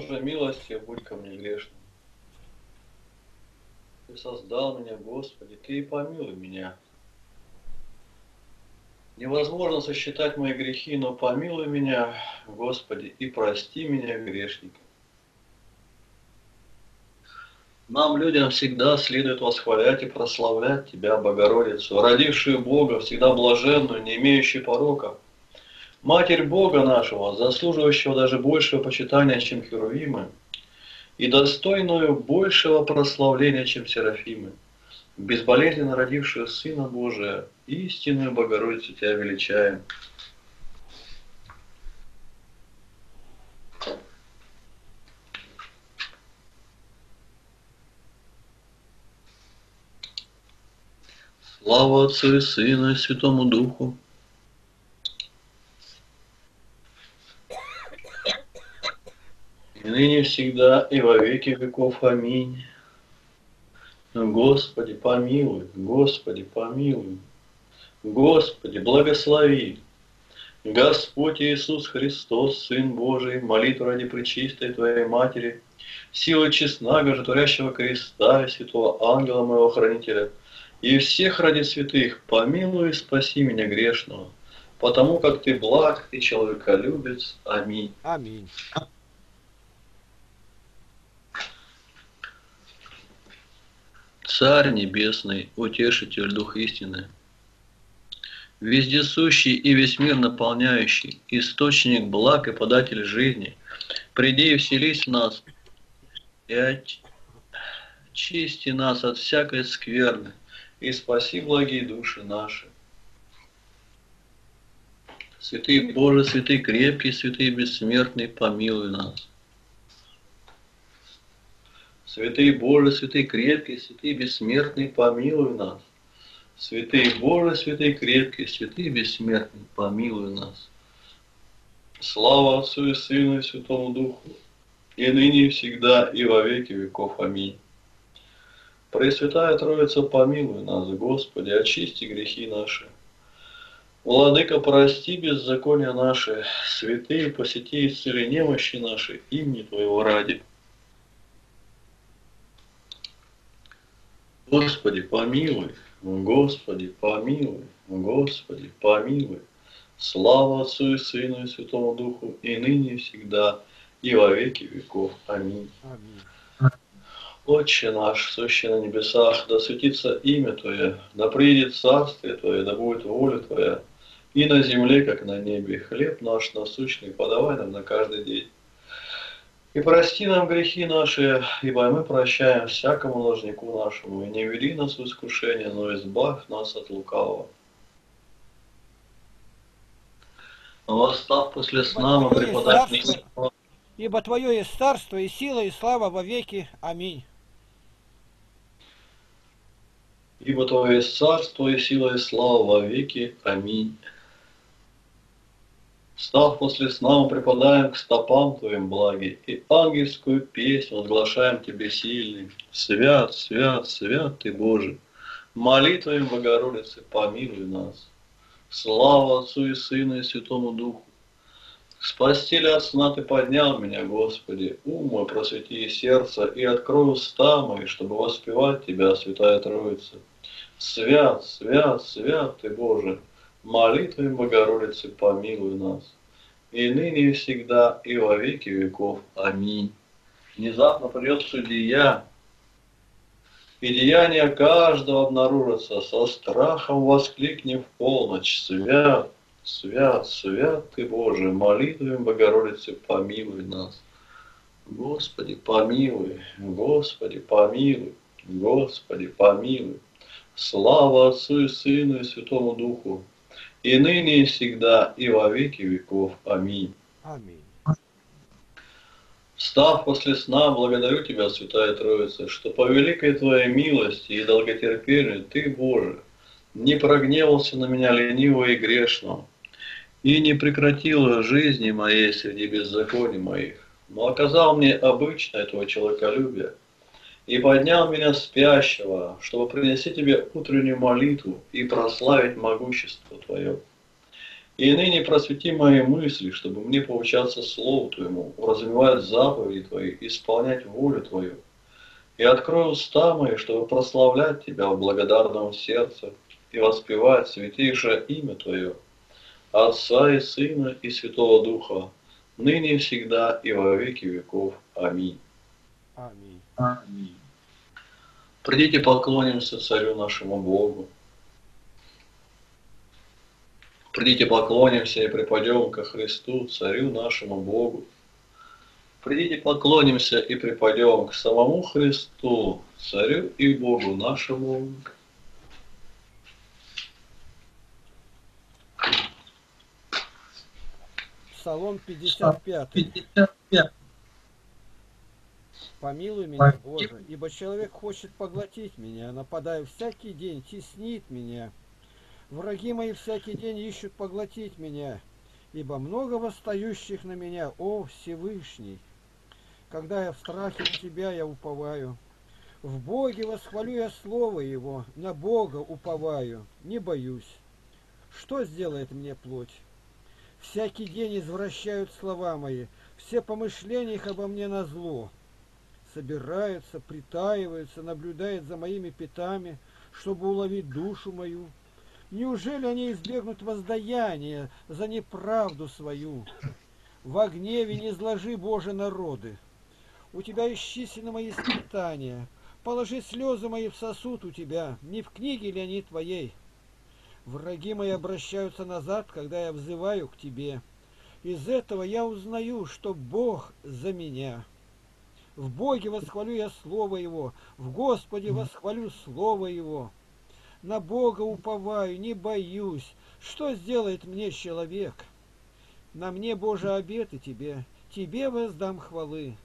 Боже, милостью будь ко мне грешным. Ты создал меня, Господи, Ты и помилуй меня. Невозможно сосчитать мои грехи, но помилуй меня, Господи, и прости меня, грешника. Нам, людям, всегда следует восхвалять и прославлять Тебя, Богородицу, родившую Бога, всегда блаженную, не имеющую порока, Матерь Бога нашего, заслуживающего даже большего почитания, чем Херувимы, и достойную большего прославления, чем Серафимы, безболезненно родившую Сына Божия, истинную Богородицу Тебя величаем. Слава Отцу и Сыну и Святому Духу. И ныне всегда и во веки веков. Аминь. Господи, помилуй, Господи, помилуй, Господи, благослови. Господь Иисус Христос, Сын Божий, молитву ради пречистой Твоей Матери, силы честного житворящего креста и святого ангела моего хранителя, и всех ради святых, помилуй и спаси меня грешного, потому как Ты благ и человеколюбец. Аминь. Аминь. Царь Небесный, Утешитель, Дух Истины, вездесущий и весь мир наполняющий, источник благ и податель жизни, приди и вселись в нас, и очисти нас от всякой скверны, и спаси благие души наши. Святый Боже, святый крепкий, святый бессмертный, помилуй нас. Святый Боже, святый крепкий, святый бессмертный, помилуй нас. Святый Боже, святый крепкий, святый бессмертный, помилуй нас. Слава Отцу и Сыну и Святому Духу, и ныне и всегда, и во веки веков. Аминь. Пресвятая Троица, помилуй нас, Господи, очисти грехи наши. Владыка, прости беззакония наши, святые, посети и исцели немощи наши, имени Твоего ради. Господи, помилуй, Господи, помилуй, Господи, помилуй. Слава Отцу и Сыну и Святому Духу, и ныне и всегда, и во веки веков. Аминь. Аминь. Отче наш, сущий на небесах, да светится имя Твое, да приедет царствие Твое, да будет воля Твоя, и на земле, как на небе. Хлеб наш насущный подавай нам на каждый день. И прости нам грехи наши, ибо мы прощаем всякому должнику нашему, и не вели нас в искушение, но избавь нас от лукавого. Восстав после сна, мы преподобницы. Ибо Твое есть царство, и сила, и слава во веки. Аминь. Ибо Твое есть царство, и сила, и слава во веки. Аминь. Встав после сна, мы припадаем к стопам Твоим благи, и ангельскую песнь возглашаем Тебе сильный. Свят, свят, свят Ты, Боже, молитвами Богородицы помилуй нас. Слава Отцу и Сыну и Святому Духу. С постели от сна Ты поднял меня, Господи, ум мой просвети сердце, и открой уста мои, чтобы воспевать Тебя, Святая Троица. Свят, свят, свят Ты, Боже, молитвами Богородицы помилуй нас, и ныне и всегда, и во веки веков. Аминь. Внезапно придет судья, и деяния каждого обнаружатся, со страхом воскликнем в полночь: свят, свят, свят Ты, Боже, молитвами Богородицы помилуй нас. Господи, помилуй, Господи, помилуй, Господи, помилуй. Слава Отцу и Сыну и Святому Духу, и ныне и всегда, и во веки веков. Аминь. Аминь. Встав после сна, благодарю Тебя, Святая Троица, что по великой Твоей милости и долготерпению Ты, Боже, не прогневался на меня ленивого и грешного, и не прекратил жизни моей среди беззаконий моих, но оказал мне обычное Твое человеколюбие и поднял меня спящего, чтобы принести Тебе утреннюю молитву и прославить могущество Твое. И ныне просвети мои мысли, чтобы мне получаться слову Твоему, уразумевать заповеди Твои, исполнять волю Твою. И открой уста мои, чтобы прославлять Тебя в благодарном сердце и воспевать святейшее имя Твое, Отца и Сына и Святого Духа, ныне и всегда и во веки веков. Аминь. Аминь. Аминь. Придите, поклонимся Царю нашему Богу. Придите, поклонимся и припадем ко Христу, Царю нашему Богу. Придите, поклонимся и припадем к самому Христу, Царю и Богу нашему. Псалом 55. 55. Помилуй меня, Боже, ибо человек хочет поглотить меня, нападая всякий день, теснит меня. Враги мои всякий день ищут поглотить меня, ибо много восстающих на меня, о Всевышний. Когда я в страхе в Тебя, я уповаю. В Боге восхвалю я слово Его, на Бога уповаю, не боюсь. Что сделает мне плоть? Всякий день извращают слова мои, все помышления их обо мне назло. Собираются, притаиваются, наблюдают за моими пятами, чтобы уловить душу мою. Неужели они избегнут воздаяния за неправду свою? Во гневе не изложи, Боже, народы. У Тебя исчислены мои испытания. Положи слезы мои в сосуд у Тебя, не в книге ли они Твоей? Враги мои обращаются назад, когда я взываю к Тебе. Из этого я узнаю, что Бог за меня. В Боге восхвалю я слово Его, в Господе восхвалю слово Его. На Бога уповаю, не боюсь. Что сделает мне человек? На мне, Боже, обеты Тебе, Тебе воздам хвалы.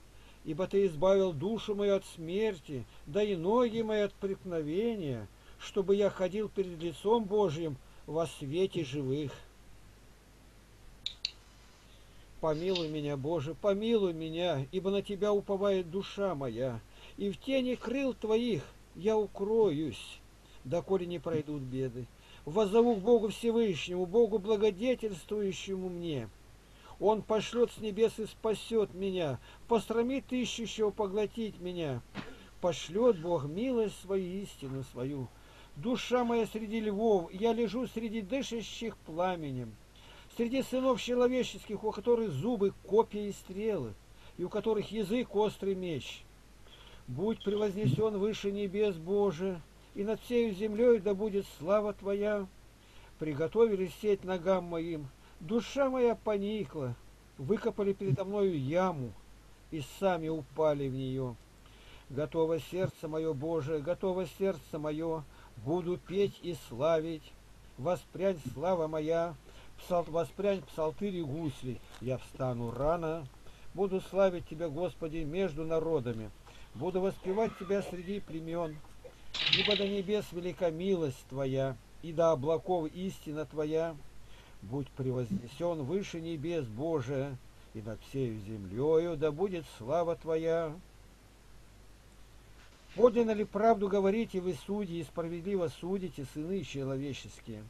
Ибо Ты избавил душу мою от смерти, да и ноги мои от преткновения, чтобы я ходил перед лицом Божьим во свете живых. Помилуй меня, Боже, помилуй меня, ибо на Тебя уповает душа моя, и в тени крыл Твоих я укроюсь. Доколе не пройдут беды. Воззову к Богу Всевышнему, Богу благодетельствующему мне. Он пошлет с небес и спасет меня, посрамит ищущего поглотить меня. Пошлет Бог милость свою, истину свою. Душа моя среди львов, я лежу среди дышащих пламенем, среди сынов человеческих, у которых зубы копья и стрелы, и у которых язык острый меч. Будь превознесен выше небес, Боже, и над всею землей да будет слава Твоя. Приготовили сеть ногам моим, душа моя поникла, выкопали передо мною яму, и сами упали в нее. Готово сердце мое, Боже, готово сердце мое, буду петь и славить. Воспрянь, слава моя, воспрянь псалтырь и гусли, я встану рано, буду славить Тебя, Господи, между народами, буду воспевать Тебя среди племен. Ибо до небес велика милость Твоя, и до облаков истина Твоя. Будь превознесен выше небес, Боже, и над всею землею да будет слава Твоя. Подлинно ли правду говорите вы, судьи, и справедливо судите, сыны человеческие?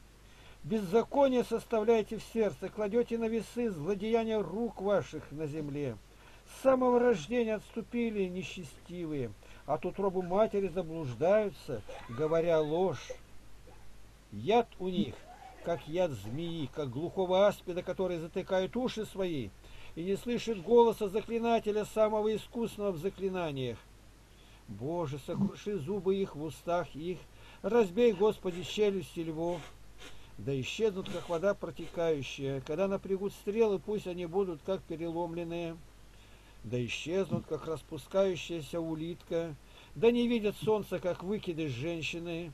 Беззаконие составляете в сердце, кладете на весы злодеяния рук ваших на земле. С самого рождения отступили нечестивые, от утробы матери заблуждаются, говоря ложь. Яд у них, как яд змеи, как глухого аспида, который затыкает уши свои и не слышит голоса заклинателя, самого искусного в заклинаниях. Боже, сокруши зубы их в устах их, разбей, Господи, челюсти львов. Да исчезнут, как вода протекающая, когда напрягут стрелы, пусть они будут, как переломленные. Да исчезнут, как распускающаяся улитка, да не видят солнца, как выкидыш женщины.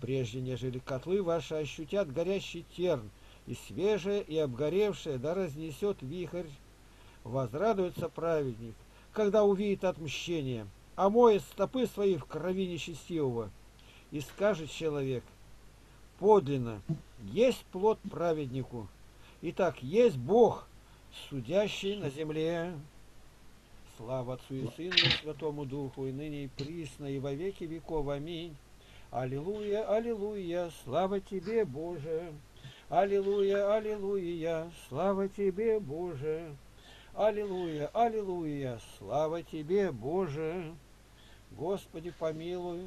Прежде нежели котлы ваши ощутят горящий терн, и свежее, и обгоревшее, да разнесет вихрь. Возрадуется праведник, когда увидит отмщение, омоет стопы свои в крови нечестивого. И скажет человек: подлинно, есть плод праведнику, итак, есть Бог, судящий на земле. Слава Отцу и Сыну и Святому Духу, и ныне и присно, и во веки веков. Аминь. Аллилуйя, аллилуйя, слава Тебе, Боже. Аллилуйя, аллилуйя, слава тебе, Боже. Аллилуйя, аллилуйя, слава тебе, Боже. Господи, помилуй,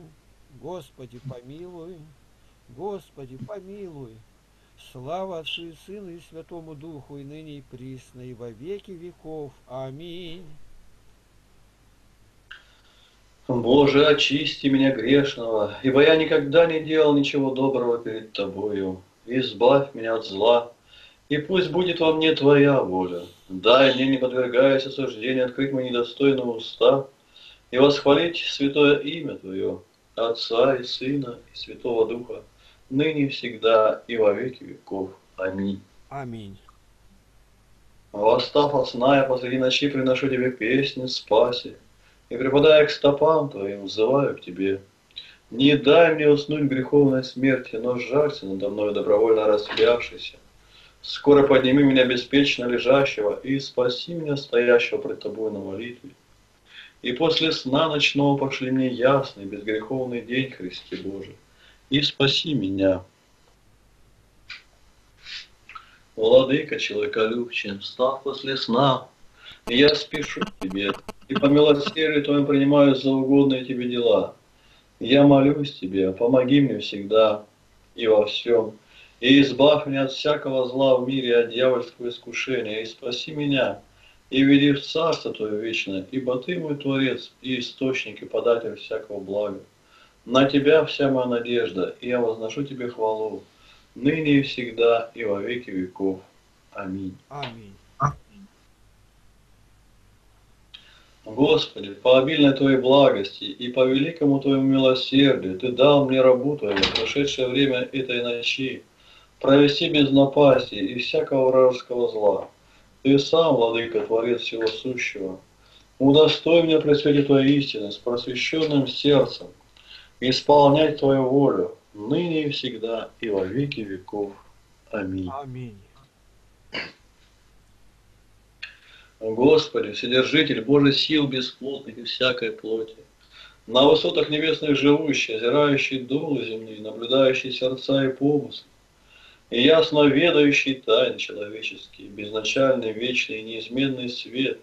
Господи, помилуй, Господи, помилуй. Слава Отцу и Сыну и Святому Духу, и ныне и присно, и во веки веков. Аминь. Боже, очисти меня грешного, ибо я никогда не делал ничего доброго перед Тобою. Избавь меня от зла, и пусть будет во мне Твоя воля. Дай мне, не подвергаясь осуждению, открыть мои недостойные уста и восхвалить святое имя Твое, Отца и Сына и Святого Духа, ныне всегда и во веки веков. Аминь. Аминь. Восстав от сна, я посреди ночи приношу Тебе песни спаси, и, припадая к стопам Твоим, взываю к Тебе. Не дай мне уснуть греховной смерти, но жарься надо мной, добровольно распявшийся. Скоро подними меня беспечно лежащего и спаси меня, стоящего пред Тобой на молитве. И после сна ночного пошли мне ясный, безгреховный день, Христе Божий, и спаси меня. Владыка человеколюбче, встав после сна, я спешу к Тебе, и по милосердию Твоему принимаю за угодные Тебе дела. Я молюсь Тебе, помоги мне всегда и во всем, и избавь меня от всякого зла в мире, от дьявольского искушения, и спаси меня, и веди в Царство Твое вечное, ибо Ты мой Творец и источник, и податель всякого блага. На Тебя вся моя надежда, и я возношу Тебе хвалу, ныне и всегда, и во веки веков. Аминь. Аминь. Господи, по обильной Твоей благости и по великому Твоему милосердию Ты дал мне рабу Твоему в прошедшее время этой ночи провести без напасти и всякого вражеского зла. Ты сам, Владыка, Творец всего сущего, удостой меня при свете Твоей истины с просвещенным сердцем исполнять Твою волю ныне и всегда и во веки веков. Аминь. Аминь. Господи, Вседержитель Божий сил бесплотных и всякой плоти, на высотах небесных живущий, озирающий долы земные, наблюдающий сердца и помыслы, и ясно ведающий тайны человеческие, безначальный, вечный и неизменный свет,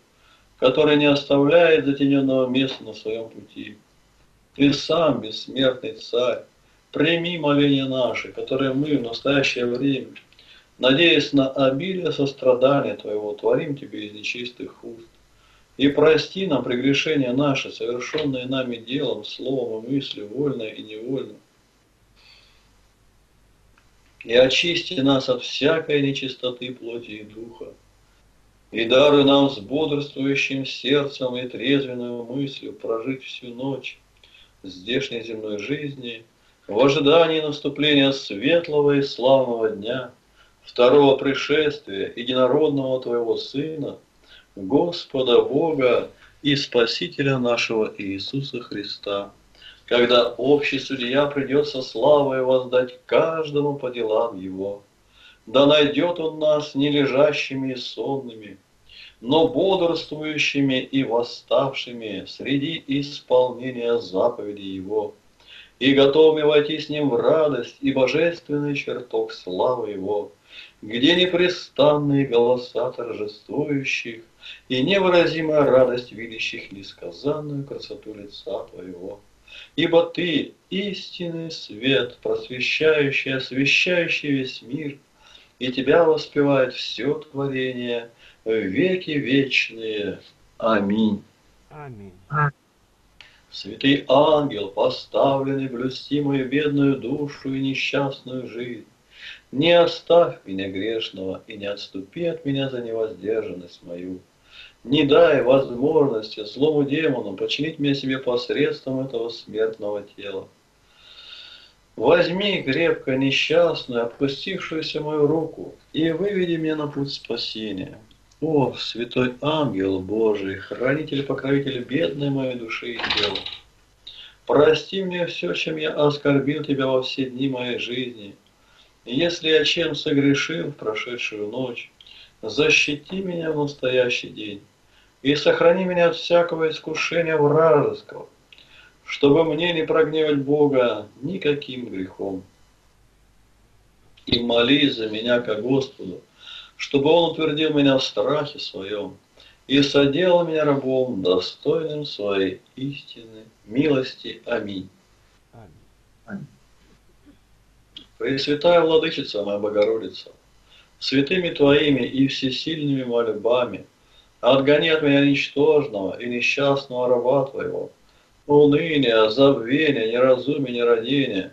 который не оставляет затененного места на своем пути. Ты сам, бессмертный Царь, прими моления наши, которые мы в настоящее время, надеясь на обилие сострадания Твоего, творим Тебе из нечистых уст. И прости нам прегрешения наши, совершенные нами делом, словом и мыслью, вольно и невольно. И очисти нас от всякой нечистоты плоти и духа. И даруй нам с бодрствующим сердцем и трезвенную мыслью прожить всю ночь в здешней земной жизни в ожидании наступления светлого и славного дня, второго пришествия единородного Твоего Сына, Господа Бога и Спасителя нашего Иисуса Христа, когда общий судья придет со славой воздать каждому по делам его. Да найдет он нас не лежащими и сонными, но бодрствующими и восставшими среди исполнения заповедей его, и готовыми войти с ним в радость и божественный чертог славы его, где непрестанные голоса торжествующих и невыразимая радость видящих несказанную красоту лица Твоего. Ибо Ты – истинный свет, просвещающий, освещающий весь мир, и Тебя воспевает все творение в веки вечные. Аминь. Аминь. Святый ангел, поставленный блюсти мою бедную душу и несчастную жизнь, не оставь меня грешного и не отступи от меня за невоздержанность мою. Не дай возможности злому демону подчинить меня себе посредством этого смертного тела. Возьми крепко несчастную, опустившуюся мою руку и выведи меня на путь спасения. О, святой ангел Божий, хранитель и покровитель бедной моей души и тела, прости мне все, чем я оскорбил Тебя во все дни моей жизни. Если я чем согрешил в прошедшую ночь, защити меня в настоящий день и сохрани меня от всякого искушения вражеского, чтобы мне не прогневать Бога никаким грехом. и молись за меня ко Господу, чтобы Он утвердил меня в страхе своем и соделал меня рабом, достойным своей истины, милости. Аминь. Аминь. Пресвятая Владычица моя Богородица, святыми Твоими и всесильными мольбами отгони от меня ничтожного и несчастного раба Твоего, уныние, забвение, неразумие, нерадение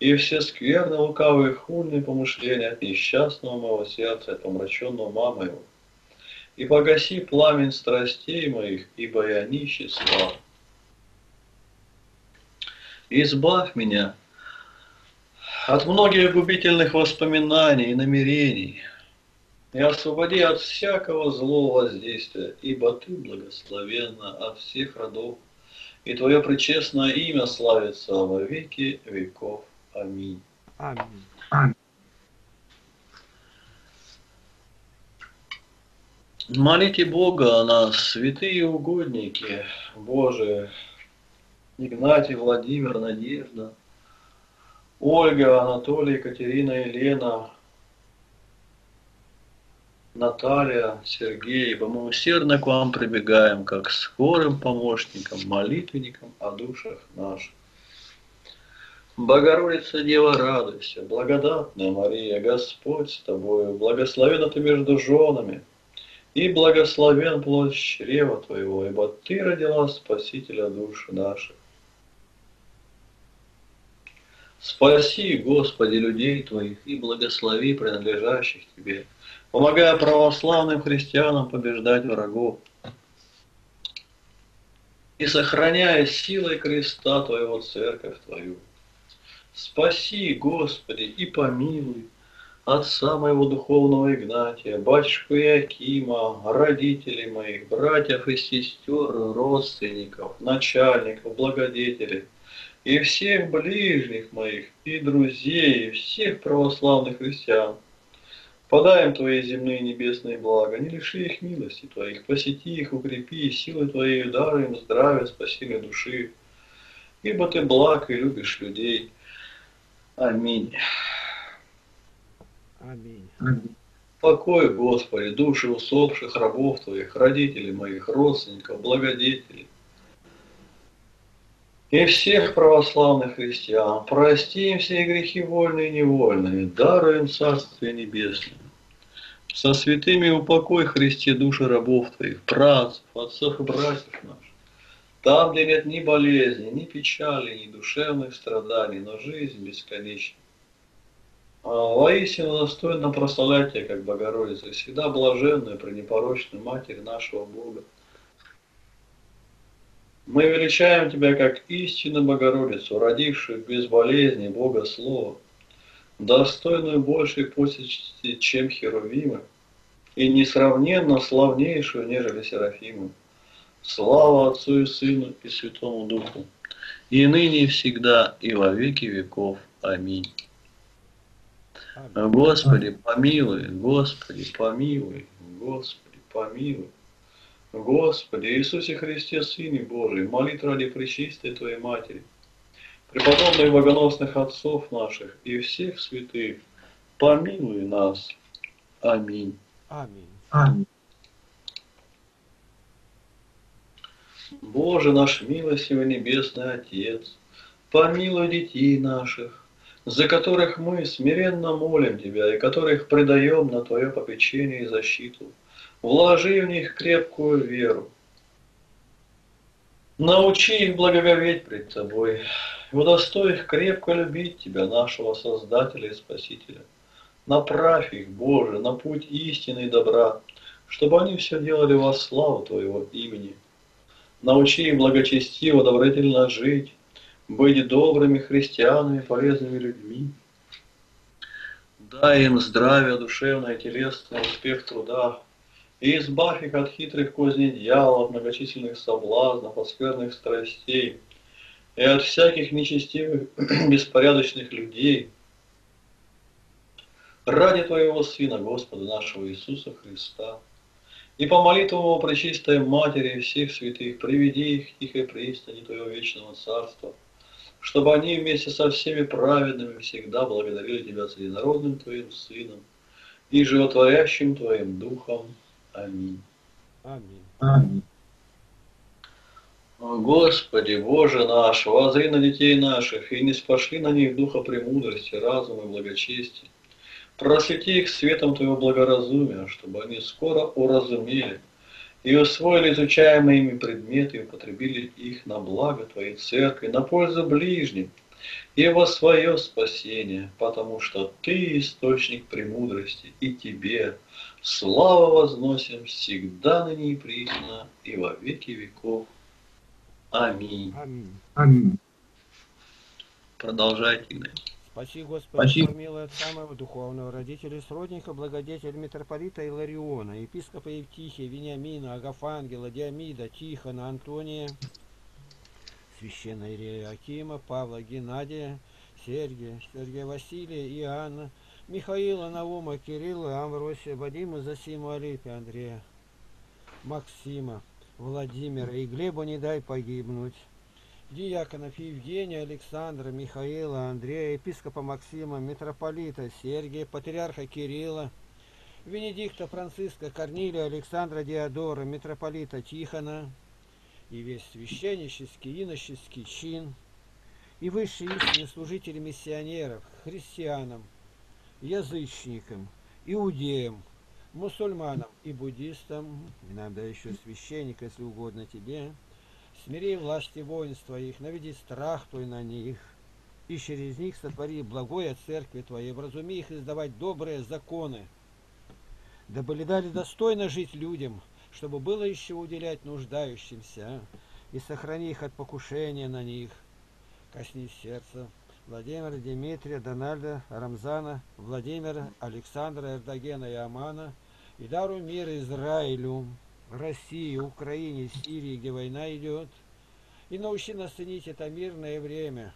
и все скверные, лукавые, хульные помышления от несчастного моего сердца, от помраченного ума моего. И погаси пламень страстей моих, ибо я нищий слава. Избавь меня от многих губительных воспоминаний и намерений, и освободи от всякого злого воздействия, ибо Ты благословенна от всех родов, и Твое пречестное имя славится во веки веков. Аминь. Аминь. Аминь. Молите Бога о нас, святые угодники Божии, Игнатий, Владимир, Надежда, Ольга, Анатолий, Екатерина, Елена, Наталья, Сергей, ибо мы усердно к вам прибегаем, как скорым помощникам, молитвенникам о душах наших. Богородица Дева, радуйся, благодатная Мария, Господь с тобою, благословена ты между женами, и благословен плод чрева твоего, ибо ты родила Спасителя души наших. Спаси, Господи, людей Твоих и благослови принадлежащих Тебе, помогая православным христианам побеждать врагов. И сохраняя силой креста Твоего церковь Твою. Спаси, Господи, и помилуй отца моего духовного Игнатия, батюшку Иоакима, родителей моих, братьев и сестер, родственников, начальников, благодетелей, и всех ближних моих, и друзей, и всех православных христиан. Подай им Твои земные и небесные блага, не лиши их милости Твоих, посети их, укрепи, и силой Твоей даруй им здравие, спасение души, ибо Ты благ и любишь людей. Аминь. Аминь. Покой, Господи, души усопших рабов Твоих, родителей моих, родственников, благодетелей, и всех православных христиан, прости им все грехи вольные и невольные, даруй им Царствие Небесное. Со святыми упокой, Христе, души рабов Твоих, братцев, отцов и братьев наших, там, где нет ни болезни, ни печали, ни душевных страданий, но жизнь бесконечна. Воистину достойно прославлять Тебя, как Богородицу, всегда блаженную, пренепорочную Матерь нашего Бога. Мы величаем Тебя, как истинно Богородицу, родившую без болезни Бога Слова, достойную большей почести, чем Херувимы, и несравненно славнейшую, нежели Серафимы. Слава Отцу и Сыну и Святому Духу, и ныне и всегда, и во веки веков. Аминь. Господи, помилуй, Господи, помилуй, Господи, помилуй. Господи Иисусе Христе, Сыне Божий, молит ради пречистой Твоей Матери, преподобных богоносных отцов наших и всех святых, помилуй нас. Аминь. Аминь. Аминь. Боже наш милостивый Небесный Отец, помилуй детей наших, за которых мы смиренно молим Тебя и которых предаем на Твое попечение и защиту. Вложи в них крепкую веру. Научи их благоговеть пред Тобой. И удостой их крепко любить Тебя, нашего Создателя и Спасителя. Направь их, Боже, на путь истины и добра, чтобы они все делали во славу Твоего имени. Научи их благочестиво, добродетельно жить, быть добрыми христианами, полезными людьми. Дай им здравие, душевное и телесное, успех труда. И избавь их от хитрых козней дьявола, от многочисленных соблазнов, от скверных страстей и от всяких нечестивых, беспорядочных людей. Ради Твоего Сына, Господа нашего Иисуса Христа, и по молитвам Его Пречистой Матери и всех святых, приведи их к тихой пристани Твоего вечного Царства, чтобы они вместе со всеми праведными всегда благодарили Тебя с единородным Твоим Сыном и животворящим Твоим Духом. Аминь. Аминь. Аминь. Господи, Боже наш, воззри на детей наших, и не спошли на них духа премудрости, разума и благочестия. Просвети их светом Твоего благоразумия, чтобы они скоро уразумели и усвоили изучаемые ими предметы, и употребили их на благо Твоей Церкви, на пользу ближним и во свое спасение, потому что Ты источник премудрости, и Тебе славу возносим всегда, ныне и присно, и во веки веков. Аминь. Аминь. Аминь. Продолжайте. Спаси, Господи, спаси, помилуй от самого духовного, родителей сродника, благодетель митрополита Илариона, епископа Евтихия, Вениамина, Агафангела, Диамида, Тихона, Антония, священной Иеакима, Павла, Геннадия, Сергия, Сергия Василия, Иоанна, Михаила, Наума, Кирилла, Амвросия, Вадима, Зосима, Алипия, Андрея, Максима, Владимира и Глебу не дай погибнуть. Диаконов Евгения, Александра, Михаила, Андрея, епископа Максима, митрополита Сергия, патриарха Кирилла, Венедикта, Франциска, Корнилия, Александра, Диодора, митрополита Тихона и весь священнический, иноческий чин и высшие истинные служители миссионеров, христианам, язычникам, иудеям, мусульманам и буддистам, иногда еще священник, если угодно Тебе, смири власти воинства их, наведи страх Твой на них, и через них сотвори благое Церкви Твоей, вразуми их издавать добрые законы, дабы ли дали достойно жить людям, чтобы было еще уделять нуждающимся, и сохрани их от покушения на них. Коснись сердца Владимира, Дмитрия, Дональда, Рамзана, Владимира, Александра, Эрдогена и Амана, и даруй мир Израилю, России, Украине, Сирии, где война идет, и научи нас ценить это мирное время,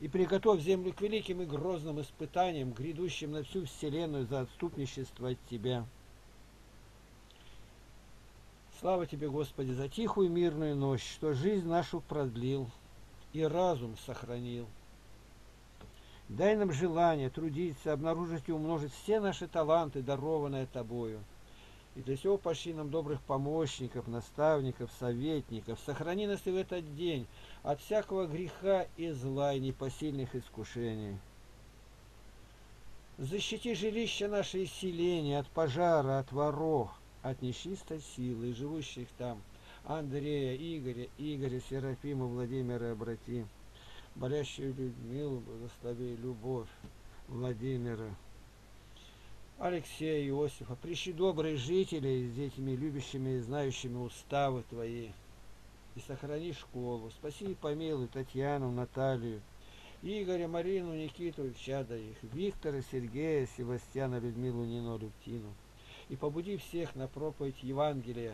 и приготовь землю к великим и грозным испытаниям, грядущим на всю вселенную за отступничество от Тебя. Слава Тебе, Господи, за тихую мирную ночь, что жизнь нашу продлил и разум сохранил. Дай нам желание трудиться, обнаружить и умножить все наши таланты, дарованные Тобою. И для всего пошли нам добрых помощников, наставников, советников. Сохрани нас и в этот день от всякого греха и зла, и непосильных искушений. Защити жилища наши и селения от пожара, от воров, от нечистой силы, живущих там. Андрея, Игоря, Серафима, Владимира, обрати. Болящую Людмилу, благослови любовь Владимира, Алексея, Иосифа. Прищи добрые жители с детьми, любящими и знающими уставы Твои. И сохрани школу. Спаси и помилуй Татьяну, Наталью, Игоря, Марину, Никиту, чада их, Виктора, Сергея, Севастьяна, Людмилу, Нину, Люктину. И побуди всех на проповедь Евангелия.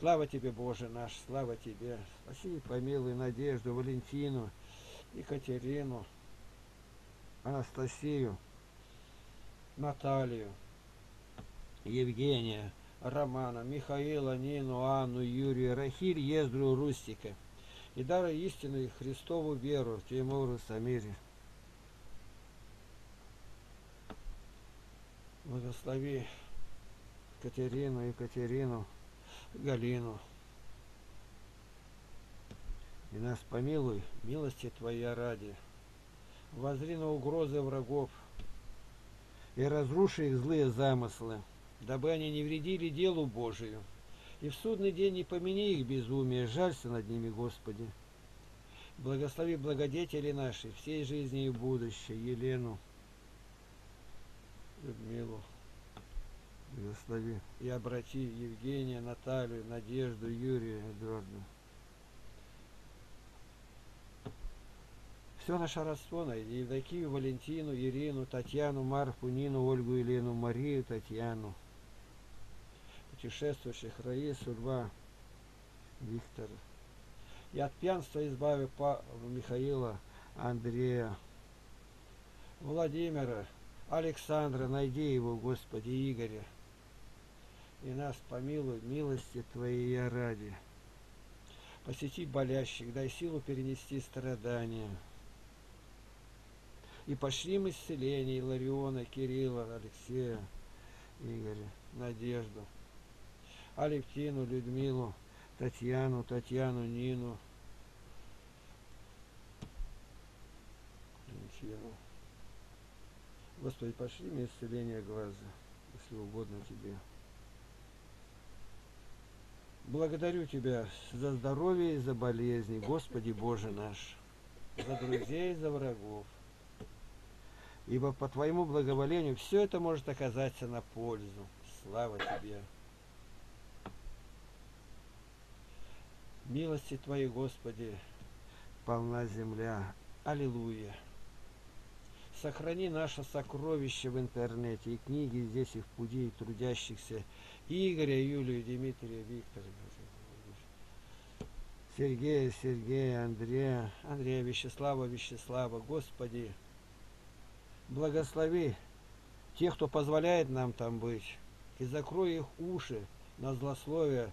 Слава Тебе, Боже наш, слава Тебе. Спаси и помилуй Надежду, Валентину, Екатерину, Анастасию, Наталью, Евгения, Романа, Михаила, Нину, Анну, Юрию, Рахиль, Ездру, Рустика. И даруй истину и Христову веру, Тимуру, Самире. Благослови Екатерину. Галину. И нас помилуй, милости Твоя ради. Воззри на угрозы врагов и разруши их злые замыслы, дабы они не вредили делу Божию. И в судный день не помяни их безумие, жалься над ними, Господи. Благослови благодетели наши всей жизни и будущей, Елену, Людмилу. Благослови. И обрати Евгения, Наталью, Надежду, Юрия, Эдуарда. Все наше родство найди. Евдокию, Валентину, Ирину, Татьяну, Марфу, Нину, Ольгу, Елену, Марию, Татьяну. Путешествующих Раису, Льва, Виктора. И от пьянства избави Павла, Михаила, Андрея, Владимира, Александра, найди его, Господи, Игоря, и нас помилуй, милости Твоей ради. посети болящих, дай силу перенести страдания. И пошлим исцеление Илариона, Кирилла, Алексея, Игоря, Надежду, Алевтину, Людмилу, Татьяну, Нину, Линчину. Господи, пошли мне исцеление глаза, если угодно Тебе. Благодарю Тебя за здоровье и за болезни, Господи Боже наш, за друзей и за врагов. Ибо по Твоему благоволению все это может оказаться на пользу. Слава Тебе! Милости Твои, Господи, полна земля. Аллилуйя! Сохрани наше сокровище в интернете и книги здесь, и в пуде, и трудящихся Игоря, Юлию, Дмитрия, Виктора, Сергея, Андрея, Вячеслава, Господи, благослови тех, кто позволяет нам там быть, и закрой их уши на злословие,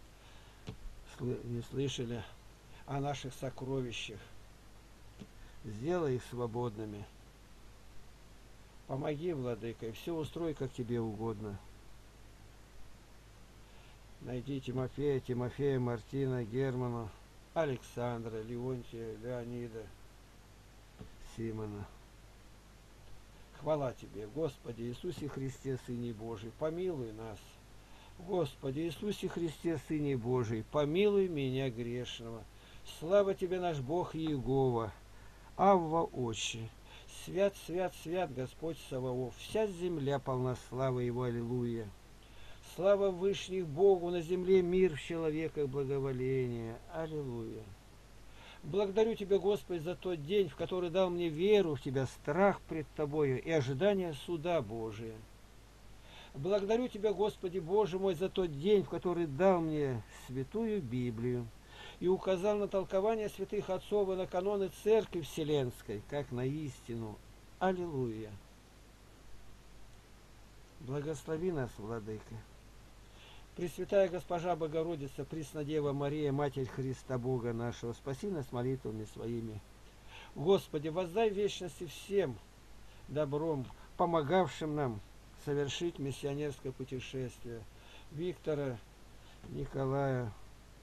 не слышали о наших сокровищах. Сделай их свободными. Помоги, Владыка, и все устрой, как Тебе угодно. Найди Тимофея, Мартина, Германа, Александра, Леонтия, Леонида, Симона. Хвала Тебе, Господи Иисусе Христе, Сыне Божий, помилуй нас. Господи Иисусе Христе, Сыне Божий, помилуй меня грешного. Слава Тебе, наш Бог Иегова, Авва Отче. Свят, свят, свят Господь Саваоф, вся земля полна славы Его, аллилуйя. Слава Вышних Богу, на земле мир, в человеках благоволение, аллилуйя. Благодарю Тебя, Господи, за тот день, в который дал мне веру в Тебя, страх пред Тобою и ожидание суда Божия. Благодарю Тебя, Господи, Боже мой, за тот день, в который дал мне Святую Библию и указал на толкование святых отцов и на каноны Церкви Вселенской, как на истину. Аллилуйя! Благослови нас, Владыка! Пресвятая Госпожа Богородица, Преснодева Мария, Матерь Христа Бога нашего, спаси нас молитвами своими. Господи, воздай вечности всем добром, помогавшим нам совершить миссионерское путешествие. Виктора, Николая,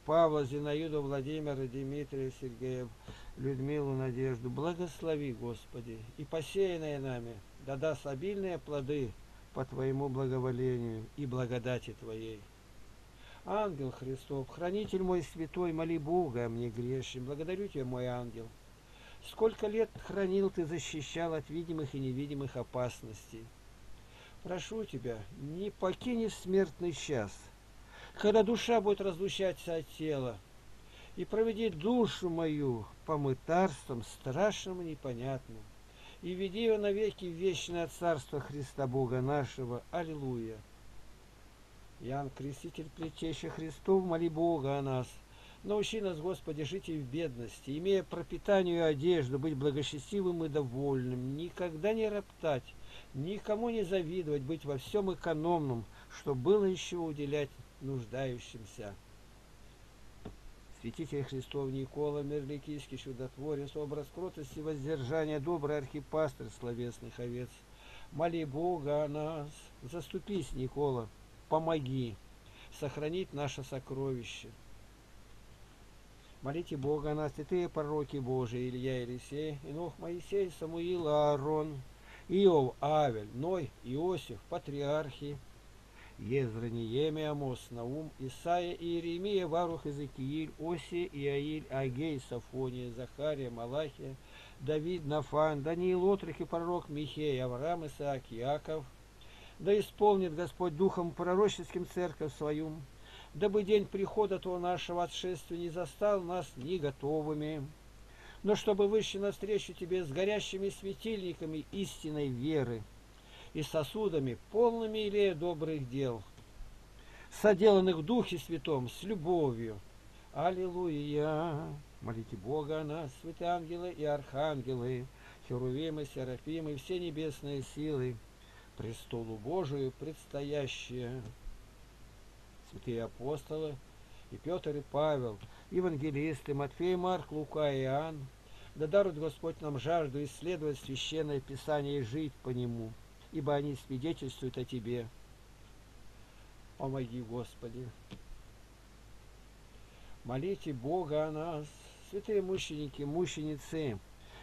Павла, Зинаиду, Владимира, Дмитрия, Сергея, Людмилу, Надежду. Благослови, Господи, и посеянные нами да даст обильные плоды по Твоему благоволению и благодати Твоей. Ангел Христов, хранитель мой святой, моли Бога о мне грешен. Благодарю Тебя, мой ангел. Сколько лет хранил Ты, защищал от видимых и невидимых опасностей. Прошу Тебя, не покинь в смертный час, когда душа будет разлучаться от тела, и проведи душу мою по мытарствам страшным и непонятным, и веди ее навеки в вечное царство Христа Бога нашего. Аллилуйя! Иоанн Креститель, предтеча Христов, моли Бога о нас. Научи нас, Господи, жить и в бедности, имея пропитание и одежду, быть благочестивым и довольным, никогда не роптать, никому не завидовать, быть во всем экономным, что было еще уделять нуждающимся. Святитель Христов Никола Мерликийский, чудотворец, образ кротости, воздержания, добрый архипастырь словесных овец, моли Бога о нас. Заступись, Никола, помоги сохранить наше сокровище. Молите Бога о нас, святые пророки Божии, Илья, Елисей, Инох, Моисей, Самуил, Аарон, Иов, Авель, Ной, Иосиф, патриархи, Езра, Неемия, Амос, Наум, Исаия, Иеремия, Варух, Иезекииль, Осия, Иаиль, Агей, Сафония, Захария, Малахия, Давид, Нафан, Даниил, Отрих и пророк Михей, Авраам, Исаак, Иаков. Да исполнит Господь духом пророческим церковь свою, дабы день прихода того нашего отшествия не застал нас не готовыми, но чтобы вышли навстречу Тебе с горящими светильниками истинной веры и сосудами, полными елея добрых дел, соделанных в Духе Святом с любовью. Аллилуйя! Молите Бога о нас, святые ангелы и архангелы, херувимы, серафимы, все небесные силы, престолу Божию предстоящие. Святые апостолы и Петр, и Павел, евангелисты Матфей, Марк, Лука и Иоанн. Да дарует Господь нам жажду исследовать Священное Писание и жить по нему, ибо они свидетельствуют о Тебе. Помоги, Господи. Молите Бога о нас, святые мученики, мученицы,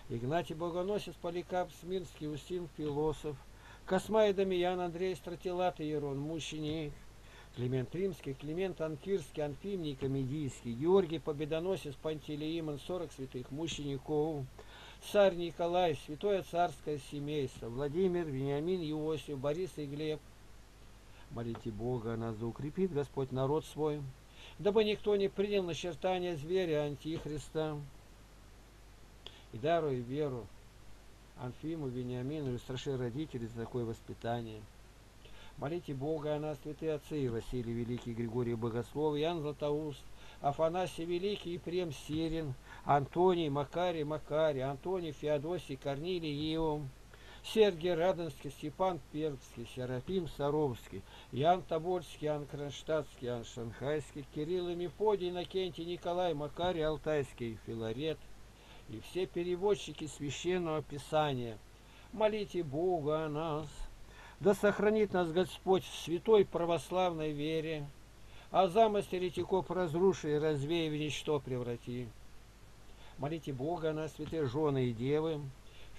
Игнатий Богоносец, Поликарп Смирский, Устин Философ, Космай Дамиян, Андрей Стратилат и Ерон, мученик, Климент Римский, Климент Анкирский, Анфимний Комедийский, Георгий Победоносец, Пантелеимон, 40 святых мучеников, царь Николай, святое царское семейство, Владимир, Вениамин, Иосиф, Борис и Глеб. Молите Бога, нас да укрепит Господь народ свой, дабы никто не принял начертания зверя Антихриста. И даруй веру Анфиму, Вениамину, и страши родителей за такое воспитание. Молите Бога о нас, святые отцы, и Василий Великий, Григорий Богослов, Иоанн Златоуст, Афанасий Великий, Ефрем Сирин, Антоний, Макарий, Макарий, Антоний, Феодосий, Корнилий, Иов, Сергий Радонский, Степан Пермский, Серафим Саровский, Иоанн Тобольский, Иоанн Кронштадтский, Иоанн Шанхайский, Кирилл и Мефодий, Иннокентий, Николай, Макарий Алтайский, Филарет и все переводчики Священного Писания. Молите Бога о нас. Да сохранит нас Господь в святой православной вере, а замысел еретиков разруши и развей, в ничто преврати. Молите Бога о нас, святые жены и девы,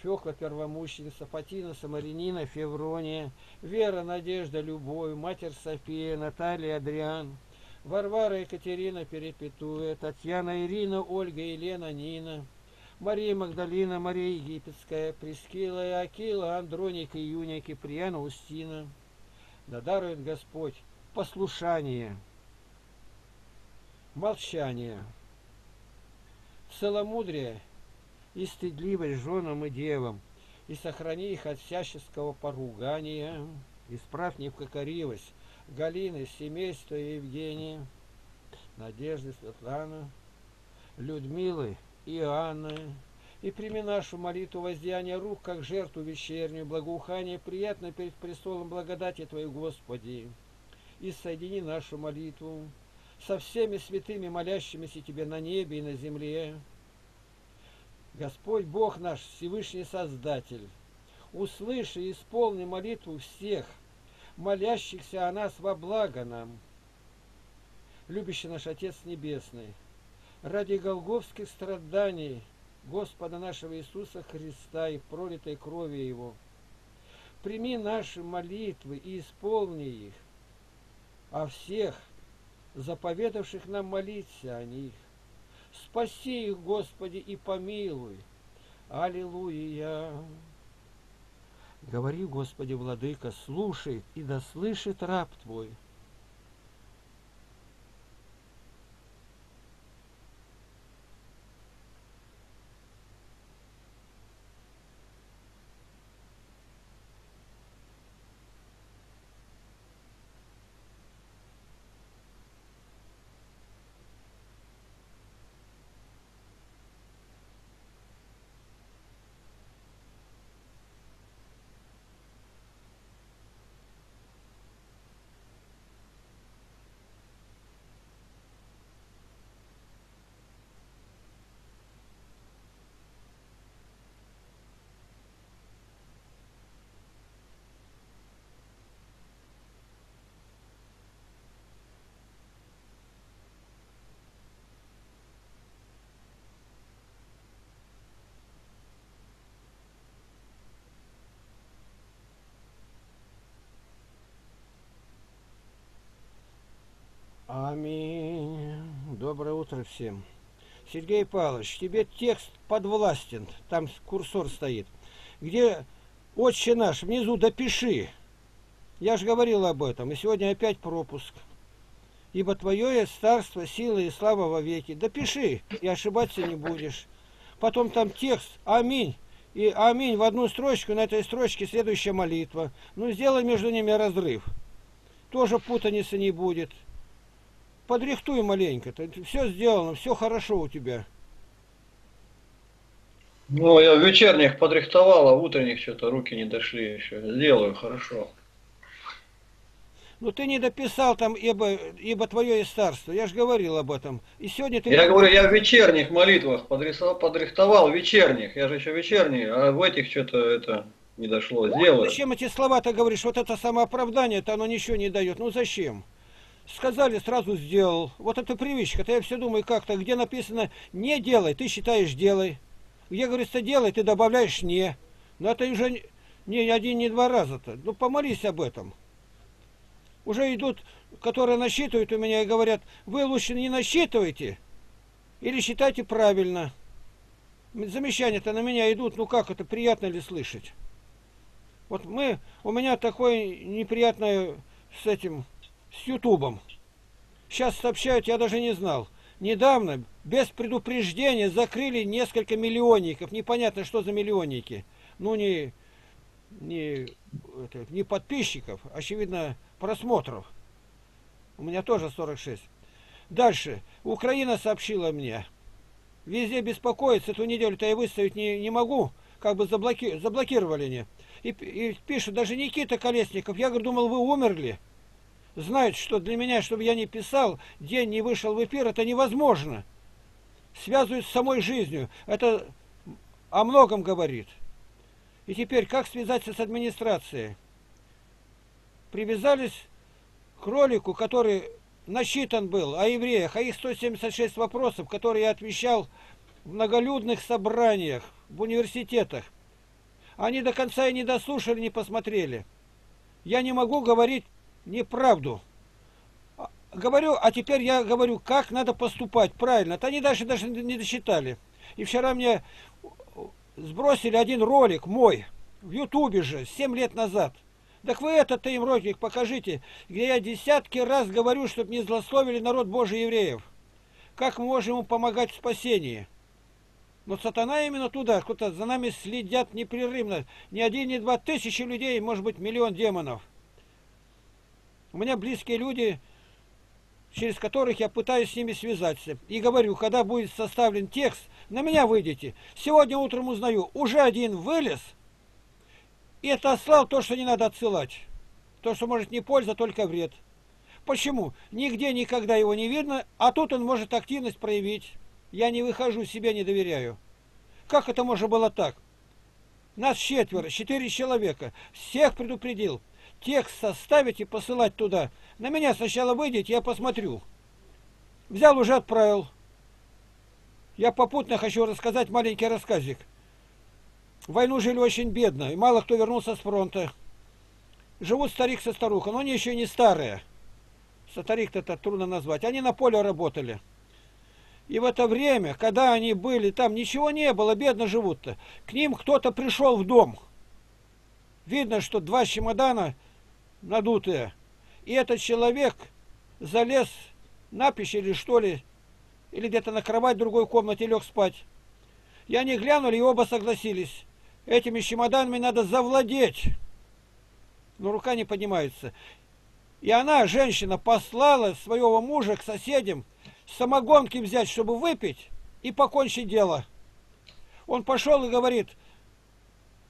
Фёкла Первомученица, Фатина Самарянина, Феврония, Вера, Надежда, Любовь, Матерь София, Наталья, Адриан, Варвара, Екатерина, Перепетуя, Татьяна, Ирина, Ольга, Елена, Нина, Мария Магдалина, Мария Египетская, Прескила, Иоакила, Андроника, Июня, Киприана, Устина. Да дарует Господь послушание, молчание, целомудрие и стыдливость женам и девам, и сохрани их от всяческого поругания, исправь непокоривость Галины, семейства Евгения, Надежды, Светлана, Людмилы, Иоанна, и прими нашу молитву воздеяния рук, как жертву вечернюю, благоухание приятно перед престолом благодати Твоей, Господи, и соедини нашу молитву со всеми святыми, молящимися Тебе на небе и на земле. Господь Бог наш, Всевышний Создатель, услыши и исполни молитву всех, молящихся о нас во благо нам, любящий наш Отец Небесный, ради голгофских страданий Господа нашего Иисуса Христа и пролитой крови Его, прими наши молитвы и исполни их, а всех, заповедавших нам молиться о них, спаси их, Господи, и помилуй. Аллилуйя! Говори, Господи, Владыка, слушай, и да слышит раб Твой. Аминь. Доброе утро всем. Сергей Павлович, тебе текст подвластен, там курсор стоит. Где «Отче наш» внизу допиши. Я же говорил об этом, и сегодня опять пропуск. Ибо Твое есть царство, сила и слава вовеки. Допиши, и ошибаться не будешь. Потом там текст «Аминь» и «Аминь» в одну строчку, на этой строчке следующая молитва. Ну, сделай между ними разрыв. Тоже путаницы не будет. Подрихтуй маленько, все сделано, все хорошо у тебя. Ну, я в вечерних подрихтовал, а в утренних что-то руки не дошли еще. Делаю хорошо. Ну ты не дописал там, ибо твое есть царство. Я же говорил об этом. И сегодня ты... Я говорю, я в вечерних молитвах подрихтовал, вечерних. Я же еще вечерний, а в этих что-то это не дошло. Сделать. Зачем эти слова-то говоришь? Вот это самооправдание-то оно ничего не дает. Ну зачем? Сказали, сразу сделал. Вот это привычка. То я все думаю как-то, где написано «не делай», ты считаешь «делай». Где говорится «делай», ты добавляешь «не». Но это уже не один, не два раза-то. Ну помолись об этом. Уже идут, которые насчитывают у меня и говорят, вы лучше не насчитывайте или считайте правильно. Замечания-то на меня идут, ну как это, приятно ли слышать? Вот у меня такое неприятное с этим, с Ютубом. Сейчас сообщают, я даже не знал. Недавно, без предупреждения, закрыли несколько миллионников. Непонятно, что за миллионники. Ну, не подписчиков, очевидно, просмотров. У меня тоже 46. Дальше. Украина сообщила мне. Везде беспокоится. Эту неделю-то я выставить не могу. Как бы заблокировали мне. И пишут, даже Никита Колесников. Я говорю, думал, вы умерли. Знают, что для меня, чтобы я не писал, день не вышел в эфир, это невозможно. Связывают с самой жизнью. Это о многом говорит. И теперь, как связаться с администрацией? Привязались к ролику, который насчитан был о евреях, а их 176 вопросов, которые я отвечал в многолюдных собраниях, в университетах. Они до конца и не дослушали, не посмотрели. Я не могу говорить неправду. Говорю, а теперь я говорю, как надо поступать правильно. Это они дальше даже не досчитали. И вчера мне сбросили один ролик мой, в Ютубе же, 7 лет назад. Так вы этот-то им ролик покажите, где я десятки раз говорю, чтобы не злословили народ Божий евреев. Как мы можем ему помогать в спасении? Но сатана именно туда, куда за нами следят непрерывно. Ни один, ни два, тысячи людей, может быть, миллион демонов. У меня близкие люди, через которых я пытаюсь с ними связаться. И говорю, когда будет составлен текст, на меня выйдите. Сегодня утром узнаю, уже один вылез. И это отслал то, что не надо отсылать. То, что может не польза, только вред. Почему? Нигде никогда его не видно, а тут он может активность проявить. Я не выхожу, себе не доверяю. Как это можно было так? Нас четверо, 4 человека. Всех предупредил. Текст составить и посылать туда. На меня сначала выйдет, я посмотрю. Взял, уже отправил. Я попутно хочу рассказать маленький рассказик. В войну жили очень бедно, и мало кто вернулся с фронта. Живут старик со старухой, но они еще не старые. Старик-то это трудно назвать. Они на поле работали. И в это время, когда они были там, ничего не было, бедно живут-то. К ним кто-то пришел в дом. Видно, что 2 чемодана надутые. И этот человек залез на печь или что ли, или где-то на кровать в другой комнате лег спать. И они глянули, и оба согласились. Этими чемоданами надо завладеть. Но рука не поднимается. И она, женщина, послала своего мужа к соседям самогонки взять, чтобы выпить и покончить дело. Он пошел и говорит,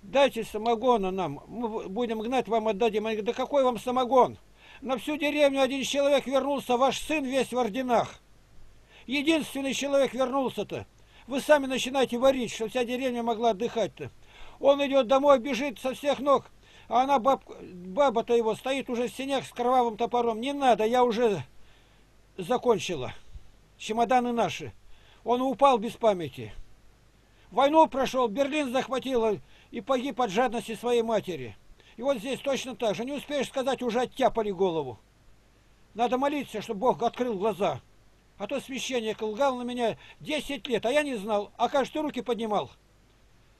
дайте самогона нам, мы будем гнать, вам отдадим. Они говорят, да какой вам самогон? На всю деревню один человек вернулся, ваш сын весь в орденах. Единственный человек вернулся-то. Вы сами начинаете варить, чтобы вся деревня могла отдыхать-то. Он идет домой, бежит со всех ног, а она, баба-то его, стоит уже в сенях с кровавым топором. Не надо, я уже закончила. Чемоданы наши. Он упал без памяти. Войну прошел, Берлин захватила и погиб от жадности своей матери. И вот здесь точно так же. Не успеешь сказать, уже оттяпали голову. Надо молиться, чтобы Бог открыл глаза. А то священник лгал на меня 10 лет, а я не знал. А как же ты руки поднимал?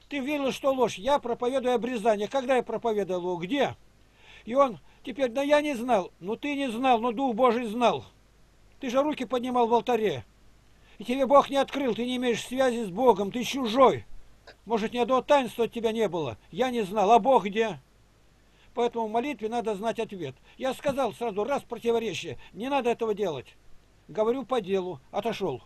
Ты видел, что ложь. Я проповедую обрезание. Когда я проповедовал его? Где? И он теперь, да я не знал. Ну ты не знал, но Дух Божий знал. Ты же руки поднимал в алтаре. И тебе Бог не открыл. Ты не имеешь связи с Богом. Ты чужой. Может, ни одного таинства от тебя не было. Я не знал. А Бог где? Поэтому в молитве надо знать ответ. Я сказал сразу, раз противоречие. Не надо этого делать. Говорю по делу. Отошел.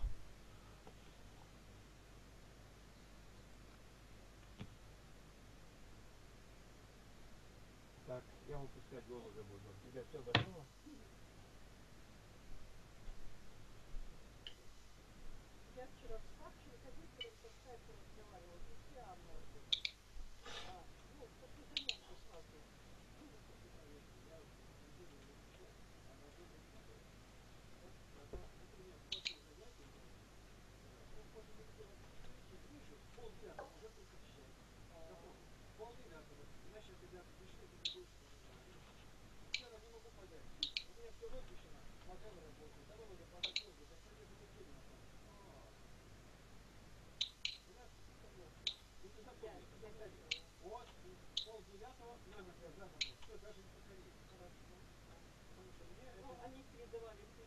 Так, Я могу пускать голубя буду. У тебя все готово? Я вчера в старшую ходила, со скайпом разговаривала, и все одно. Ну, после занятия сразу. Они передавали кредит.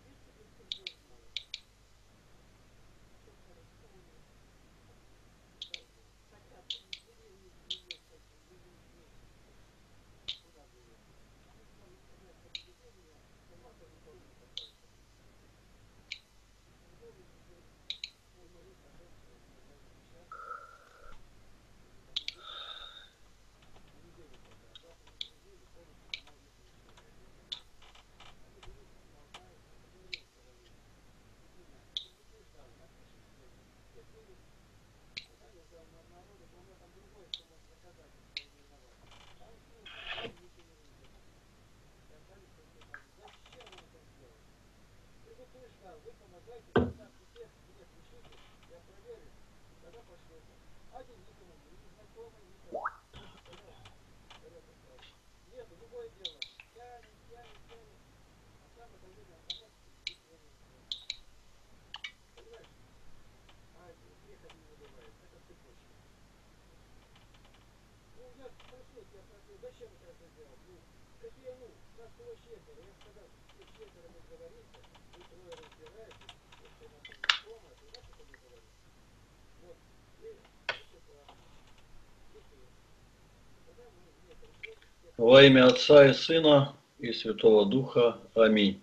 Во имя Отца и Сына и Святого Духа. Аминь.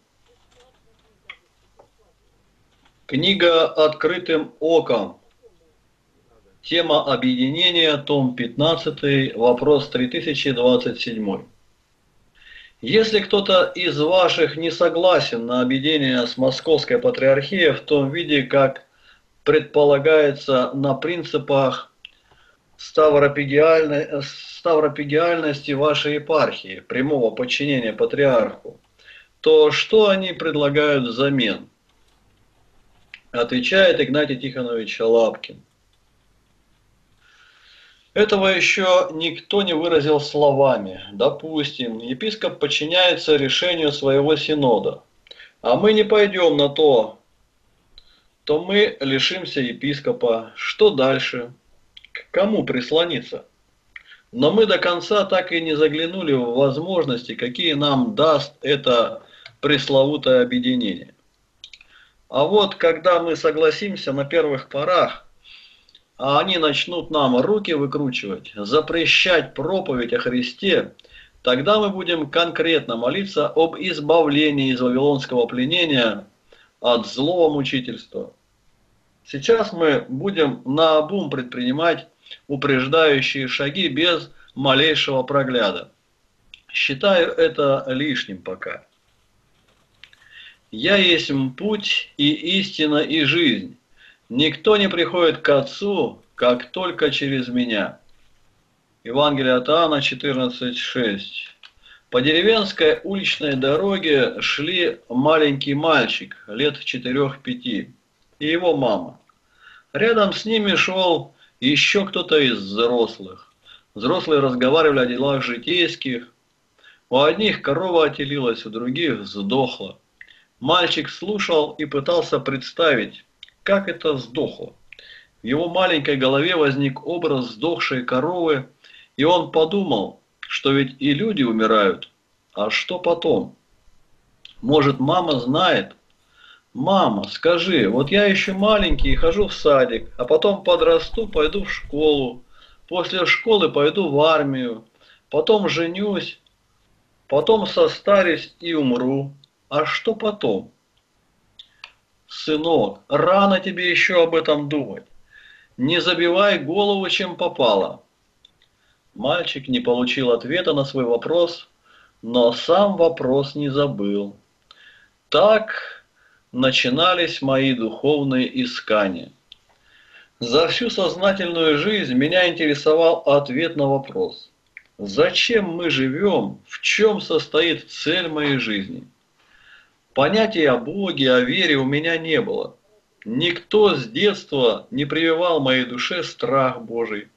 Книга «Открытым оком». Тема объединения, том 15, вопрос 3027. Если кто-то из ваших не согласен на объединение с Московской Патриархией в том виде, как предполагается на принципах ставропигиальности вашей епархии, прямого подчинения патриарху, то что они предлагают взамен? Отвечает Игнатий Тихонович Лапкин. Этого еще никто не выразил словами. Допустим, епископ подчиняется решению своего синода, а мы не пойдем на то мы лишимся епископа. Что дальше? К кому прислониться? Но мы до конца так и не заглянули в возможности, какие нам даст это пресловутое объединение. А вот когда мы согласимся на первых порах, а они начнут нам руки выкручивать, запрещать проповедь о Христе, тогда мы будем конкретно молиться об избавлении из вавилонского пленения от злого мучительства. Сейчас мы будем наобум предпринимать упреждающие шаги без малейшего прогляда. Считаю это лишним пока. «Я есть путь и истина и жизнь. Никто не приходит к Отцу, как только через меня». Евангелие от Иоанна 14:6. По деревенской уличной дороге шли маленький мальчик лет 4-5. И его мама. Рядом с ними шел еще кто-то из взрослых. Взрослые разговаривали о делах житейских. У одних корова отелилась, у других сдохла. Мальчик слушал и пытался представить, как это сдохло. В его маленькой голове возник образ сдохшей коровы, и он подумал, что ведь и люди умирают. А что потом? Может, мама знает? «Мама, скажи, вот я еще маленький и хожу в садик, а потом подрасту, пойду в школу, после школы пойду в армию, потом женюсь, потом состарюсь и умру. А что потом?» «Сынок, рано тебе еще об этом думать. Не забивай голову, чем попало». Мальчик не получил ответа на свой вопрос, но сам вопрос не забыл. Так начинались мои духовные искания. За всю сознательную жизнь меня интересовал ответ на вопрос: зачем мы живем, в чем состоит цель моей жизни? Понятия о Боге, о вере у меня не было. Никто с детства не прививал моей душе страх Божий.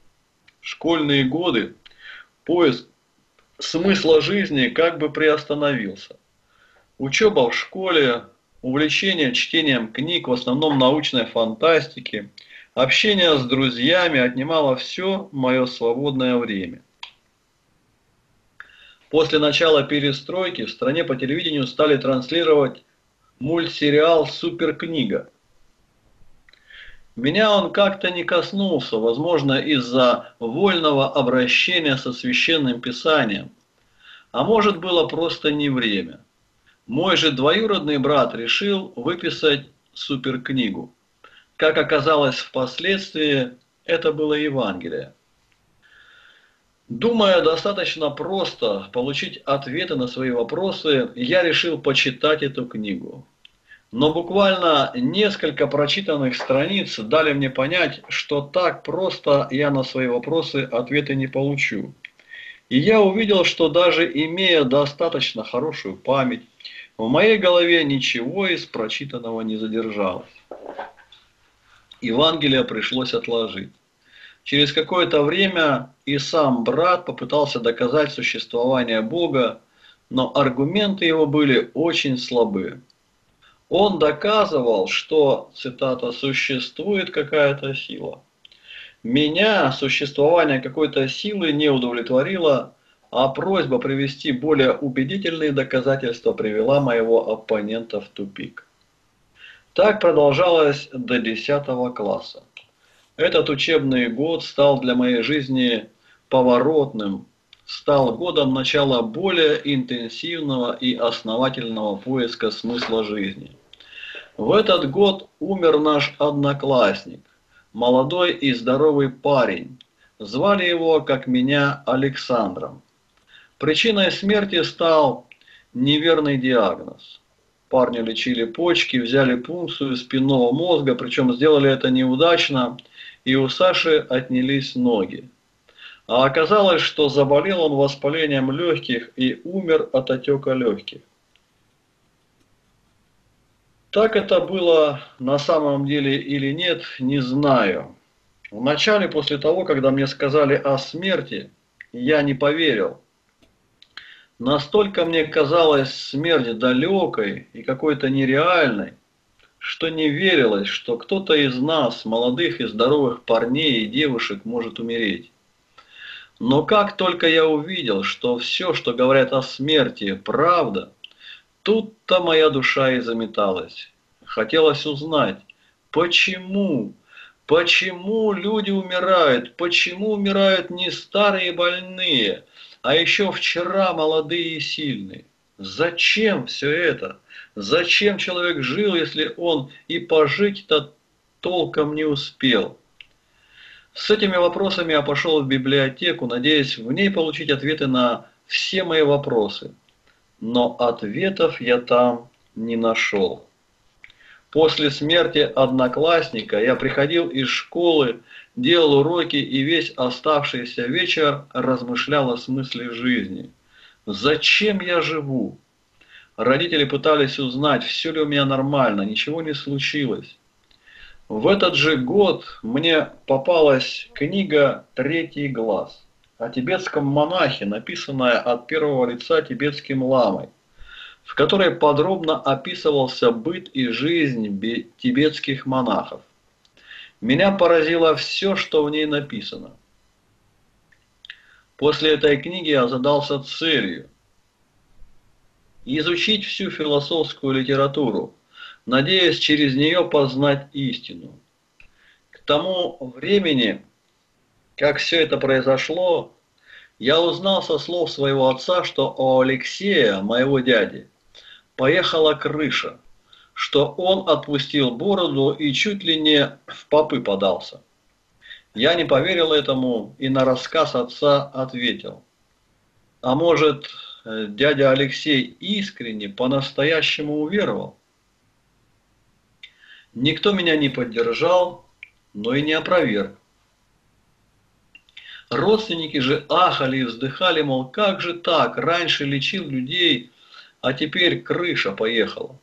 Школьные годы поиск смысла жизни как бы приостановился. Учеба в школе, увлечение чтением книг, в основном научной фантастики, общение с друзьями отнимало все мое свободное время. После начала перестройки в стране по телевидению стали транслировать мультсериал «Суперкнига». Меня он как-то не коснулся, возможно, из-за вольного обращения со Священным Писанием. А может, было просто не время. Мой же двоюродный брат решил выписать суперкнигу. Как оказалось впоследствии, это было Евангелие. Думая, достаточно просто получить ответы на свои вопросы, я решил почитать эту книгу. Но буквально несколько прочитанных страниц дали мне понять, что так просто я на свои вопросы ответы не получу. И я увидел, что даже имея достаточно хорошую память, в моей голове ничего из прочитанного не задержалось. Евангелие пришлось отложить. Через какое-то время и сам брат попытался доказать существование Бога, но аргументы его были очень слабы. Он доказывал, что, цитата, «существует какая-то сила». Меня существование какой-то силы не удовлетворило, а просьба привести более убедительные доказательства привела моего оппонента в тупик. Так продолжалось до 10 класса. Этот учебный год стал для моей жизни поворотным, стал годом начала более интенсивного и основательного поиска смысла жизни. В этот год умер наш одноклассник, молодой и здоровый парень. Звали его, как меня, Александром. Причиной смерти стал неверный диагноз. Парню лечили почки, взяли пункцию спинного мозга, причем сделали это неудачно, и у Саши отнялись ноги. А оказалось, что заболел он воспалением легких и умер от отека легких. Так это было на самом деле или нет, не знаю. Вначале, после того, когда мне сказали о смерти, я не поверил. Настолько мне казалась смерть далекой и какой-то нереальной, что не верилось, что кто-то из нас, молодых и здоровых парней и девушек, может умереть. Но как только я увидел, что все, что говорят о смерти, правда, тут-то моя душа и заметалась. Хотелось узнать, почему люди умирают, почему умирают не старые и больные, а еще вчера молодые и сильные. Зачем все это? Зачем человек жил, если он и пожить-то толком не успел? С этими вопросами я пошел в библиотеку, надеясь в ней получить ответы на все мои вопросы. Но ответов я там не нашел. После смерти одноклассника я приходил из школы, делал уроки и весь оставшийся вечер размышлял о смысле жизни. Зачем я живу? Родители пытались узнать, все ли у меня нормально, ничего не случилось. В этот же год мне попалась книга «Третий глаз» о тибетском монахе, написанная от первого лица тибетским ламой, в которой подробно описывался быт и жизнь тибетских монахов. Меня поразило все, что в ней написано. После этой книги я задался целью изучить всю философскую литературу, надеясь через нее познать истину. К тому времени, как все это произошло, я узнал со слов своего отца, что у Алексея, моего дяди, поехала крыша, что он отпустил бороду и чуть ли не в попы подался. Я не поверил этому и на рассказ отца ответил: а может, дядя Алексей искренне, по-настоящему уверовал. Никто меня не поддержал, но и не опроверг. Родственники же ахали и вздыхали, мол, как же так, раньше лечил людей, а теперь крыша поехала.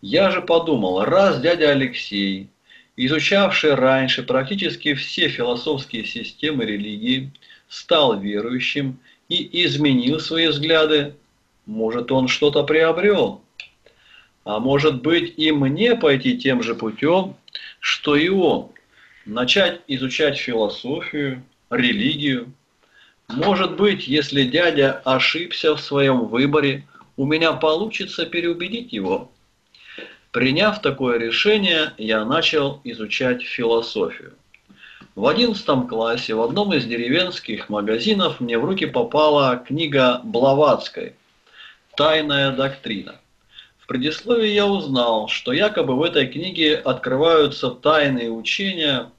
Я же подумал, раз дядя Алексей, изучавший раньше практически все философские системы религии, стал верующим и изменил свои взгляды, может, он что-то приобрел. А может быть, и мне пойти тем же путем, что и он, начать изучать философию, религию. Может быть, если дядя ошибся в своем выборе, у меня получится переубедить его. Приняв такое решение, я начал изучать философию. В 11 классе в одном из деревенских магазинов мне в руки попала книга Блаватской «Тайная доктрина». В предисловии я узнал, что якобы в этой книге открываются тайные учения,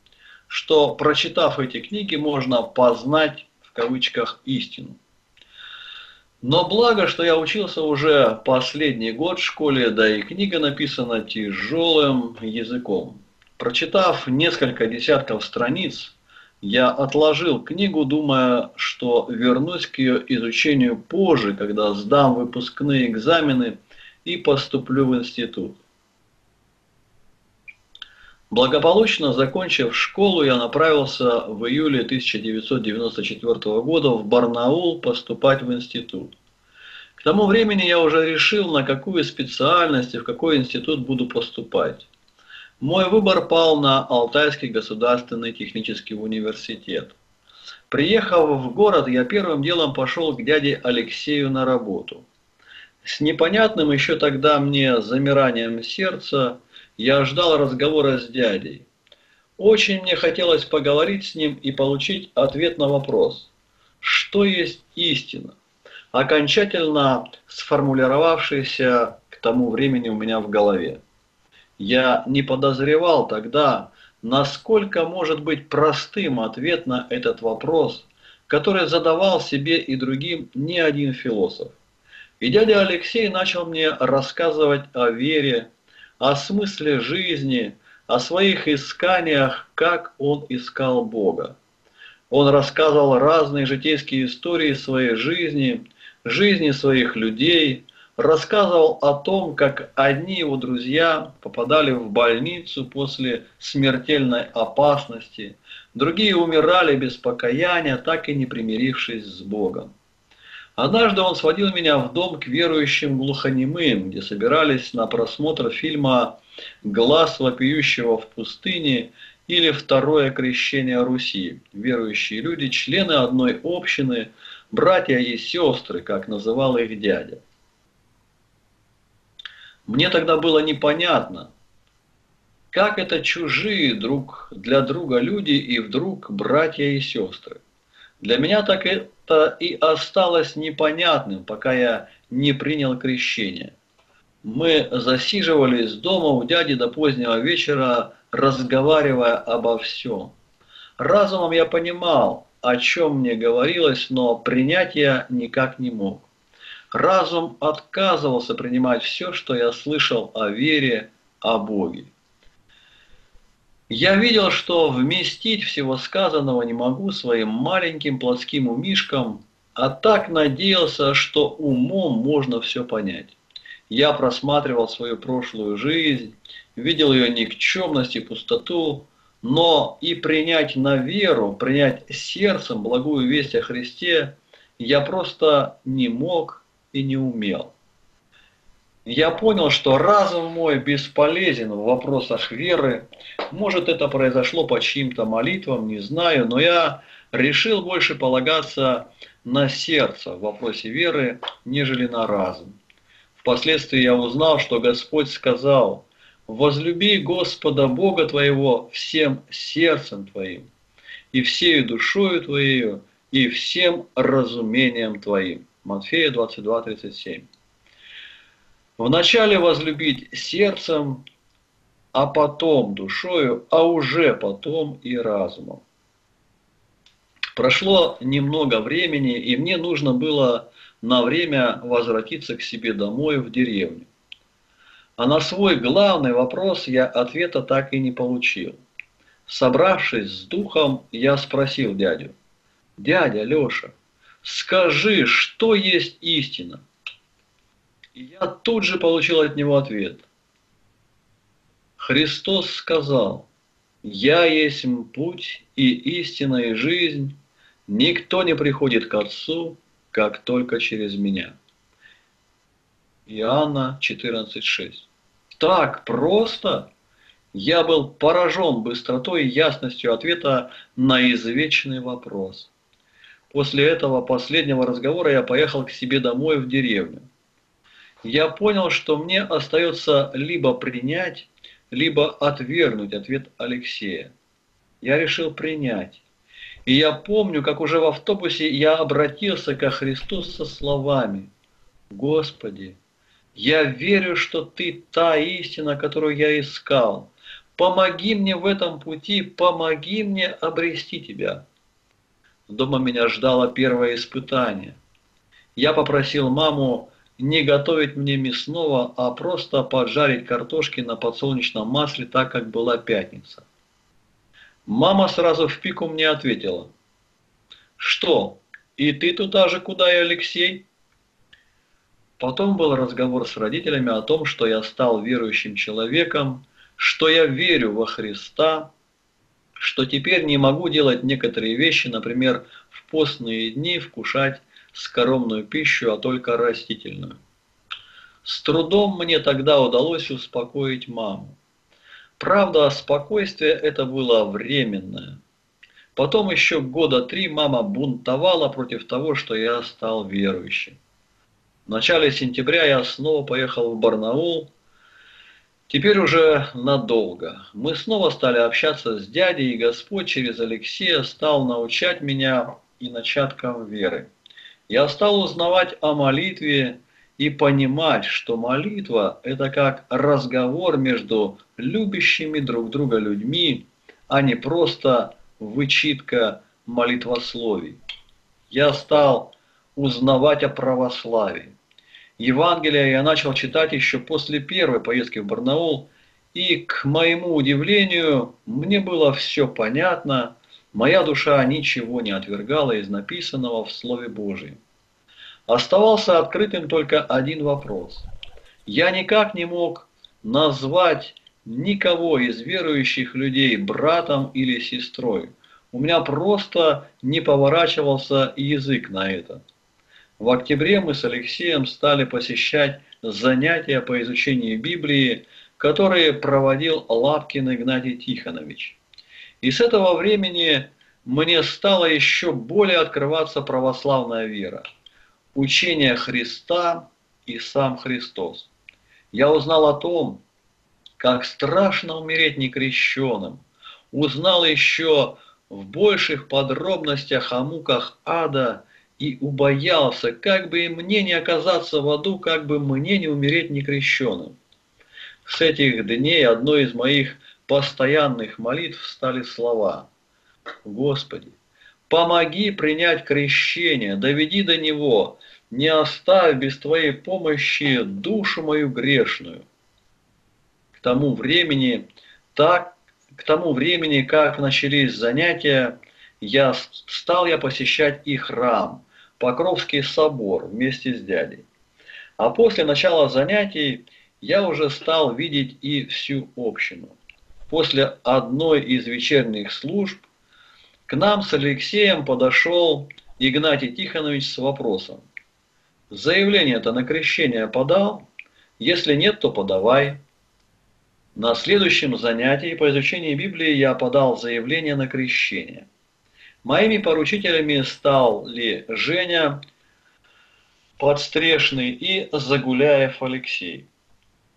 что, прочитав эти книги, можно познать, в кавычках, истину. Но благо, что я учился уже последний год в школе, да и книга написана тяжелым языком. Прочитав несколько десятков страниц, я отложил книгу, думая, что вернусь к ее изучению позже, когда сдам выпускные экзамены и поступлю в институт. Благополучно закончив школу, я направился в июле 1994 года в Барнаул поступать в институт. К тому времени я уже решил, на какую специальность и в какой институт буду поступать. Мой выбор пал на Алтайский государственный технический университет. Приехав в город, я первым делом пошел к дяде Алексею на работу. С непонятным еще тогда мне замиранием сердца я ждал разговора с дядей. Очень мне хотелось поговорить с ним и получить ответ на вопрос, что есть истина, окончательно сформулировавшийся к тому времени у меня в голове. Я не подозревал тогда, насколько может быть простым ответ на этот вопрос, который задавал себе и другим ни один философ. И дядя Алексей начал мне рассказывать о вере, о смысле жизни, о своих исканиях, как он искал Бога. Он рассказывал разные житейские истории своей жизни, жизни своих людей, рассказывал о том, как одни его друзья попадали в больницу после смертельной опасности, другие умирали без покаяния, так и не примирившись с Богом. Однажды он сводил меня в дом к верующим глухонемым, где собирались на просмотр фильма «Глаз вопиющего в пустыне» или «Второе крещение Руси». Верующие люди, члены одной общины, братья и сестры, как называл их дядя. Мне тогда было непонятно, как это чужие друг для друга люди и вдруг братья и сестры. Для меня так это и осталось непонятным, пока я не принял крещение. Мы засиживались дома у дяди до позднего вечера, разговаривая обо всем. Разумом я понимал, о чем мне говорилось, но принять я никак не мог. Разум отказывался принимать все, что я слышал о вере, о Боге. Я видел, что вместить всего сказанного не могу своим маленьким плотским умишком, а так надеялся, что умом можно все понять. Я просматривал свою прошлую жизнь, видел ее никчемность и пустоту, но и принять на веру, принять сердцем благую весть о Христе я просто не мог и не умел. Я понял, что разум мой бесполезен в вопросах веры. Может, это произошло по чьим-то молитвам, не знаю, но я решил больше полагаться на сердце в вопросе веры, нежели на разум. Впоследствии я узнал, что Господь сказал: «Возлюби Господа Бога твоего всем сердцем твоим, и всею душою твоею, и всем разумением твоим». Матфея 22:37. Вначале возлюбить сердцем, а потом душою, а уже потом и разумом. Прошло немного времени, и мне нужно было на время возвратиться к себе домой в деревню. А на свой главный вопрос я ответа так и не получил. Собравшись с духом, я спросил дядю: «Дядя Леша, скажи, что есть истина?» И я тут же получил от него ответ. Христос сказал: «Я есть путь и истина и жизнь, никто не приходит к Отцу, как только через меня». Иоанна 14:6. Так просто? Я был поражен быстротой и ясностью ответа на извечный вопрос. После этого последнего разговора я поехал к себе домой в деревню. Я понял, что мне остается либо принять, либо отвергнуть ответ Алексея. Я решил принять. И я помню, как уже в автобусе я обратился ко Христу со словами: «Господи, я верю, что Ты та истина, которую я искал. Помоги мне в этом пути, помоги мне обрести Тебя». Дома меня ждало первое испытание. Я попросил маму не готовить мне мясного, а просто поджарить картошки на подсолнечном масле, так как была пятница. Мама сразу в пику мне ответила: «Что, и ты туда же, куда и Алексей?» Потом был разговор с родителями о том, что я стал верующим человеком, что я верю во Христа, что теперь не могу делать некоторые вещи, например, в постные дни вкушать скоромную пищу, а только растительную. С трудом мне тогда удалось успокоить маму. Правда, спокойствие это было временное. Потом еще года 3 мама бунтовала против того, что я стал верующим. В начале сентября я снова поехал в Барнаул. Теперь уже надолго. Мы снова стали общаться с дядей, и Господь через Алексея стал научать меня и начаткам веры. Я стал узнавать о молитве и понимать, что молитва – это как разговор между любящими друг друга людьми, а не просто вычитка молитвословий. Я стал узнавать о православии. Евангелие я начал читать еще после первой поездки в Барнаул, и, к моему удивлению, мне было все понятно, моя душа ничего не отвергала из написанного в Слове Божьем. Оставался открытым только один вопрос. Я никак не мог назвать никого из верующих людей братом или сестрой. У меня просто не поворачивался язык на это. В октябре мы с Алексеем стали посещать занятия по изучению Библии, которые проводил Лапкин Игнатий Тихонович. И с этого времени мне стала еще более открываться православная вера, учение Христа и сам Христос. Я узнал о том, как страшно умереть некрещенным, узнал еще в больших подробностях о муках ада, и убоялся, как бы и мне не оказаться в аду, как бы мне не умереть некрещенным. С этих дней одной из моих постоянных молитв стали слова: «Господи, помоги принять крещение, доведи до него, не оставь без Твоей помощи душу мою грешную». К тому времени, как начались занятия, я стал посещать и храм, Покровский собор вместе с дядей. А после начала занятий я уже стал видеть и всю общину. После одной из вечерних служб к нам с Алексеем подошел Игнатий Тихонович с вопросом: «Заявление-то на крещение подал? Если нет, то подавай». На следующем занятии по изучению Библии я подал заявление на крещение. Моими поручителями стали Женя Подстрешный и Загуляев Алексей.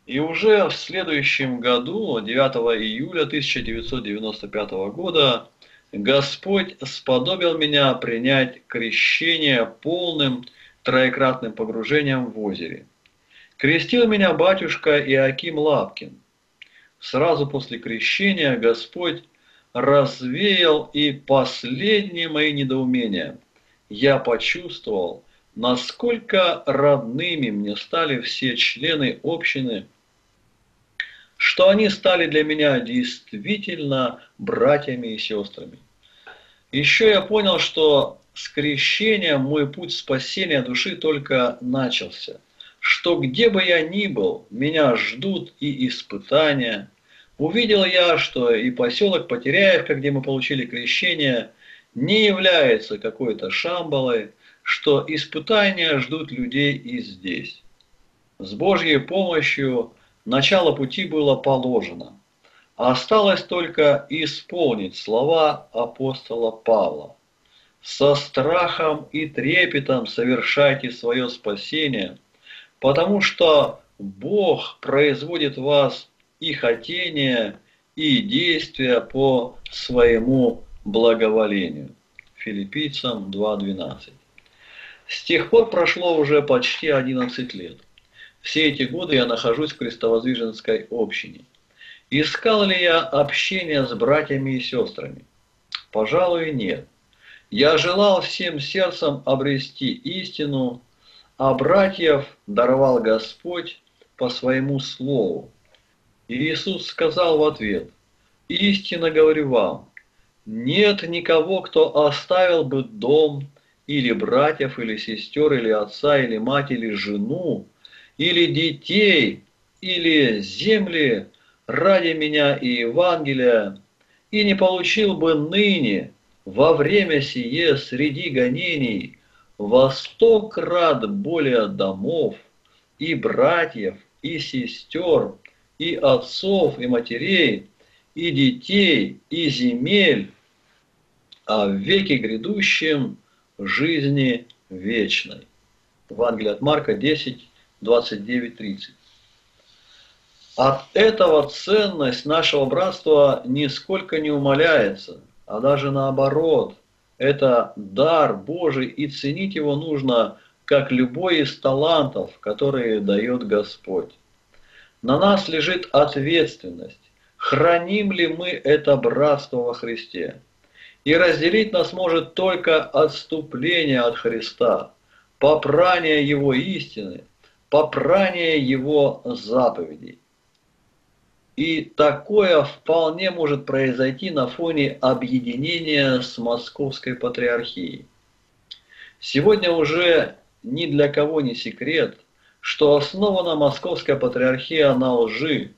И уже в следующем году, 9 июля 1995 года, Господь сподобил меня принять крещение полным троекратным погружением в озере. Крестил меня батюшка Иоаким Лапкин. Сразу после крещения Господь развеял и последние мои недоумения. Я почувствовал, насколько родными мне стали все члены общины, что они стали для меня действительно братьями и сестрами. Еще я понял, что с крещением мой путь спасения души только начался, что где бы я ни был, меня ждут и испытания. Увидел я, что и поселок Потеряевка, где мы получили крещение, не является какой-то Шамбалой, что испытания ждут людей и здесь. С Божьей помощью начало пути было положено, а осталось только исполнить слова апостола Павла. «Со страхом и трепетом совершайте свое спасение, потому что Бог производит в вас и хотение, и действия по своему благоволению». Филиппийцам 2:12. С тех пор прошло уже почти 11 лет. Все эти годы я нахожусь в Крестовоздвиженской общине. Искал ли я общения с братьями и сестрами? Пожалуй, нет. Я желал всем сердцем обрести истину, а братьев даровал Господь по своему слову. И Иисус сказал в ответ: «Истинно говорю вам, нет никого, кто оставил бы дом, или братьев, или сестер, или отца, или мать, или жену, или детей, или земли ради меня и Евангелия, и не получил бы ныне, во время сие, среди гонений, во 100 крат более домов, и братьев, и сестер, и отцов, и матерей, и детей, и земель, а в веке грядущем жизни вечной». Евангелие от Марка 10, 29, 30. От этого ценность нашего братства нисколько не умаляется, а даже наоборот. Это дар Божий, и ценить его нужно, как любой из талантов, которые дает Господь. На нас лежит ответственность, храним ли мы это братство во Христе. И разделить нас может только отступление от Христа, попрание Его истины, попрание Его заповедей. И такое вполне может произойти на фоне объединения с Московской Патриархией. Сегодня уже ни для кого не секрет, что основана Московская Патриархия на лжи,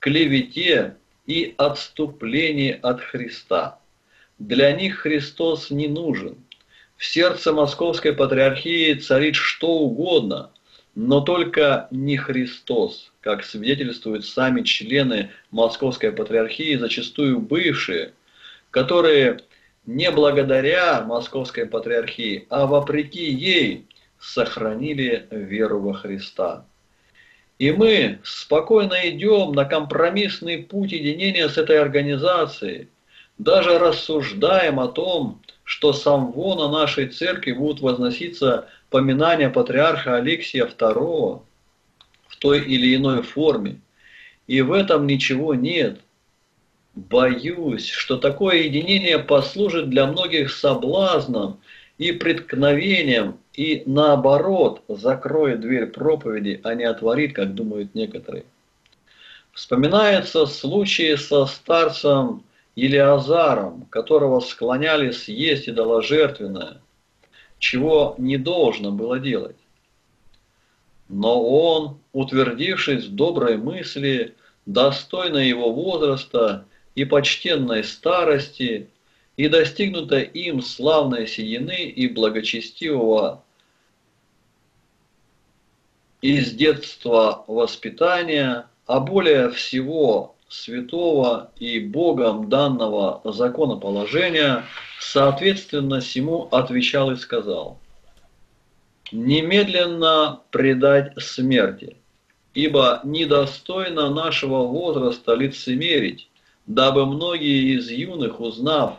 клевете и отступлении от Христа. Для них Христос не нужен. В сердце Московской Патриархии царит что угодно, но только не Христос, как свидетельствуют сами члены Московской Патриархии, зачастую бывшие, которые не благодаря Московской Патриархии, а вопреки ей, сохранили веру во Христа. И мы спокойно идем на компромиссный путь единения с этой организацией, даже рассуждаем о том, что с амвона нашей церкви будут возноситься поминания патриарха Алексия II в той или иной форме. И в этом ничего нет. Боюсь, что такое единение послужит для многих соблазном и преткновением, и наоборот закроет дверь проповеди, а не отворит, как думают некоторые. Вспоминается случай со старцем Елеазаром, которого склоняли съесть идоложертвенное, чего не должно было делать. Но он, утвердившись в доброй мысли, достойной его возраста и почтенной старости, и достигнутой им славной седины и благочестивого из детства воспитания, а более всего святого и Богом данного законоположения, соответственно сему отвечал и сказал: «Немедленно предать смерти, ибо недостойно нашего возраста лицемерить, дабы многие из юных, узнав,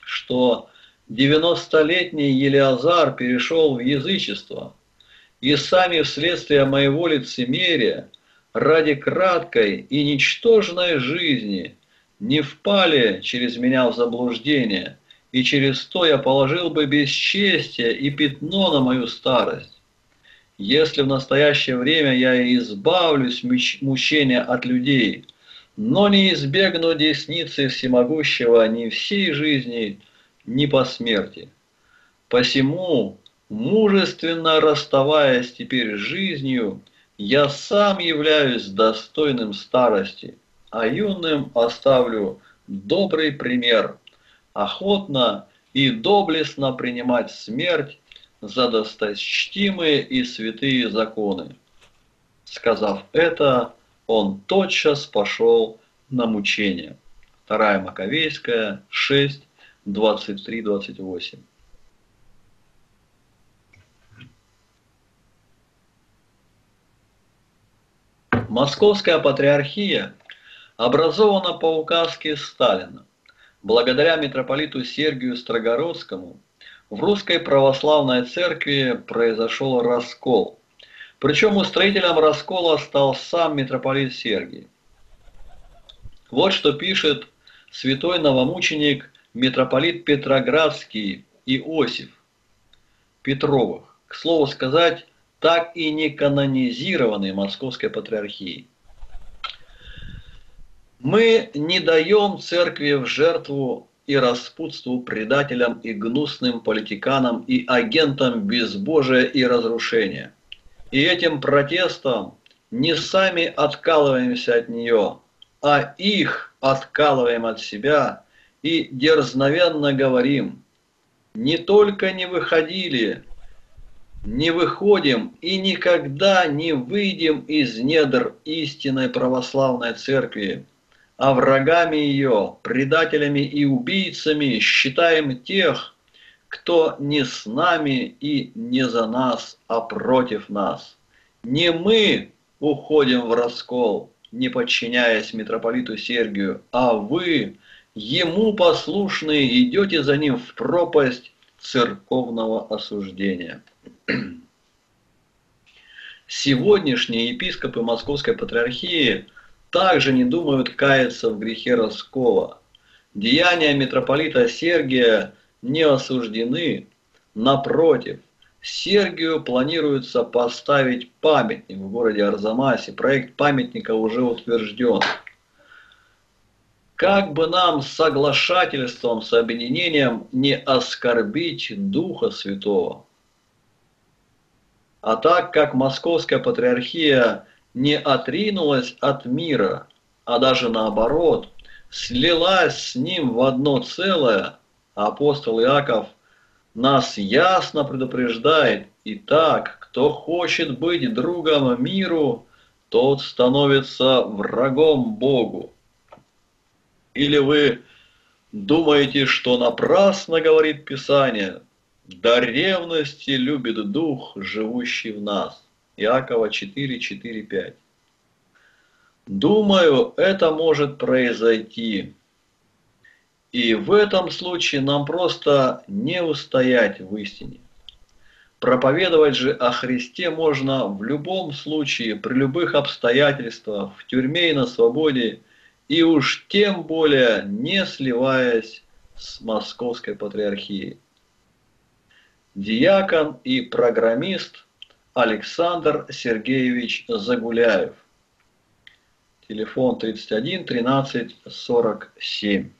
что 90-летний Елеазар перешел в язычество, и сами вследствие моего лицемерия, ради краткой и ничтожной жизни не впали через меня в заблуждение и через то я положил бы бесчестие и пятно на мою старость. Если в настоящее время я избавлюсь мучения от людей, но не избегну десницы всемогущего ни всей жизни, ни по смерти. Посему, мужественно расставаясь теперь с жизнью, я сам являюсь достойным старости, а юным оставлю добрый пример, охотно и доблестно принимать смерть за досточтимые и святые законы. Сказав это, он тотчас пошел на мучение. 2 Маковейская, 6, 23-28. Московская патриархия образована по указке Сталина. Благодаря митрополиту Сергию Строгородскому в Русской Православной Церкви произошел раскол. Причем устроителем раскола стал сам митрополит Сергий. Вот что пишет святой новомученик митрополит Петроградский Иосиф Петровых, к слову сказать, так и не канонизированный Московской патриархией. «Мы не даем церкви в жертву и распутству предателям и гнусным политиканам и агентам безбожия и разрушения. И этим протестом не сами откалываемся от нее, а их откалываем от себя и дерзновенно говорим: не только не выходили, не выходим и никогда не выйдем из недр истинной православной церкви, а врагами ее, предателями и убийцами считаем тех, кто не с нами и не за нас, а против нас. Не мы уходим в раскол, не подчиняясь митрополиту Сергию, а вы, ему послушные, идете за ним в пропасть церковного осуждения». Сегодняшние епископы Московской патриархии также не думают каяться в грехе раскола. Деяния митрополита Сергия не осуждены. Напротив, Сергию планируется поставить памятник в городе Арзамасе. Проект памятника уже утвержден. Как бы нам соглашательством с объединением не оскорбить Духа Святого? А так как Московская патриархия не отринулась от мира, а даже наоборот, слилась с ним в одно целое, апостол Иаков нас ясно предупреждает: «Итак, кто хочет быть другом миру, тот становится врагом Богу». Или вы думаете, что напрасно говорит Писание: «До ревности любит Дух, живущий в нас». Иакова 4, 4, 5. Думаю, это может произойти. И в этом случае нам просто не устоять в истине. Проповедовать же о Христе можно в любом случае, при любых обстоятельствах, в тюрьме и на свободе, и уж тем более не сливаясь с Московской патриархией. Диакон и программист Александр Сергеевич Загуляев. Телефон 31 13 47.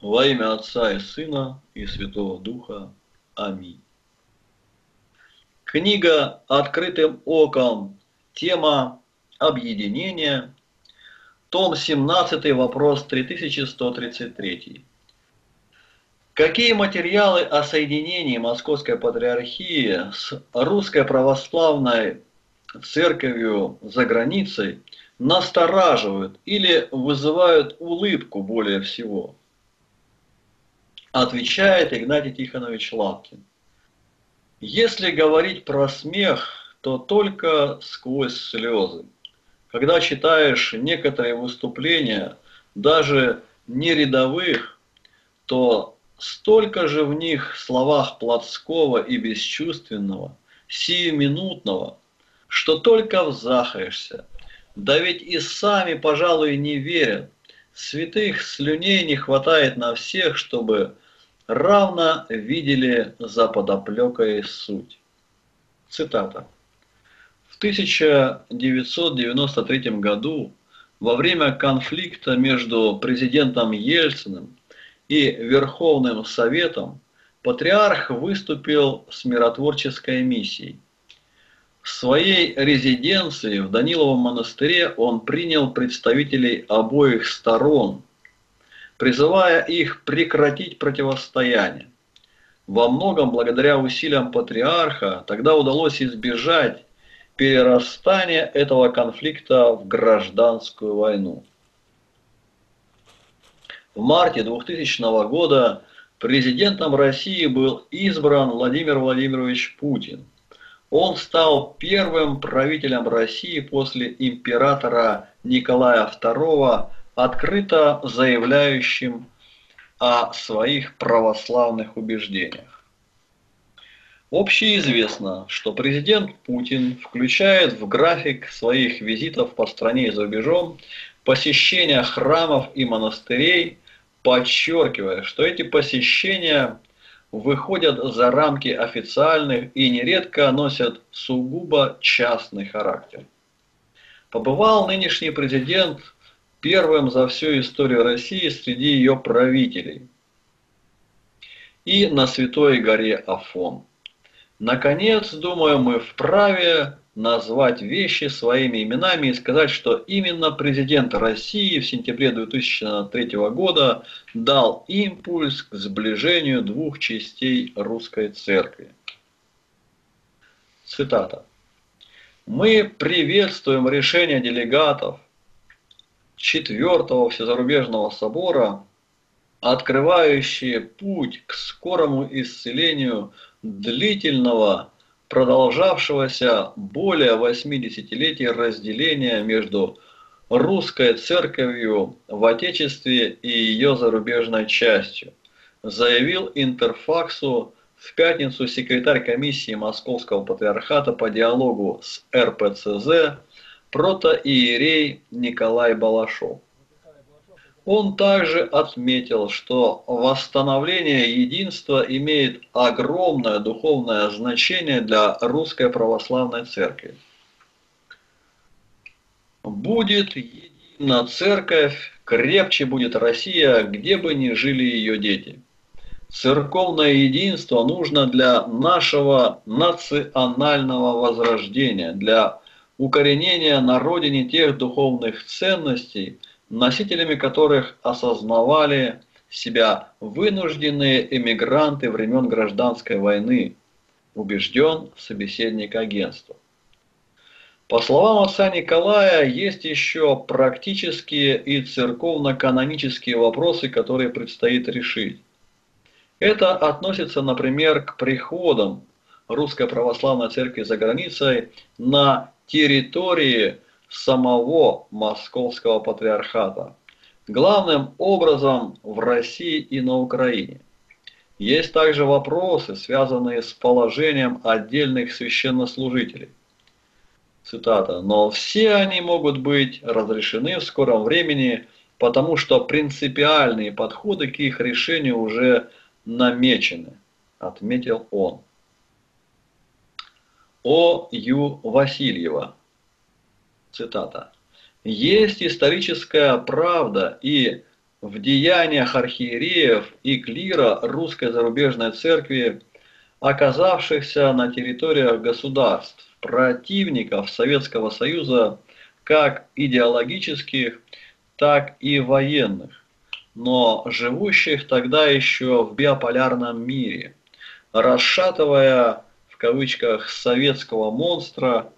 Во имя Отца и Сына и Святого Духа. Аминь. Книга «Открытым оком», тема «Объединение», том 17, вопрос 3133. Какие материалы о соединении Московской патриархии с Русской Православной церковью за границей настораживают или вызывают улыбку более всего? Отвечает Игнатий Тихонович Лапкин. Если говорить про смех, то только сквозь слезы. Когда читаешь некоторые выступления, даже не рядовых, то столько же в них словах плотского и бесчувственного, сиюминутного, что только взахаешься. Да ведь и сами, пожалуй, не верят. Святых слюней не хватает на всех, чтобы равно видели за подоплекой суть. Цитата. В 1993 году, во время конфликта между президентом Ельциным и Верховным Советом, патриарх выступил с миротворческой миссией. В своей резиденции в Даниловом монастыре он принял представителей обоих сторон, призывая их прекратить противостояние. Во многом благодаря усилиям патриарха тогда удалось избежать перерастания этого конфликта в гражданскую войну. В марте 2000 года президентом России был избран Владимир Владимирович Путин. Он стал первым правителем России после императора Николая II, открыто заявляющим о своих православных убеждениях. Общеизвестно, что президент Путин включает в график своих визитов по стране и за рубежом посещения храмов и монастырей, подчеркивая, что эти посещения выходят за рамки официальных и нередко носят сугубо частный характер. Побывал нынешний президент первым за всю историю России среди ее правителей и на Святой горе Афон. Наконец, думаю, мы вправе назвать вещи своими именами и сказать, что именно президент России в сентябре 2003 года дал импульс к сближению двух частей русской церкви. Цитата. Мы приветствуем решение делегатов 4-го Всезарубежного собора, открывающие путь к скорому исцелению длительного, продолжавшегося более 80-летий разделения между русской церковью в Отечестве и ее зарубежной частью, заявил Интерфаксу в пятницу секретарь комиссии Московского патриархата по диалогу с РПЦЗ протоиерей Николай Балашов. Он также отметил, что восстановление единства имеет огромное духовное значение для Русской Православной Церкви. «Будет едина церковь, крепче будет Россия, где бы ни жили ее дети. Церковное единство нужно для нашего национального возрождения, для укоренения на родине тех духовных ценностей, носителями которых осознавали себя вынужденные эмигранты времен гражданской войны», убежден собеседник агентства. По словам отца Николая, есть еще практические и церковно-канонические вопросы, которые предстоит решить. Это относится, например, к приходам Русской Православной Церкви за границей на территории самого Московского патриархата, главным образом в России и на Украине. Есть также вопросы, связанные с положением отдельных священнослужителей. Цитата. «Но все они могут быть разрешены в скором времени, потому что принципиальные подходы к их решению уже намечены», отметил он. О. Ю. Васильева. Цитата. «Есть историческая правда и в деяниях архиереев и клира русской зарубежной церкви, оказавшихся на территориях государств, противников Советского Союза, как идеологических, так и военных, но живущих тогда еще в биополярном мире, расшатывая, в кавычках, советского монстра,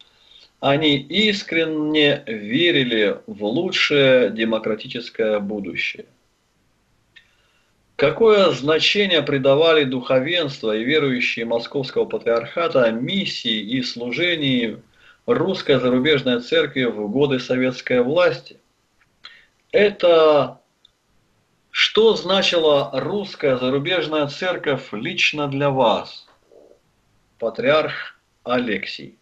Они искренне верили в лучшее демократическое будущее. Какое значение придавали духовенство и верующие Московского патриархата миссии и служению русской зарубежной церкви в годы советской власти? Это что значила русская зарубежная церковь лично для вас, патриарх Алексий?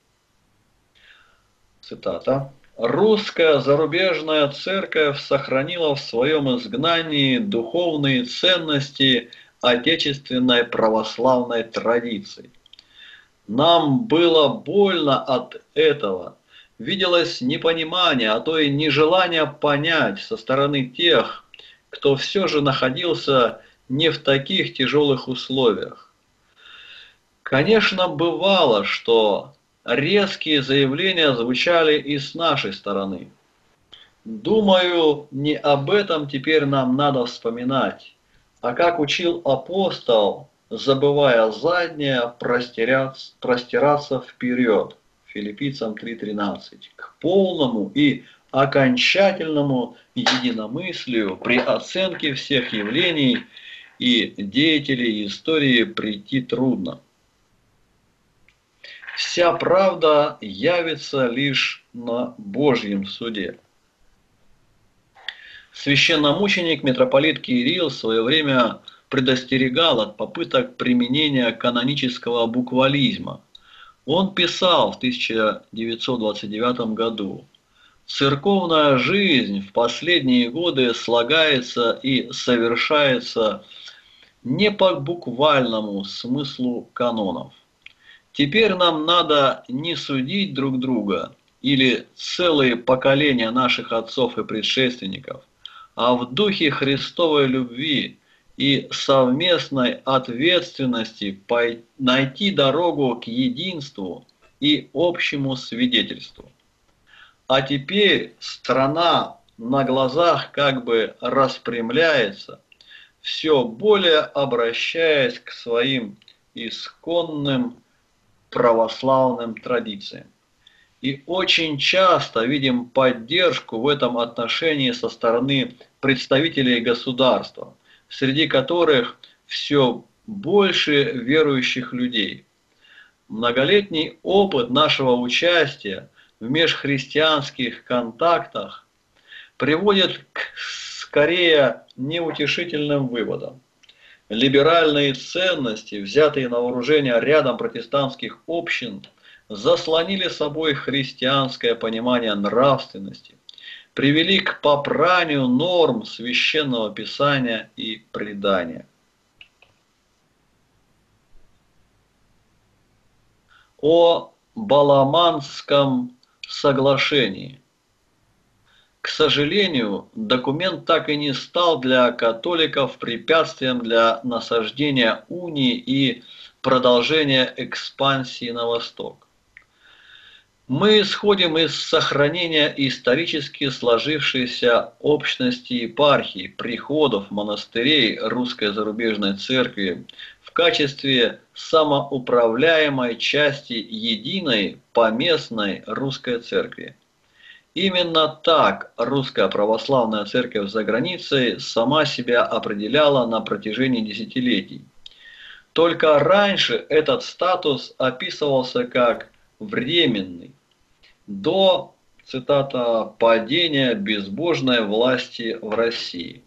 Цитата. «Русская зарубежная церковь сохранила в своем изгнании духовные ценности отечественной православной традиции. Нам было больно от этого. Виделось непонимание, а то и нежелание понять со стороны тех, кто все же находился не в таких тяжелых условиях. Конечно, бывало, что резкие заявления звучали и с нашей стороны. Думаю, не об этом теперь нам надо вспоминать, а как учил апостол, забывая заднее, простираться вперед» Филиппийцам 3:13, «к полному и окончательному единомыслию при оценке всех явлений и деятелей истории прийти трудно. Вся правда явится лишь на Божьем суде». Священномученик митрополит Кирилл в свое время предостерегал от попыток применения канонического буквализма. Он писал в 1929 году: «Церковная жизнь в последние годы слагается и совершается не по буквальному смыслу канонов. Теперь нам надо не судить друг друга или целые поколения наших отцов и предшественников, а в духе Христовой любви и совместной ответственности найти дорогу к единству и общему свидетельству. А теперь страна на глазах как бы распрямляется, все более обращаясь к своим исконным православным традициям. И очень часто видим поддержку в этом отношении со стороны представителей государства, среди которых все больше верующих людей. Многолетний опыт нашего участия в межхристианских контактах приводит к скорее неутешительным выводам. Либеральные ценности, взятые на вооружение рядом протестантских общин, заслонили собой христианское понимание нравственности, привели к попранию норм священного писания и предания. О Баламанском соглашении. К сожалению, документ так и не стал для католиков препятствием для насаждения унии и продолжения экспансии на восток. Мы исходим из сохранения исторически сложившейся общности епархий, приходов, монастырей Русской зарубежной церкви в качестве самоуправляемой части единой поместной Русской церкви. Именно так Русская православная церковь за границей сама себя определяла на протяжении десятилетий. Только раньше этот статус описывался как временный, до, цитата, «падения безбожной власти в России».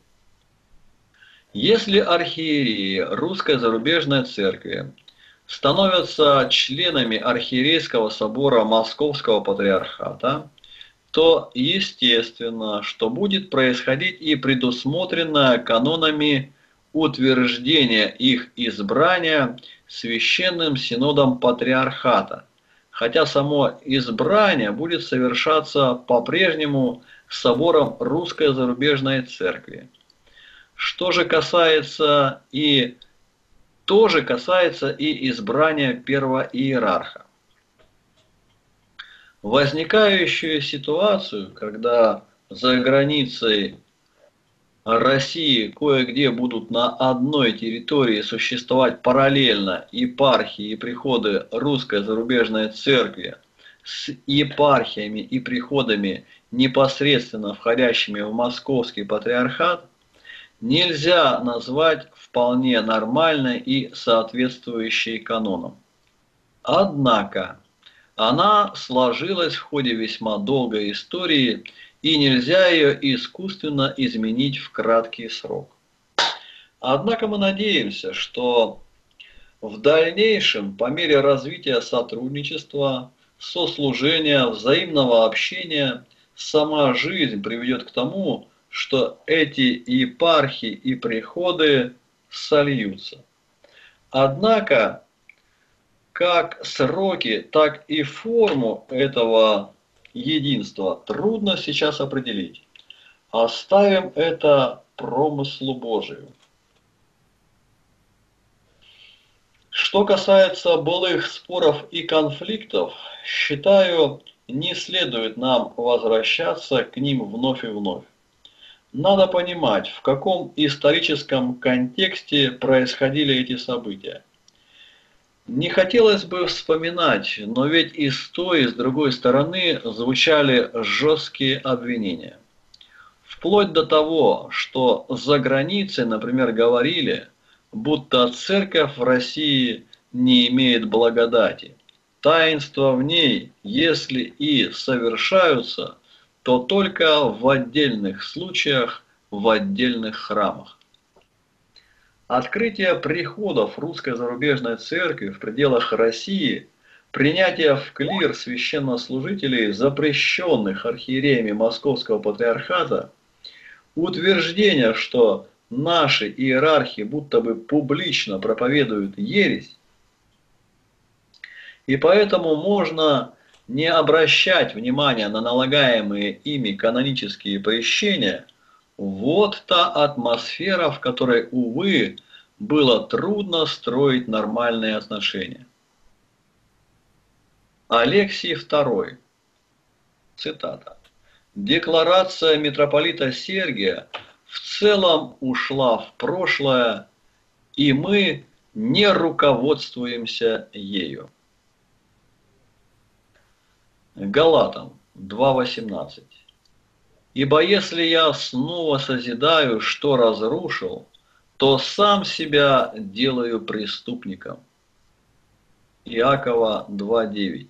Если архиереи Русской зарубежной церкви становятся членами Архиерейского собора Московского патриархата, то естественно, что будет происходить и предусмотренное канонами утверждение их избрания Священным Синодом Патриархата, хотя само избрание будет совершаться по-прежнему собором Русской зарубежной церкви. Что же касается и избрания первоиерарха. Возникающую ситуацию, когда за границей России кое-где будут на одной территории существовать параллельно епархии и приходы Русской зарубежной церкви с епархиями и приходами, непосредственно входящими в Московский патриархат, нельзя назвать вполне нормальной и соответствующей канонам. Однако она сложилась в ходе весьма долгой истории, и нельзя ее искусственно изменить в краткий срок. Однако мы надеемся, что в дальнейшем, по мере развития сотрудничества, сослужения, взаимного общения, сама жизнь приведет к тому, что эти епархии и приходы сольются. Однако, как сроки, так и форму этого единства трудно сейчас определить. Оставим это промыслу Божию. Что касается былых споров и конфликтов, считаю, не следует нам возвращаться к ним вновь и вновь. Надо понимать, в каком историческом контексте происходили эти события. Не хотелось бы вспоминать, но ведь и с той, и с другой стороны звучали жесткие обвинения. Вплоть до того, что за границей, например, говорили, будто церковь в России не имеет благодати. Таинства в ней, если и совершаются, то только в отдельных случаях, в отдельных храмах. Открытие приходов русской зарубежной церкви в пределах России, принятие в клир священнослужителей, запрещенных архиереями Московского патриархата, утверждение, что наши иерархи будто бы публично проповедуют ересь, и поэтому можно не обращать внимания на налагаемые ими канонические прещения, вот та атмосфера, в которой, увы, было трудно строить нормальные отношения. Алексий II. Цитата. «Декларация митрополита Сергия в целом ушла в прошлое, и мы не руководствуемся ею». Галатам 2:18. «Ибо если я снова созидаю, что разрушил, то сам себя делаю преступником». Иакова 2:9.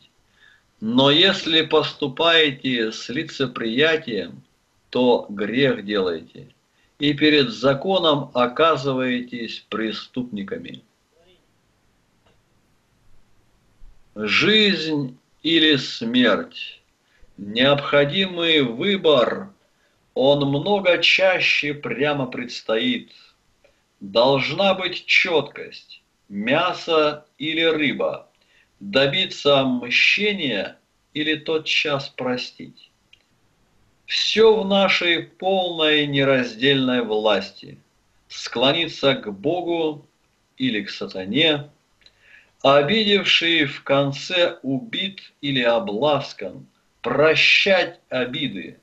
«Но если поступаете с лицеприятием, то грех делаете, и перед законом оказываетесь преступниками». Жизнь или смерть. Необходимый выбор, он много чаще прямо предстоит. Должна быть четкость, мясо или рыба, добиться мщения или тотчас простить. Все в нашей полной нераздельной власти, склониться к Богу или к сатане. Обидевший в конце убит или обласкан, прощать обиды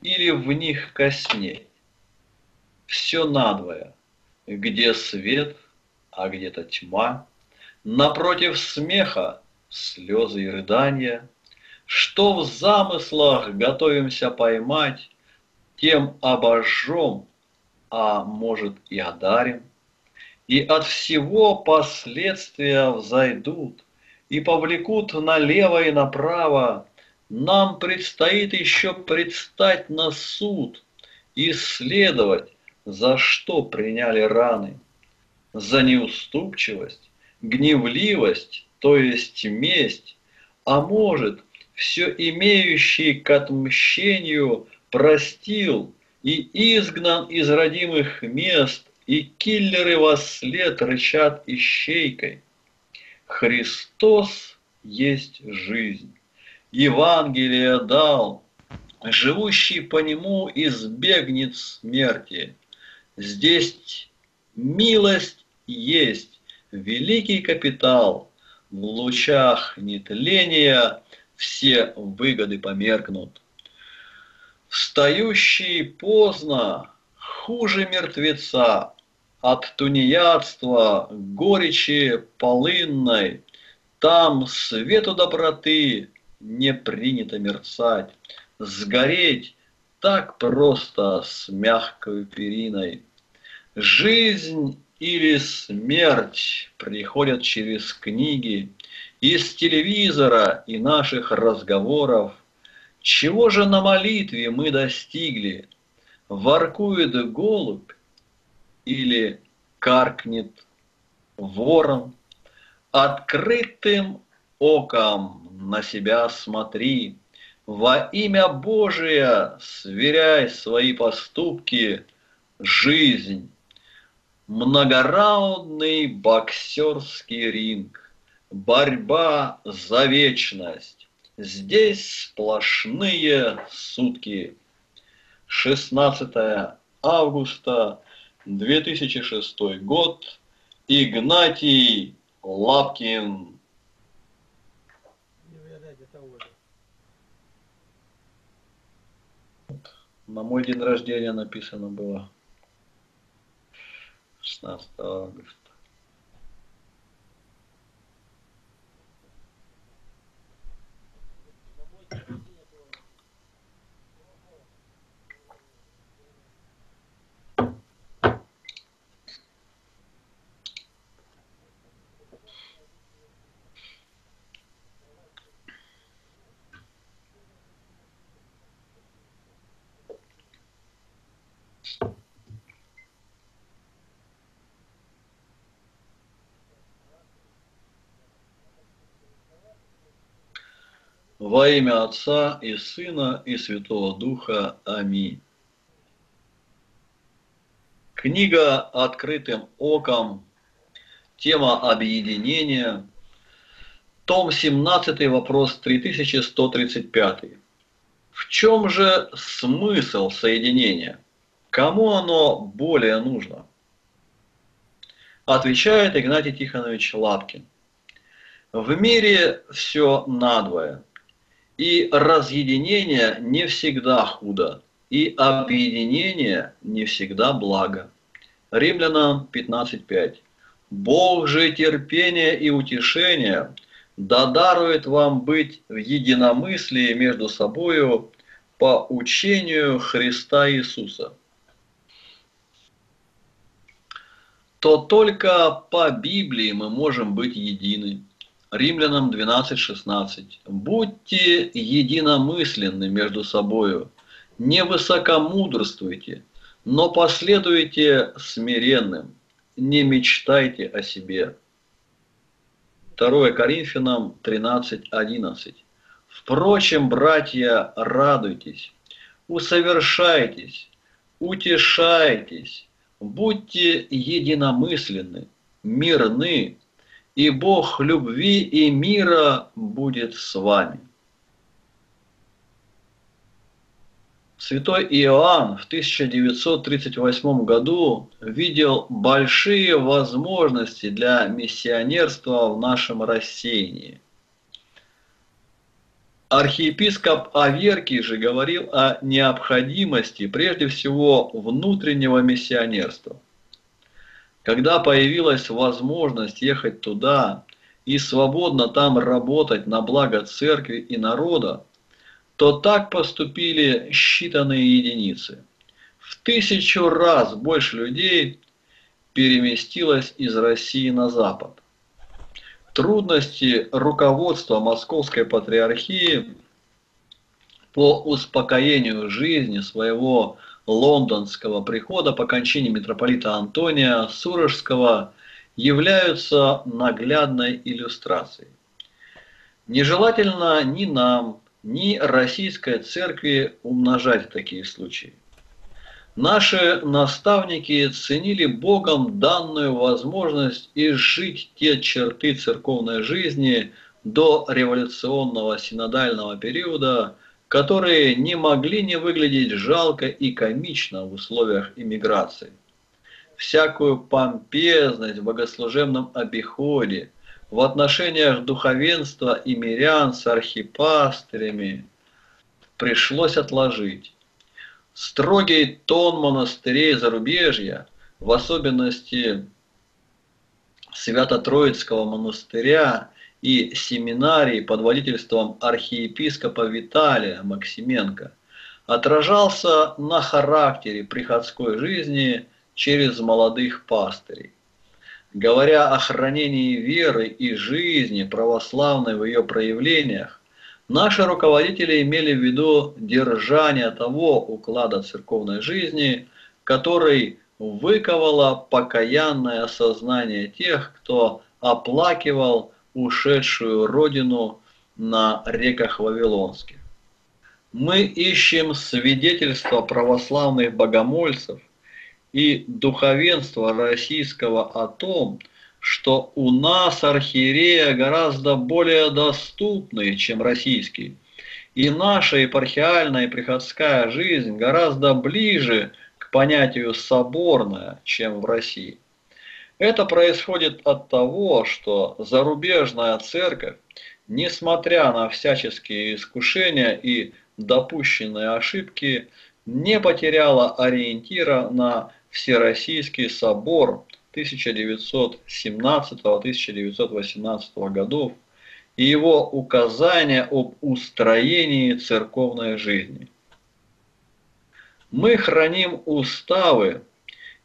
или в них косней. Все надвое, где свет, а где-то тьма, напротив смеха слезы и рыдания. Что в замыслах готовимся поймать, тем обожжем, а может и одарим. И от всего последствия взойдут, и повлекут налево и направо. Нам предстоит еще предстать на суд, исследовать, за что приняли раны. За неуступчивость, гневливость, то есть месть, а может, все имеющий к отмщению простил и изгнан из родимых мест, и киллеры во след рычат ищейкой. Христос есть жизнь. Евангелие дал, живущий по нему избегнет смерти. Здесь милость есть, великий капитал. В лучах нетления все выгоды померкнут. Встающий поздно хуже мертвеца. От тунеядства, горечи полынной, там свету доброты не принято мерцать, сгореть так просто с мягкой периной. Жизнь или смерть приходят через книги, из телевизора и наших разговоров. Чего же на молитве мы достигли? Воркует голубь или каркнет ворон? Открытым оком на себя смотри, во имя Божие сверяй свои поступки. Жизнь – многораундный боксерский ринг, борьба за вечность, здесь сплошные сутки. 16 августа 2006 год, Игнатий Лапкин. На мой день рождения написано было 16 августа. Во имя Отца и Сына и Святого Духа. Аминь. Книга «Открытым оком», тема объединения, том 17, вопрос 3135. В чем же смысл соединения? Кому оно более нужно? Отвечает Игнатий Тихонович Лапкин. В мире все надвое. И разъединение не всегда худо, и объединение не всегда благо. Римлянам 15:5. Бог же терпение и утешение да дарует вам быть в единомыслии между собою по учению Христа Иисуса. То только по Библии мы можем быть едины. Римлянам 12:16. Будьте единомысленны между собою, не высокомудрствуйте, но последуйте смиренным, не мечтайте о себе. 2 Коринфянам 13:11. Впрочем, братья, радуйтесь, усовершайтесь, утешайтесь, будьте единомысленны, мирны, и Бог любви и мира будет с вами. Святой Иоанн в 1938 году видел большие возможности для миссионерства в нашем рассеянии. Архиепископ Аверкий же говорил о необходимости прежде всего внутреннего миссионерства. Когда появилась возможность ехать туда и свободно там работать на благо церкви и народа, то так поступили считанные единицы. В 1000 раз больше людей переместилось из России на Запад. Трудности руководства Московской Патриархии по успокоению жизни своего лондонского прихода по кончине митрополита Антония Сурожского являются наглядной иллюстрацией. Нежелательно ни нам, ни Российской Церкви умножать такие случаи. Наши наставники ценили Богом данную возможность изжить те черты церковной жизни до революционного синодального периода, которые не могли не выглядеть жалко и комично в условиях иммиграции. Всякую помпезность в богослужебном обиходе, в отношениях духовенства и мирян с архипастырями пришлось отложить. Строгий тон монастырей зарубежья, в особенности Свято-Троицкого монастыря, и семинарии под водительством архиепископа Виталия Максименко отражался на характере приходской жизни через молодых пастырей. Говоря о хранении веры и жизни православной в ее проявлениях, наши руководители имели в виду держание того уклада церковной жизни, который выковало покаянное сознание тех, кто оплакивал ушедшую родину на реках Вавилонских. Мы ищем свидетельства православных богомольцев и духовенства российского о том, что у нас архиерея гораздо более доступны, чем российские, и наша епархиальная и приходская жизнь гораздо ближе к понятию «соборная», чем в России. Это происходит от того, что зарубежная церковь, несмотря на всяческие искушения и допущенные ошибки, не потеряла ориентира на Всероссийский собор 1917-1918 годов и его указания об устроении церковной жизни. Мы храним уставы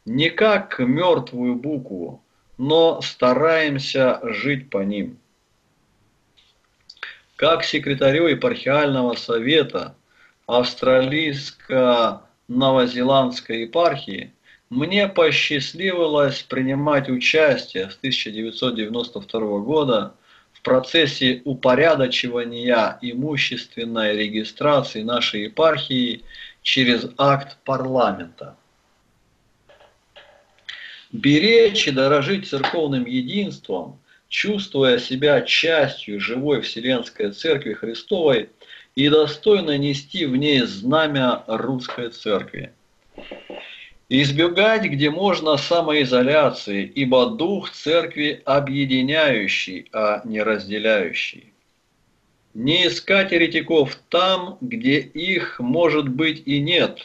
не как мертвую букву, но стараемся жить по ним. Как секретарю епархиального совета австралийско-новозеландской епархии мне посчастливилось принимать участие с 1992 года в процессе упорядочивания имущественной регистрации нашей епархии через акт парламента. Беречь и дорожить церковным единством, чувствуя себя частью живой Вселенской Церкви Христовой и достойно нести в ней знамя Русской Церкви. Избегать, где можно, самоизоляции, ибо дух церкви объединяющий, а не разделяющий. Не искать еретиков там, где их, может быть, и нет,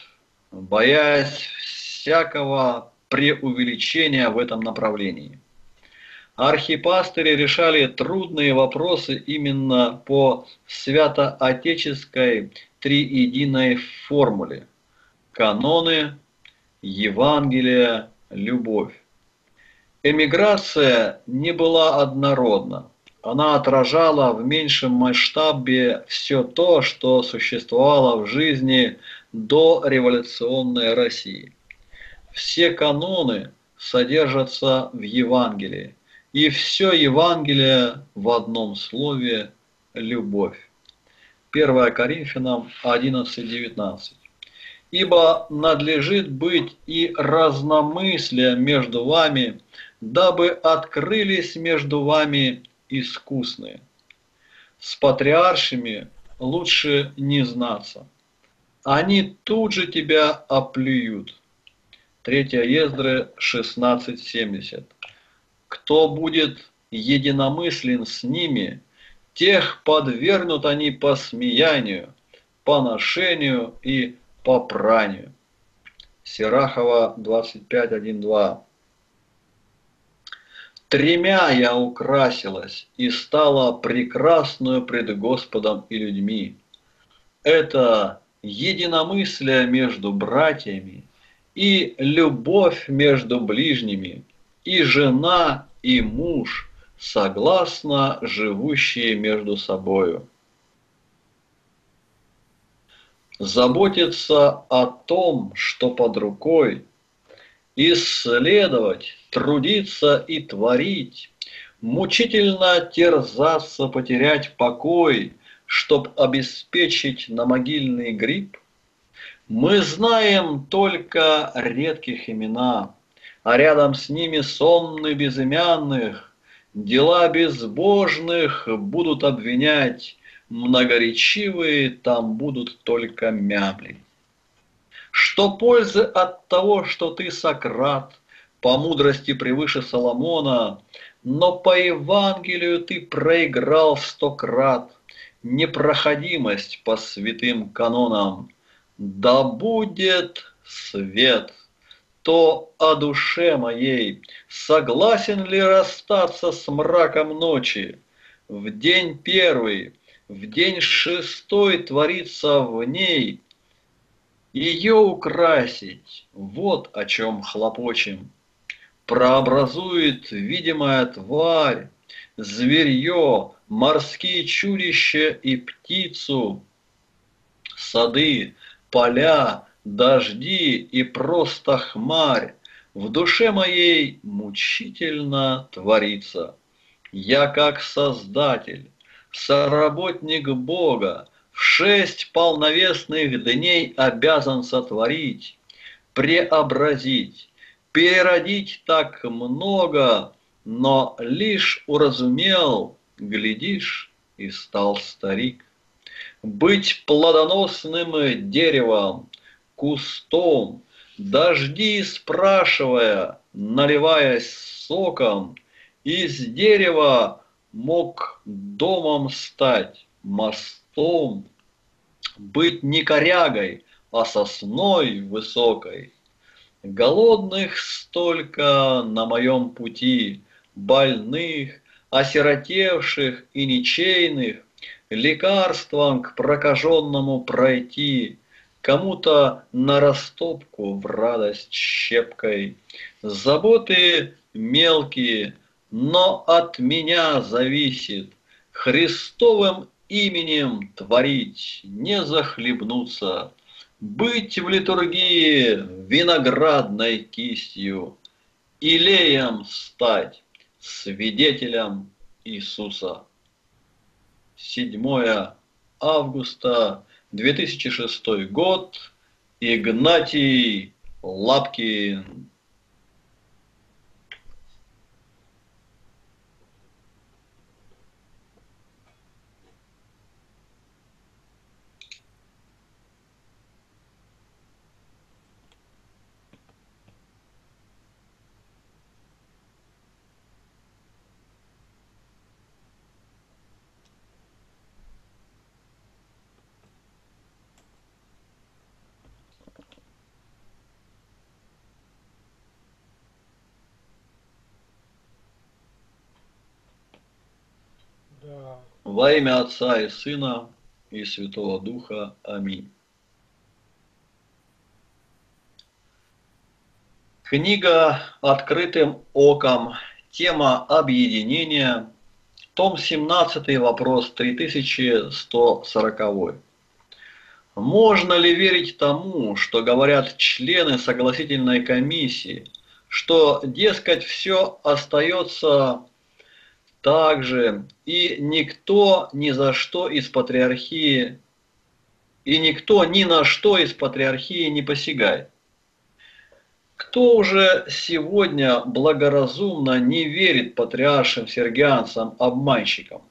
боясь всякого преувеличения в этом направлении. Архипастыри решали трудные вопросы именно по святоотеческой триединой формуле – каноны, Евангелие, любовь. Эмиграция не была однородна. Она отражала в меньшем масштабе все то, что существовало в жизни до революционной России. Все каноны содержатся в Евангелии, и все Евангелие в одном слове – любовь. 1 Коринфянам 11:19. Ибо надлежит быть и разномыслие между вами, дабы открылись между вами искусные. С патриаршами лучше не знаться. Они тут же тебя оплюют. 3 Ездры 16:70. Кто будет единомыслен с ними, тех подвергнут они посмеянию, поношению и по пранию. Сирахова 25:1-2. Тремя я украсилась и стала прекрасную пред Господом и людьми. Это единомыслие между братьями, и любовь между ближними, и жена, и муж, согласно живущие между собою. Заботиться о том, что под рукой, исследовать, трудиться и творить, мучительно терзаться, потерять покой, чтоб обеспечить на могильный гроб. Мы знаем только редких имена, а рядом с ними сонмы безымянных, дела безбожных будут обвинять, многоречивые там будут только мямли. Что пользы от того, что ты Сократ, по мудрости превыше Соломона, но по Евангелию ты проиграл 100 крат, непроходимость по святым канонам. Да будет свет, то о душе моей, согласен ли расстаться с мраком ночи? в день первый, в день шестой творится в ней. Ее украсить, вот о чем хлопочем. Прообразует видимая тварь, зверье, морские чудища и птицу. Сады, поля, дожди и просто хмарь в душе моей мучительно творится. Я как создатель, соработник Бога, в 6 полновесных дней обязан сотворить, преобразить, переродить так много, но лишь уразумел, глядишь, и стал старик. Быть плодоносным деревом, кустом, дожди спрашивая, наливаясь соком, из дерева мог домом стать, мостом, быть не корягой, а сосной высокой. Голодных столько на моем пути, больных, осиротевших и ничейных, лекарством к прокаженному пройти, кому-то на растопку в радость щепкой. Заботы мелкие, но от меня зависит Христовым именем творить, не захлебнуться, быть в литургии виноградной кистью, илеем стать, свидетелем Иисуса. 7 августа 2006 год. Игнатий Лапкин. Во имя Отца и Сына и Святого Духа. Аминь. Книга «Открытым оком». Тема объединения. Том 17, вопрос 3140. Можно ли верить тому, что говорят члены согласительной комиссии, что, дескать, все остается... Также и никто ни за что из патриархии, и никто ни на что из патриархии не посягает. Кто уже сегодня благоразумно не верит патриаршим сергианцам-обманщикам?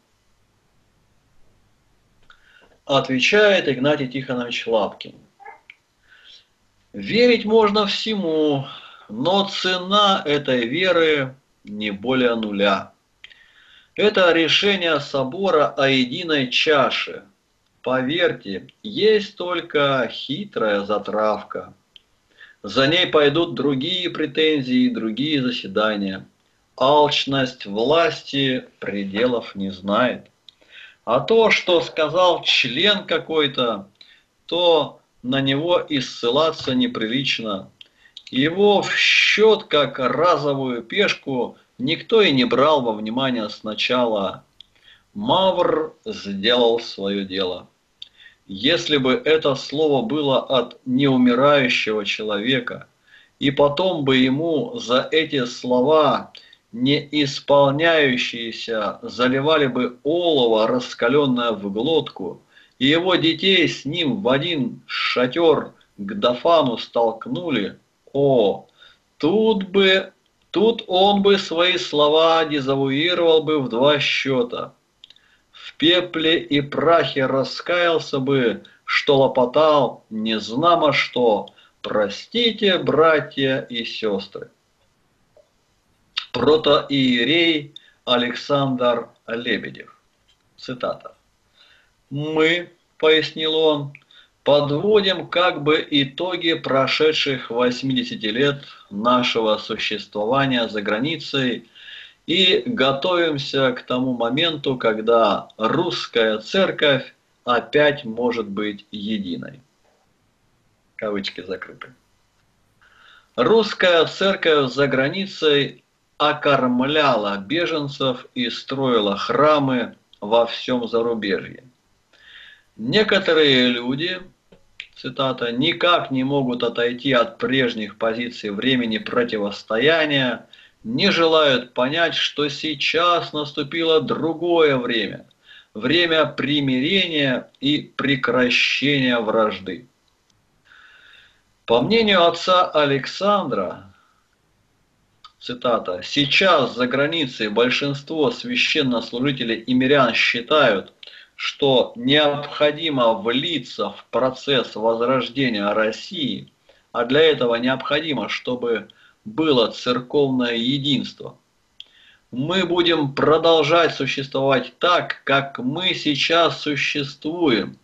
Отвечает Игнатий Тихонович Лапкин. Верить можно всему, но цена этой веры не более нуля. Это решение собора о единой чаше. Поверьте, есть только хитрая затравка. За ней пойдут другие претензии, другие заседания. Алчность власти пределов не знает. А то, что сказал член какой-то, то на него и ссылаться неприлично. Его в счет как разовую пешку никто и не брал во внимание сначала. Мавр сделал свое дело. Если бы это слово было от неумирающего человека, и потом бы ему за эти слова, не исполняющиеся, заливали бы олово, раскаленное в глотку, и его детей с ним в один шатер к Дафану столкнули, Тут он бы свои слова дезавуировал бы в 2 счета. В пепле и прахе раскаялся бы, что лопотал, незнамо что. Простите, братья и сестры. Протоиерей Александр Лебедев. Цитата. «Мы, — пояснил он, — подводим как бы итоги прошедших 80 лет, нашего существования за границей и готовимся к тому моменту, когда русская церковь опять может быть единой. Кавычки закрыты. Русская церковь за границей окормляла беженцев и строила храмы во всем зарубежье. Некоторые люди, цитата, никак не могут отойти от прежних позиций времени противостояния, не желают понять, что сейчас наступило другое время, время примирения и прекращения вражды. По мнению отца Александра, цитата, сейчас за границей большинство священнослужителей и мирян считают, что необходимо влиться в процесс возрождения России, а для этого необходимо, чтобы было церковное единство. Мы будем продолжать существовать так, как мы сейчас существуем,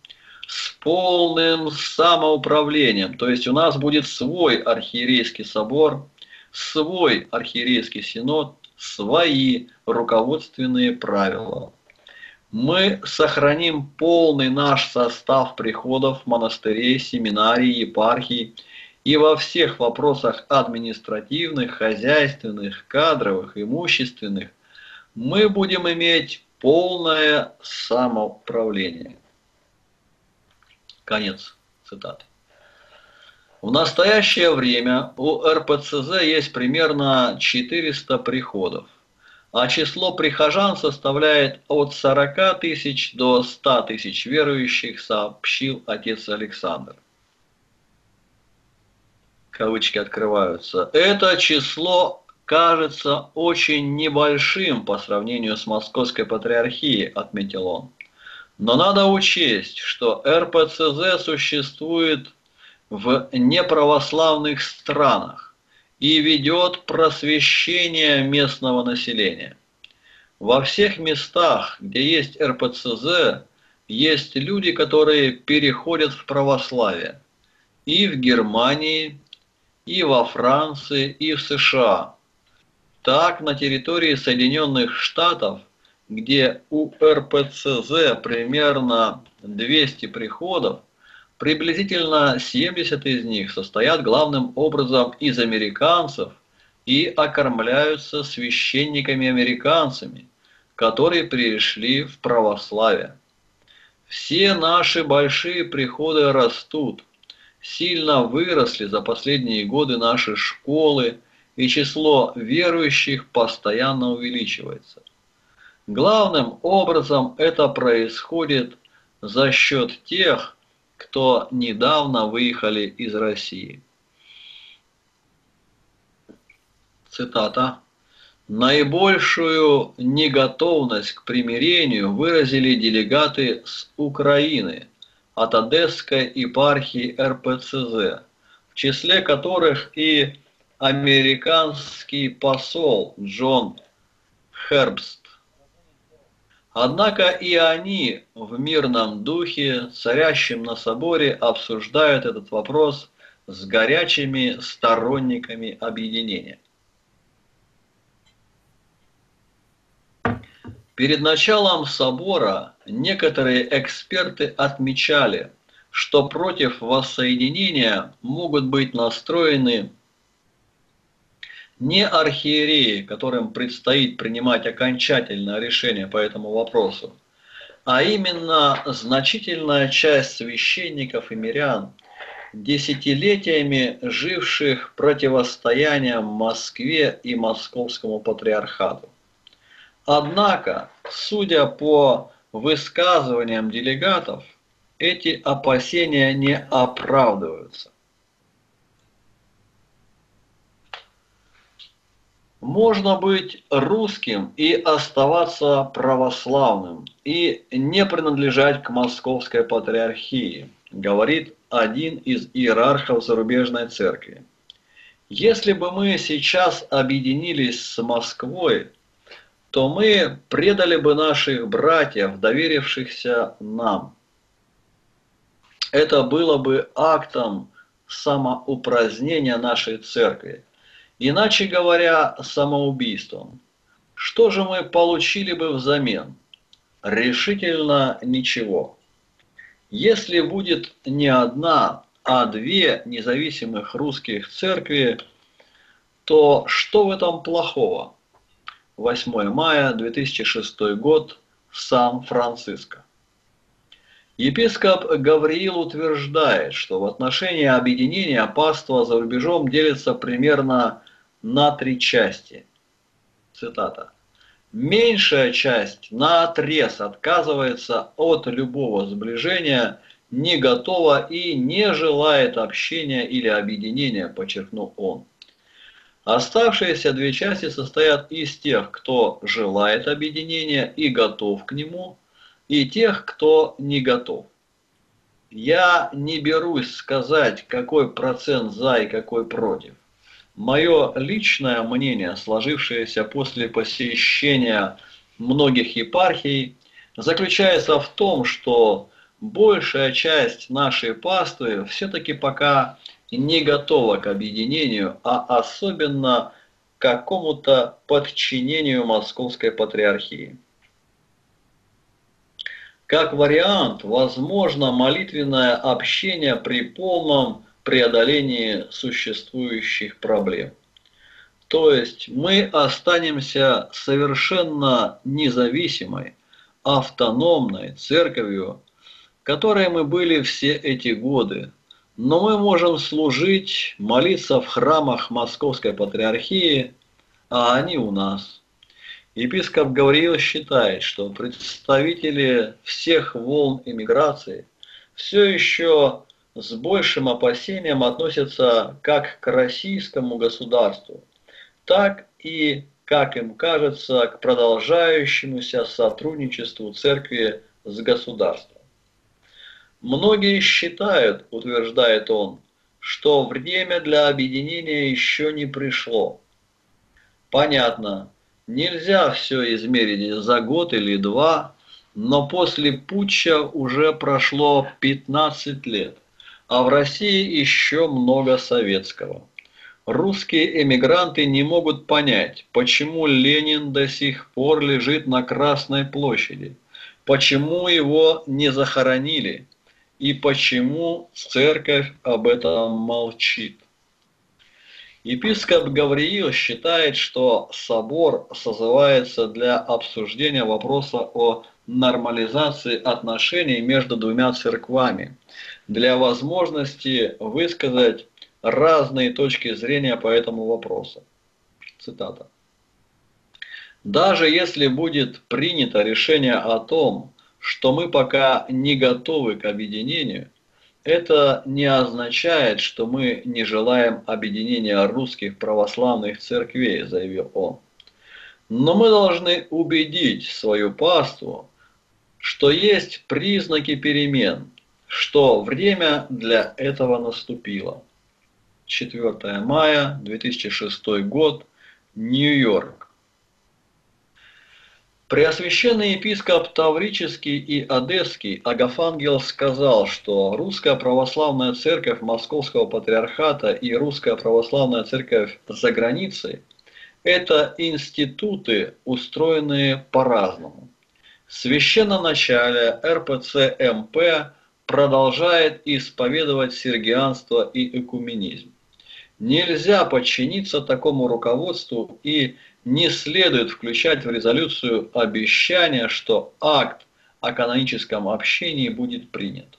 с полным самоуправлением. То есть у нас будет свой архиерейский собор, свой архиерейский синод, свои руководственные правила. Мы сохраним полный наш состав приходов, монастырей, семинарий, епархий и во всех вопросах административных, хозяйственных, кадровых, имущественных мы будем иметь полное самоуправление. Конец цитаты. В настоящее время у РПЦЗ есть примерно 400 приходов, а число прихожан составляет от 40 тысяч до 100 тысяч верующих, сообщил отец Александр. Кавычки открываются. Это число кажется очень небольшим по сравнению с Московской патриархией, отметил он. Но надо учесть, что РПЦЗ существует в неправославных странах и ведет просвещение местного населения. Во всех местах, где есть РПЦЗ, есть люди, которые переходят в православие. И в Германии, и во Франции, и в США. Так, на территории Соединенных Штатов, где у РПЦЗ примерно 200 приходов, приблизительно 70 из них состоят главным образом из американцев и окормляются священниками-американцами, которые перешли в православие. Все наши большие приходы растут, сильно выросли за последние годы наши школы, и число верующих постоянно увеличивается. Главным образом это происходит за счет тех, кто недавно выехали из России. Цитата. Наибольшую неготовность к примирению выразили делегаты с Украины от Одесской епархии РПЦЗ, в числе которых и американский посол Джон Хербст. Однако и они в мирном духе, царящем на соборе, обсуждают этот вопрос с горячими сторонниками объединения. Перед началом собора некоторые эксперты отмечали, что против воссоединения могут быть настроены не архиереи, которым предстоит принимать окончательное решение по этому вопросу, а именно значительная часть священников и мирян, десятилетиями живших противостоянием Москве и Московскому патриархату. Однако, судя по высказываниям делегатов, эти опасения не оправдываются. Можно быть русским и оставаться православным, и не принадлежать к Московской патриархии, говорит один из иерархов зарубежной церкви. Если бы мы сейчас объединились с Москвой, то мы предали бы наших братьев, доверившихся нам. Это было бы актом самоупразднения нашей церкви. Иначе говоря, самоубийством. Что же мы получили бы взамен? Решительно ничего. Если будет не одна, а две независимых русских церкви, то что в этом плохого? 8 мая 2006 год, Сан-Франциско. Епископ Гавриил утверждает, что в отношении объединения паства за рубежом делится примерно на три части. Цитата. Меньшая часть наотрез отказывается от любого сближения, не готова и не желает общения или объединения, подчеркнул он. Оставшиеся две части состоят из тех, кто желает объединения и готов к нему, и тех, кто не готов. Я не берусь сказать, какой процент за и какой против. Мое личное мнение, сложившееся после посещения многих епархий, заключается в том, что большая часть нашей паствы все-таки пока не готова к объединению, а особенно к какому-то подчинению Московской Патриархии. Как вариант, возможно молитвенное общение при полном преодолении существующих проблем. То есть мы останемся совершенно независимой, автономной церковью, которой мы были все эти годы, но мы можем служить, молиться в храмах Московской Патриархии, а они у нас. Епископ Гавриил считает, что представители всех волн эмиграции все еще с большим опасением относятся как к российскому государству, так и, как им кажется, к продолжающемуся сотрудничеству церкви с государством. Многие считают, утверждает он, что время для объединения еще не пришло. Понятно, нельзя все измерить за год или два, но после путча уже прошло 15 лет. А в России еще много советского. Русские эмигранты не могут понять, почему Ленин до сих пор лежит на Красной площади, почему его не захоронили и почему церковь об этом молчит. Епископ Гавриил считает, что собор созывается для обсуждения вопроса о нормализации отношений между двумя церквами, для возможности высказать разные точки зрения по этому вопросу. Цитата. Даже если будет принято решение о том, что мы пока не готовы к объединению, это не означает, что мы не желаем объединения русских православных церквей, заявил он. Но мы должны убедить свою паству, что есть признаки перемен, что время для этого наступило. 4 мая 2006 год, Нью-Йорк. Преосвященный епископ Таврический и Одесский Агафангел сказал, что Русская Православная Церковь Московского Патриархата и Русская Православная Церковь за границей – это институты, устроенные по-разному. Священноначалие РПЦ-МП продолжает исповедовать сергианство и экуменизм. Нельзя подчиниться такому руководству и не следует включать в резолюцию обещание, что акт о каноническом общении будет принят.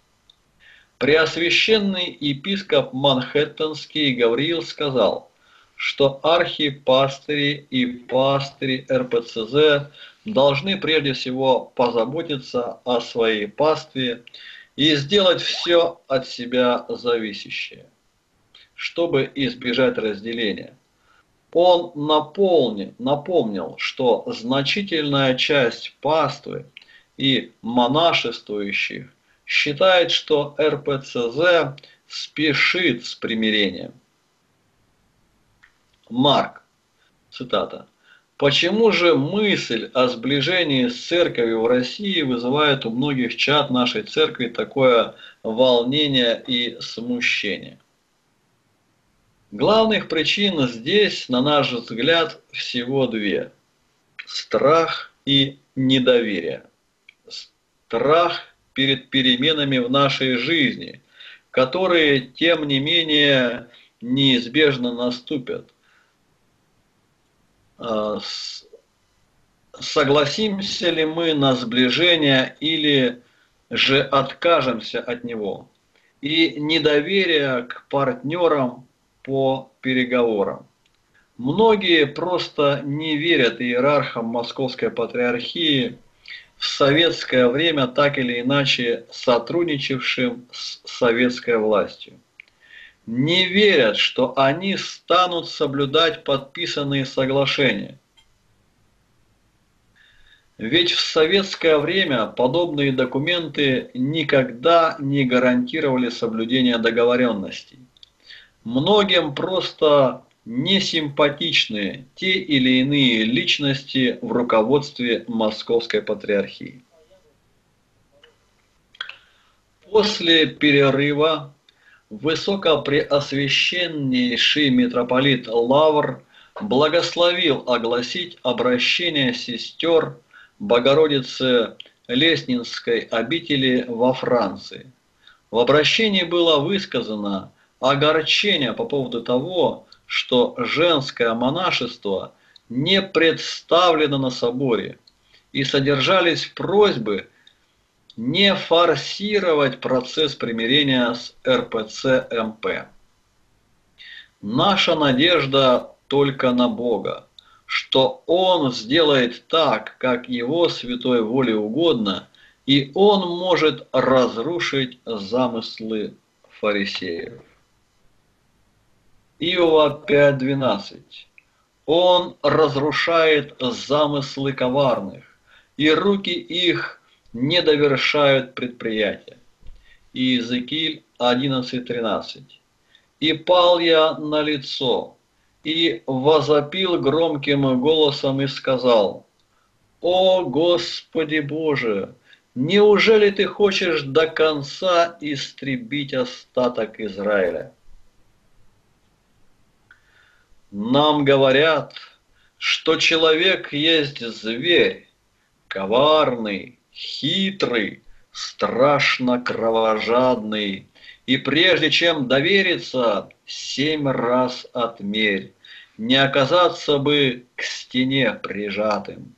Преосвященный епископ Манхэттенский Гавриил сказал, что архипастыри и пастыри РПЦЗ должны прежде всего позаботиться о своей пастве и сделать все от себя зависящее, чтобы избежать разделения. Он напомнил, что значительная часть паствы и монашествующих считает, что РПЦЗ спешит с примирением. Марк, цитата. Почему же мысль о сближении с церковью в России вызывает у многих чад нашей церкви такое волнение и смущение? Главных причин здесь, на наш взгляд, всего две. страх и недоверие. Страх перед переменами в нашей жизни, которые, тем не менее, неизбежно наступят. Согласимся ли мы на сближение или же откажемся от него? И недоверие к партнерам по переговорам. Многие просто не верят иерархам Московской Патриархии, в советское время так или иначе сотрудничавшим с советской властью. Не верят, что они станут соблюдать подписанные соглашения. Ведь в советское время подобные документы никогда не гарантировали соблюдение договоренностей. Многим просто несимпатичны те или иные личности в руководстве Московской Патриархии. После перерыва Высокопреосвященнейший митрополит Лавр благословил огласить обращение сестер Богородицы Леснинской обители во Франции. В обращении было высказано огорчение по поводу того, что женское монашество не представлено на соборе, и содержались просьбы не форсировать процесс примирения с РПЦ-МП. Наша надежда только на Бога, что Он сделает так, как Его святой воле угодно, и Он может разрушить замыслы фарисеев. Иова 5:12. Он разрушает замыслы коварных, и руки их не довершают предприятия. Иезекииль 11:13. И пал я на лицо, и возопил громким голосом и сказал: «О Господи Боже, неужели Ты хочешь до конца истребить остаток Израиля?» Нам говорят, что человек есть зверь, коварный, хитрый, страшно кровожадный, и прежде чем довериться, 7 раз отмерь, не оказаться бы к стене прижатым.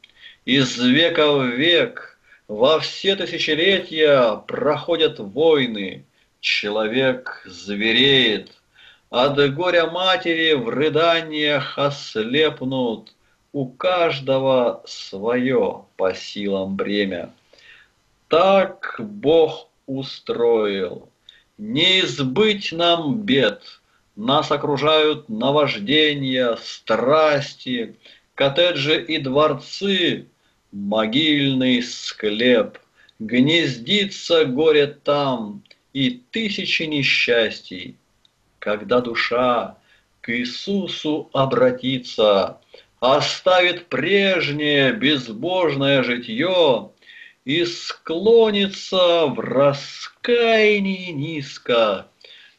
Из века в век, во все тысячелетия проходят войны, человек звереет. От горя матери в рыданиях ослепнут, у каждого свое по силам бремя. Так Бог устроил. Не избыть нам бед, нас окружают наваждения, страсти, коттеджи и дворцы, могильный склеп. Гнездится горе там и тысячи несчастий. Когда душа к Иисусу обратится, оставит прежнее безбожное житье и склонится в раскаянии низко,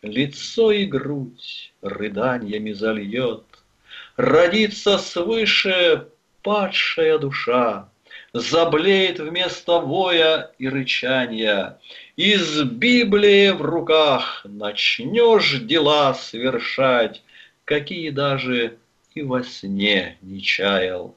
лицо и грудь рыданьями зальет, родится свыше падшая душа, заблеет вместо воя и рычания. Из Библии в руках начнешь дела совершать, какие даже и во сне не чаял.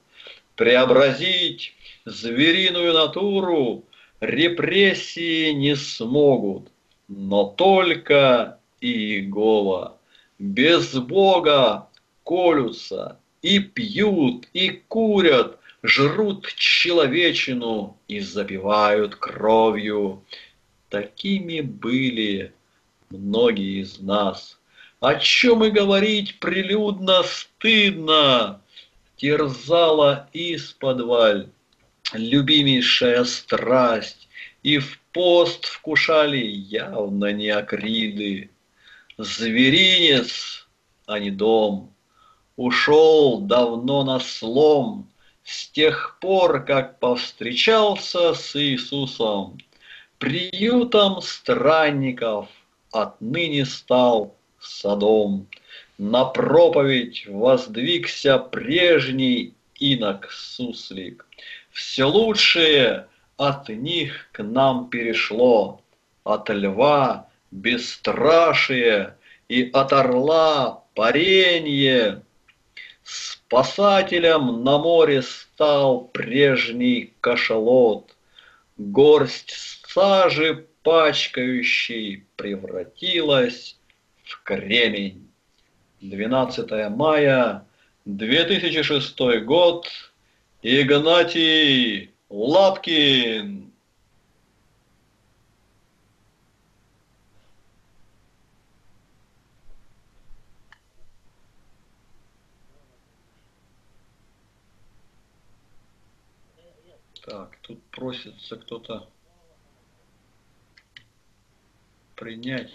Преобразить звериную натуру репрессии не смогут, но только Иегова. Без Бога колются и пьют, и курят, жрут человечину и запивают кровью. Такими были многие из нас. О чем и говорить прилюдно стыдно. Терзала исподваль любимейшая страсть, и в пост вкушали явно не акриды. Зверинец, а не дом, ушел давно на слом, с тех пор, как повстречался с Иисусом, приютом странников отныне стал Содом. На проповедь воздвигся прежний инок суслик. Все лучшее от них к нам перешло, от льва бесстрашие и от орла паренье. Спасателем на море стал прежний кашалот, горсть сажи пачкающей превратилась в кремень. 12 мая 2006 год. Игнатий Лапкин. Так, тут просится кто-то принять.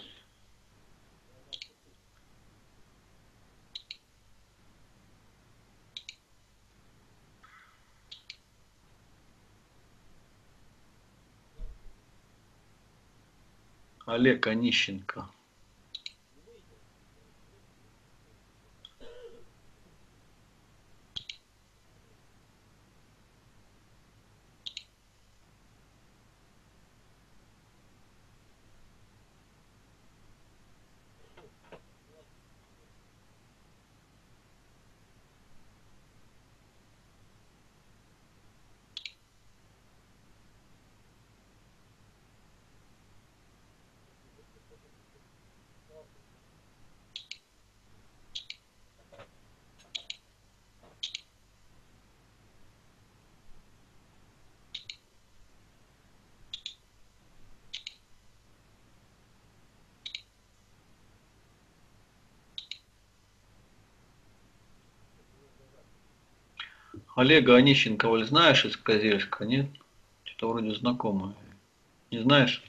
Олег Онищенко. Олега Онищенко, знаешь, из Козельска, нет? Что-то вроде знакомое. Не знаешь?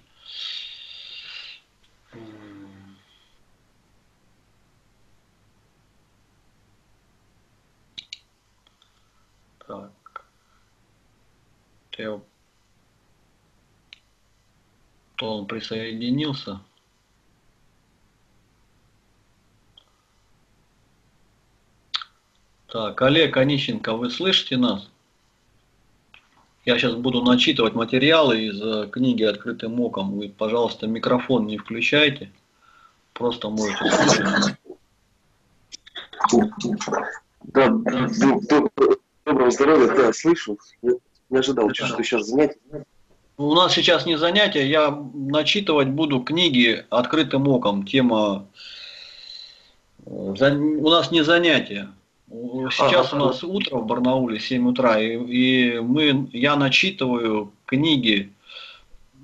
Так. То он присоединился. Так, Олег Онищенко, вы слышите нас? Я сейчас буду начитывать материалы из книги «Открытым оком». Вы, пожалуйста, микрофон не включайте. Просто можете слушать. Да, доброго здоровья, да, слышу. Не ожидал, что сейчас занятие. У нас сейчас не занятие. Я начитывать буду книги «Открытым оком». Тема... У нас не занятие. Сейчас у нас утро в Барнауле, 7 утра, я начитываю книги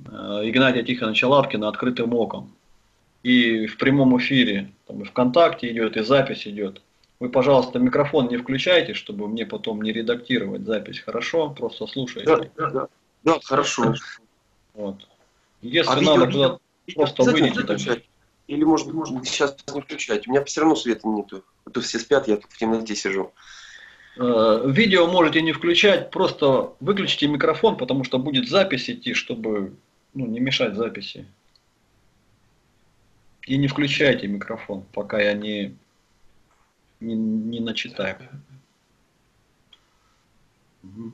Игнатия Тихоновича Лапкина «Открытым оком». И в прямом эфире, там и ВКонтакте идет, и запись идет. Вы, пожалуйста, микрофон не включайте, чтобы мне потом не редактировать запись, хорошо? Просто слушайте. Да, хорошо. Вот. Если надо, туда просто выйдите. Или, может быть, сейчас не включать. У меня все равно света нету. А то все спят, я тут в темноте сижу. Видео можете не включать, просто выключите микрофон, потому что будет запись идти, чтобы не мешать записи. И не включайте микрофон, пока я не начитаю. Угу.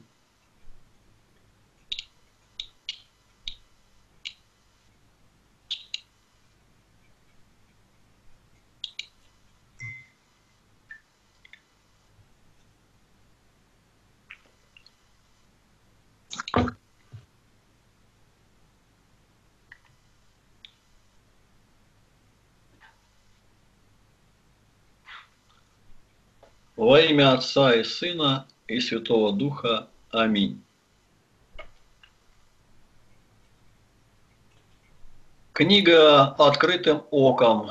Во имя Отца и Сына и Святого Духа. Аминь. Книга «Открытым оком».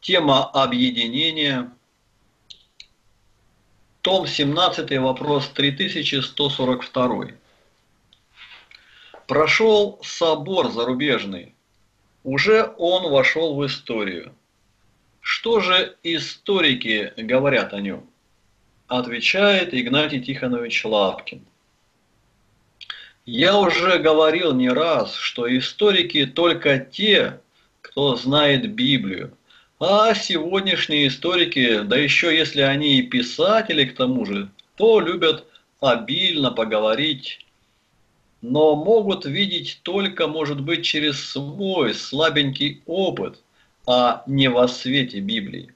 Тема объединения. Том 17, вопрос 3142. Прошел собор зарубежный. Уже он вошел в историю. Что же историки говорят о нем? Отвечает Игнатий Тихонович Лапкин. Я уже говорил не раз, что историки только те, кто знает Библию. А сегодняшние историки, да еще если они и писатели к тому же, то любят обильно поговорить, но могут видеть только, может быть, через свой слабенький опыт, а не во свете Библии.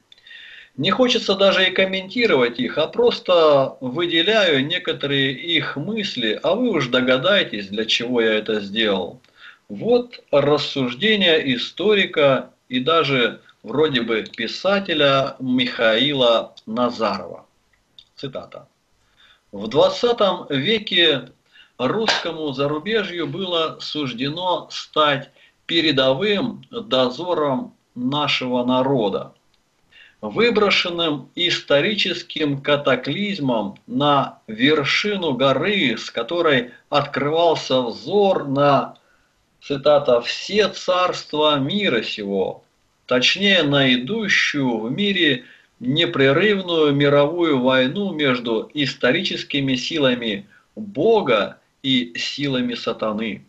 Не хочется даже и комментировать их, а просто выделяю некоторые их мысли, а вы уж догадаетесь, для чего я это сделал. Вот рассуждения историка и даже вроде бы писателя Михаила Назарова. Цитата. В 20 веке русскому зарубежью было суждено стать передовым дозором нашего народа, выброшенным историческим катаклизмом на вершину горы, с которой открывался взор на, цитата, «все царства мира сего», точнее, на идущую в мире непрерывную мировую войну между историческими силами Бога и силами сатаны.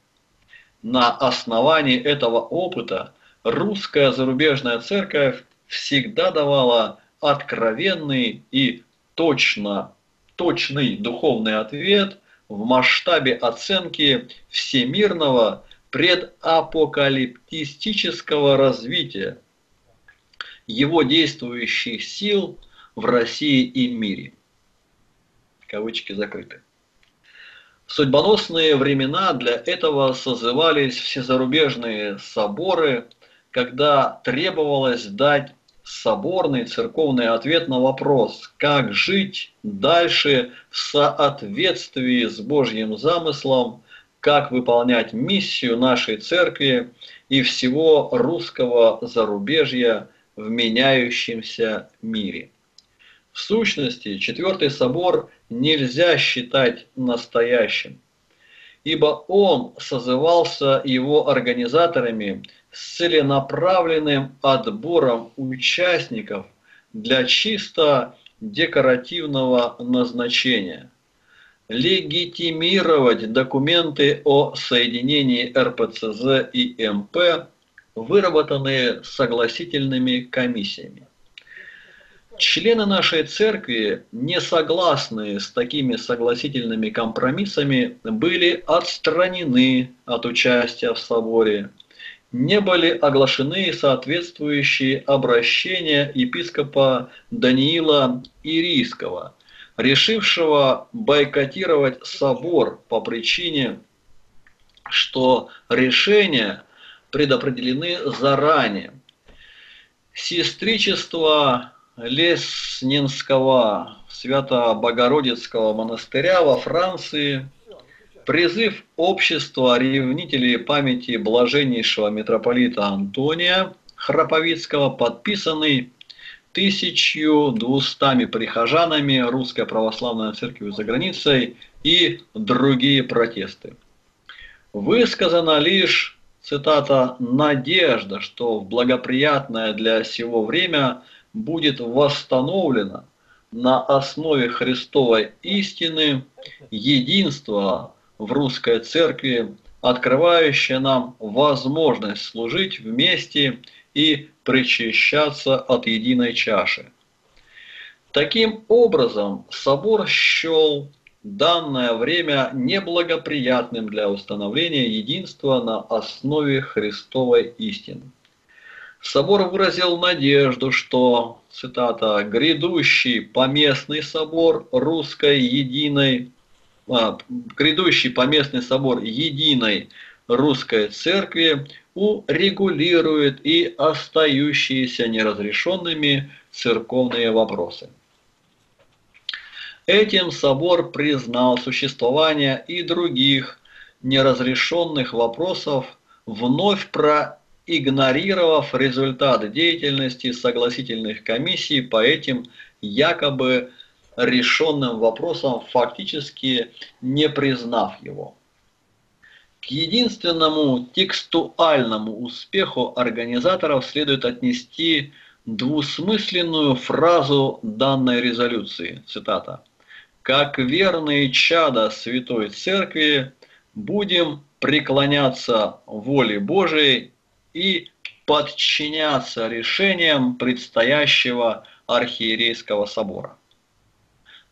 На основании этого опыта русская зарубежная церковь всегда давала откровенный и точный духовный ответ в масштабе оценки всемирного предапокалиптического развития его действующих сил в России и мире. Кавычки закрыты. В судьбоносные времена для этого созывались все зарубежные соборы, когда требовалось дать соборный церковный ответ на вопрос, как жить дальше в соответствии с Божьим замыслом, как выполнять миссию нашей церкви и всего русского зарубежья в меняющемся мире. В сущности, Четвертый собор нельзя считать настоящим, ибо он созывался его организаторами с целенаправленным отбором участников для чисто декоративного назначения. Легитимировать документы о соединении РПЦЗ и МП, выработанные согласительными комиссиями. Члены нашей церкви, не согласные с такими согласительными компромиссами, были отстранены от участия в соборе, не были оглашены соответствующие обращения епископа Даниила Ирийского, решившего бойкотировать собор по причине, что решения предопределены заранее. Сестричество Леснинского Свято-Богородицкого монастыря во Франции, призыв общества ревнителей памяти блаженнейшего митрополита Антония Храповицкого, подписанный 1200 прихожанами Русской Православной Церкви за границей, и другие протесты. Высказана лишь, цитата, «надежда, что в благоприятное для сего время будет восстановлено на основе Христовой истины единство в Русской Церкви, открывающее нам возможность служить вместе и причащаться от единой чаши». Таким образом, собор счел данное время неблагоприятным для установления единства на основе Христовой истины. Собор выразил надежду, что, цитата, «грядущий поместный собор единой Русской Церкви урегулирует и остающиеся неразрешенными церковные вопросы». Этим собор признал существование и других неразрешенных вопросов, вновь проигнорировав результаты деятельности согласительных комиссий по этим якобы решенным вопросам, фактически не признав его. К единственному текстуальному успеху организаторов следует отнести двусмысленную фразу данной резолюции, цитата, «Как верные чада Святой Церкви будем преклоняться воле Божией и подчиняться решениям предстоящего архиерейского собора».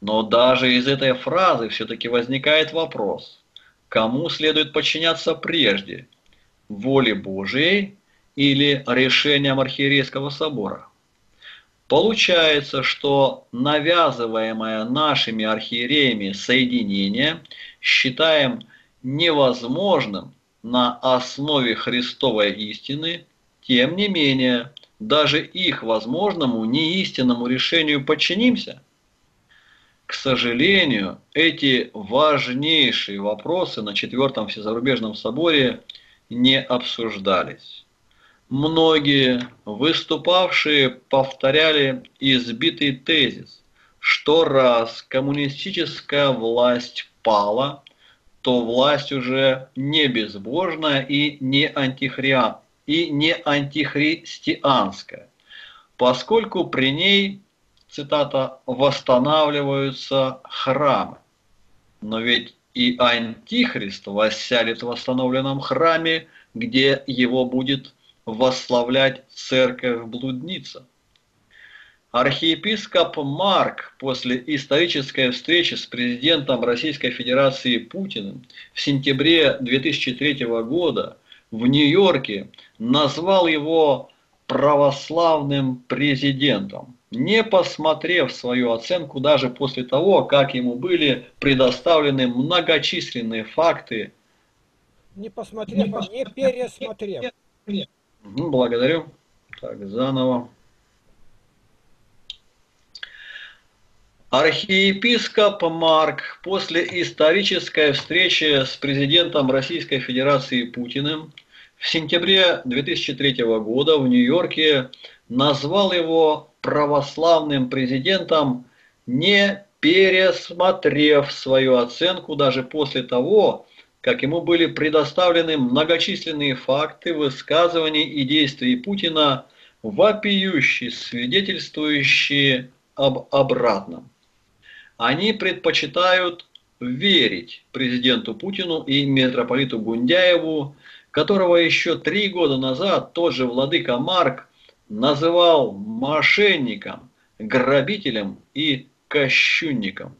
Но даже из этой фразы все-таки возникает вопрос, кому следует подчиняться прежде, воле Божией или решениям архиерейского собора? Получается, что навязываемое нашими архиереями соединение считаем невозможным на основе Христовой истины, тем не менее, даже их возможному неистинному решению подчинимся? К сожалению, эти важнейшие вопросы на Четвертом Всезарубежном соборе не обсуждались. Многие выступавшие повторяли избитый тезис, что раз коммунистическая власть пала, то власть уже не безбожная и не антихристианская, поскольку при ней, цитата, «восстанавливаются храмы». Но ведь и антихрист воссядет в восстановленном храме, где его будет восславлять церковь-блудница. Архиепископ Марк после исторической встречи с президентом Российской Федерации Путиным в сентябре 2003 года в Нью-Йорке назвал его православным президентом, не посмотрев свою оценку даже после того, как ему были предоставлены многочисленные факты. Не пересмотрев. Благодарю. Так, заново. Архиепископ Марк после исторической встречи с президентом Российской Федерации Путиным в сентябре 2003 года в Нью-Йорке назвал его православным президентом, не пересмотрев свою оценку даже после того, как ему были предоставлены многочисленные факты высказываний и действий Путина, вопиющие, свидетельствующие об обратном. Они предпочитают верить президенту Путину и митрополиту Гундяеву, которого еще 3 года назад тот же владыка Марк называл мошенником, грабителем и кощунником.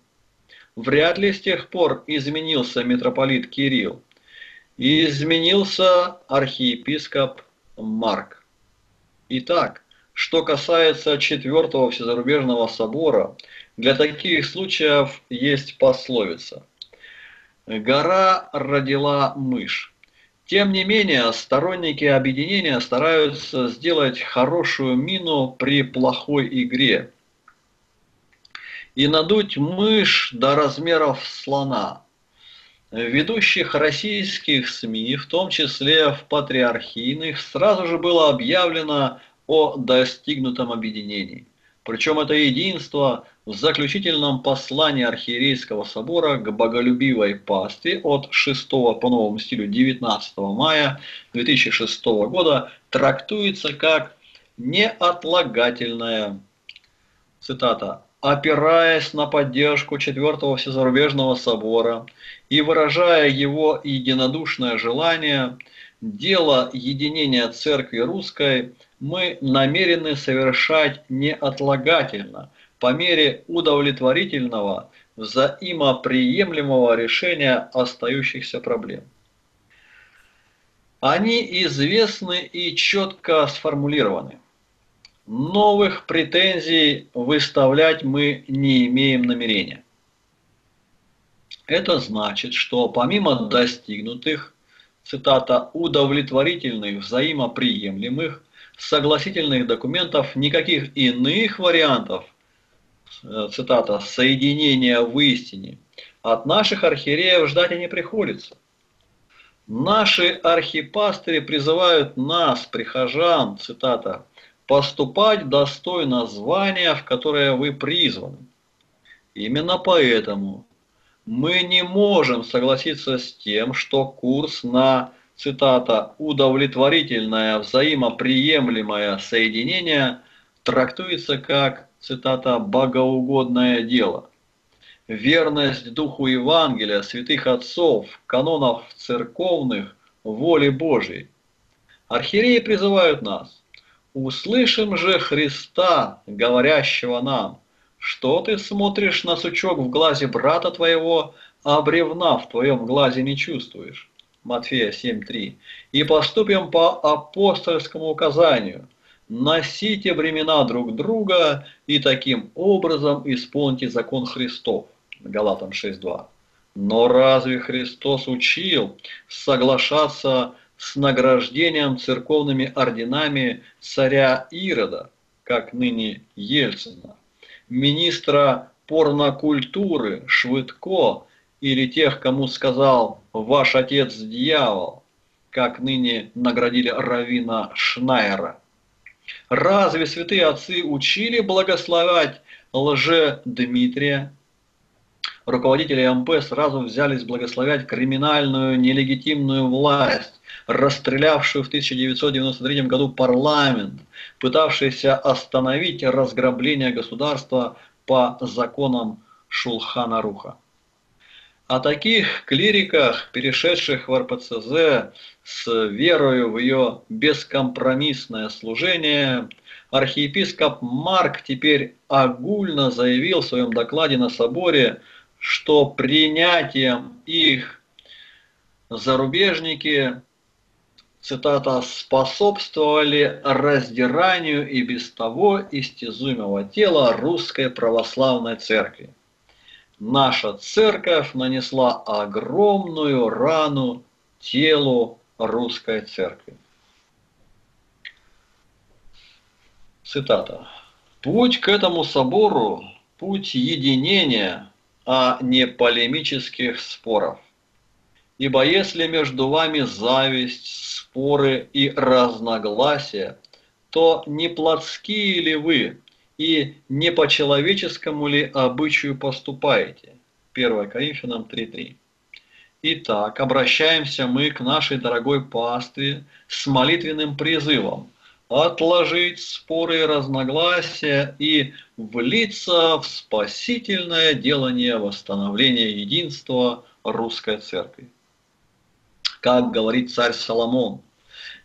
Вряд ли с тех пор изменился митрополит Кирилл и изменился архиепископ Марк. Итак, что касается Четвертого Всезарубежного собора, для таких случаев есть пословица «Гора родила мышь». Тем не менее, сторонники объединения стараются сделать хорошую мину при плохой игре и надуть мышь до размеров слона. Ведущих российских СМИ, в том числе в патриархийных, сразу же было объявлено о достигнутом объединении. Причем это единство в заключительном послании Архиерейского собора к боголюбивой пастве от 6 по новому стилю 19 мая 2006 года трактуется как неотлагательное, цитата, опираясь на поддержку Четвертого Всезарубежного собора и выражая его единодушное желание, дело единения Церкви Русской мы намерены совершать неотлагательно, по мере удовлетворительного, взаимоприемлемого решения остающихся проблем. Они известны и четко сформулированы. Новых претензий выставлять мы не имеем намерения. Это значит, что помимо достигнутых, цитата, удовлетворительных, взаимоприемлемых, согласительных документов, никаких иных вариантов, цитата, соединения в истине, от наших архиереев ждать и не приходится. Наши архипастыри призывают нас, прихожан, цитата, поступать достойно звания, в которое вы призваны. Именно поэтому мы не можем согласиться с тем, что курс на, цитата, удовлетворительное взаимоприемлемое соединение трактуется как, цитата, богоугодное дело. Верность Духу Евангелия, святых отцов, канонов церковных, воли Божией. Архиереи призывают нас. «Услышим же Христа, говорящего нам, Что ты смотришь на сучок в глазе брата твоего, а бревна в твоем глазе не чувствуешь? Матфея 7:3. И поступим по апостольскому указанию. Носите бремена друг друга и таким образом исполните закон Христов. Галатам 6:2. Но разве Христос учил соглашаться с награждением церковными орденами царя Ирода, как ныне Ельцина, министра порнокультуры Швыдко или тех, кому сказал «Ваш отец дьявол», как ныне наградили раввина Шнайера? Разве святые отцы учили благословлять лже-Дмитрия? Руководители МП сразу взялись благословлять криминальную нелегитимную власть, расстрелявшую в 1993 году парламент, пытавшийся остановить разграбление государства по законам Шулхана Руха. О таких клириках, перешедших в РПЦЗ с верою в ее бескомпромиссное служение, архиепископ Марк теперь огульно заявил в своем докладе на соборе, что принятием их зарубежники, цитата, способствовали раздиранию и без того истязуемого тела Русской Православной Церкви. Наша Церковь нанесла огромную рану телу Русской Церкви. Цитата. Путь к этому собору – путь единения, а не полемических споров. Ибо если между вами зависть, споры и разногласия, то не плотские ли вы и не по человеческому ли обычаю поступаете? 1 Коринфянам 3:3. Итак, обращаемся мы к нашей дорогой пастве с молитвенным призывом отложить споры и разногласия и влиться в спасительное делание восстановления единства Русской Церкви. Как говорит царь Соломон,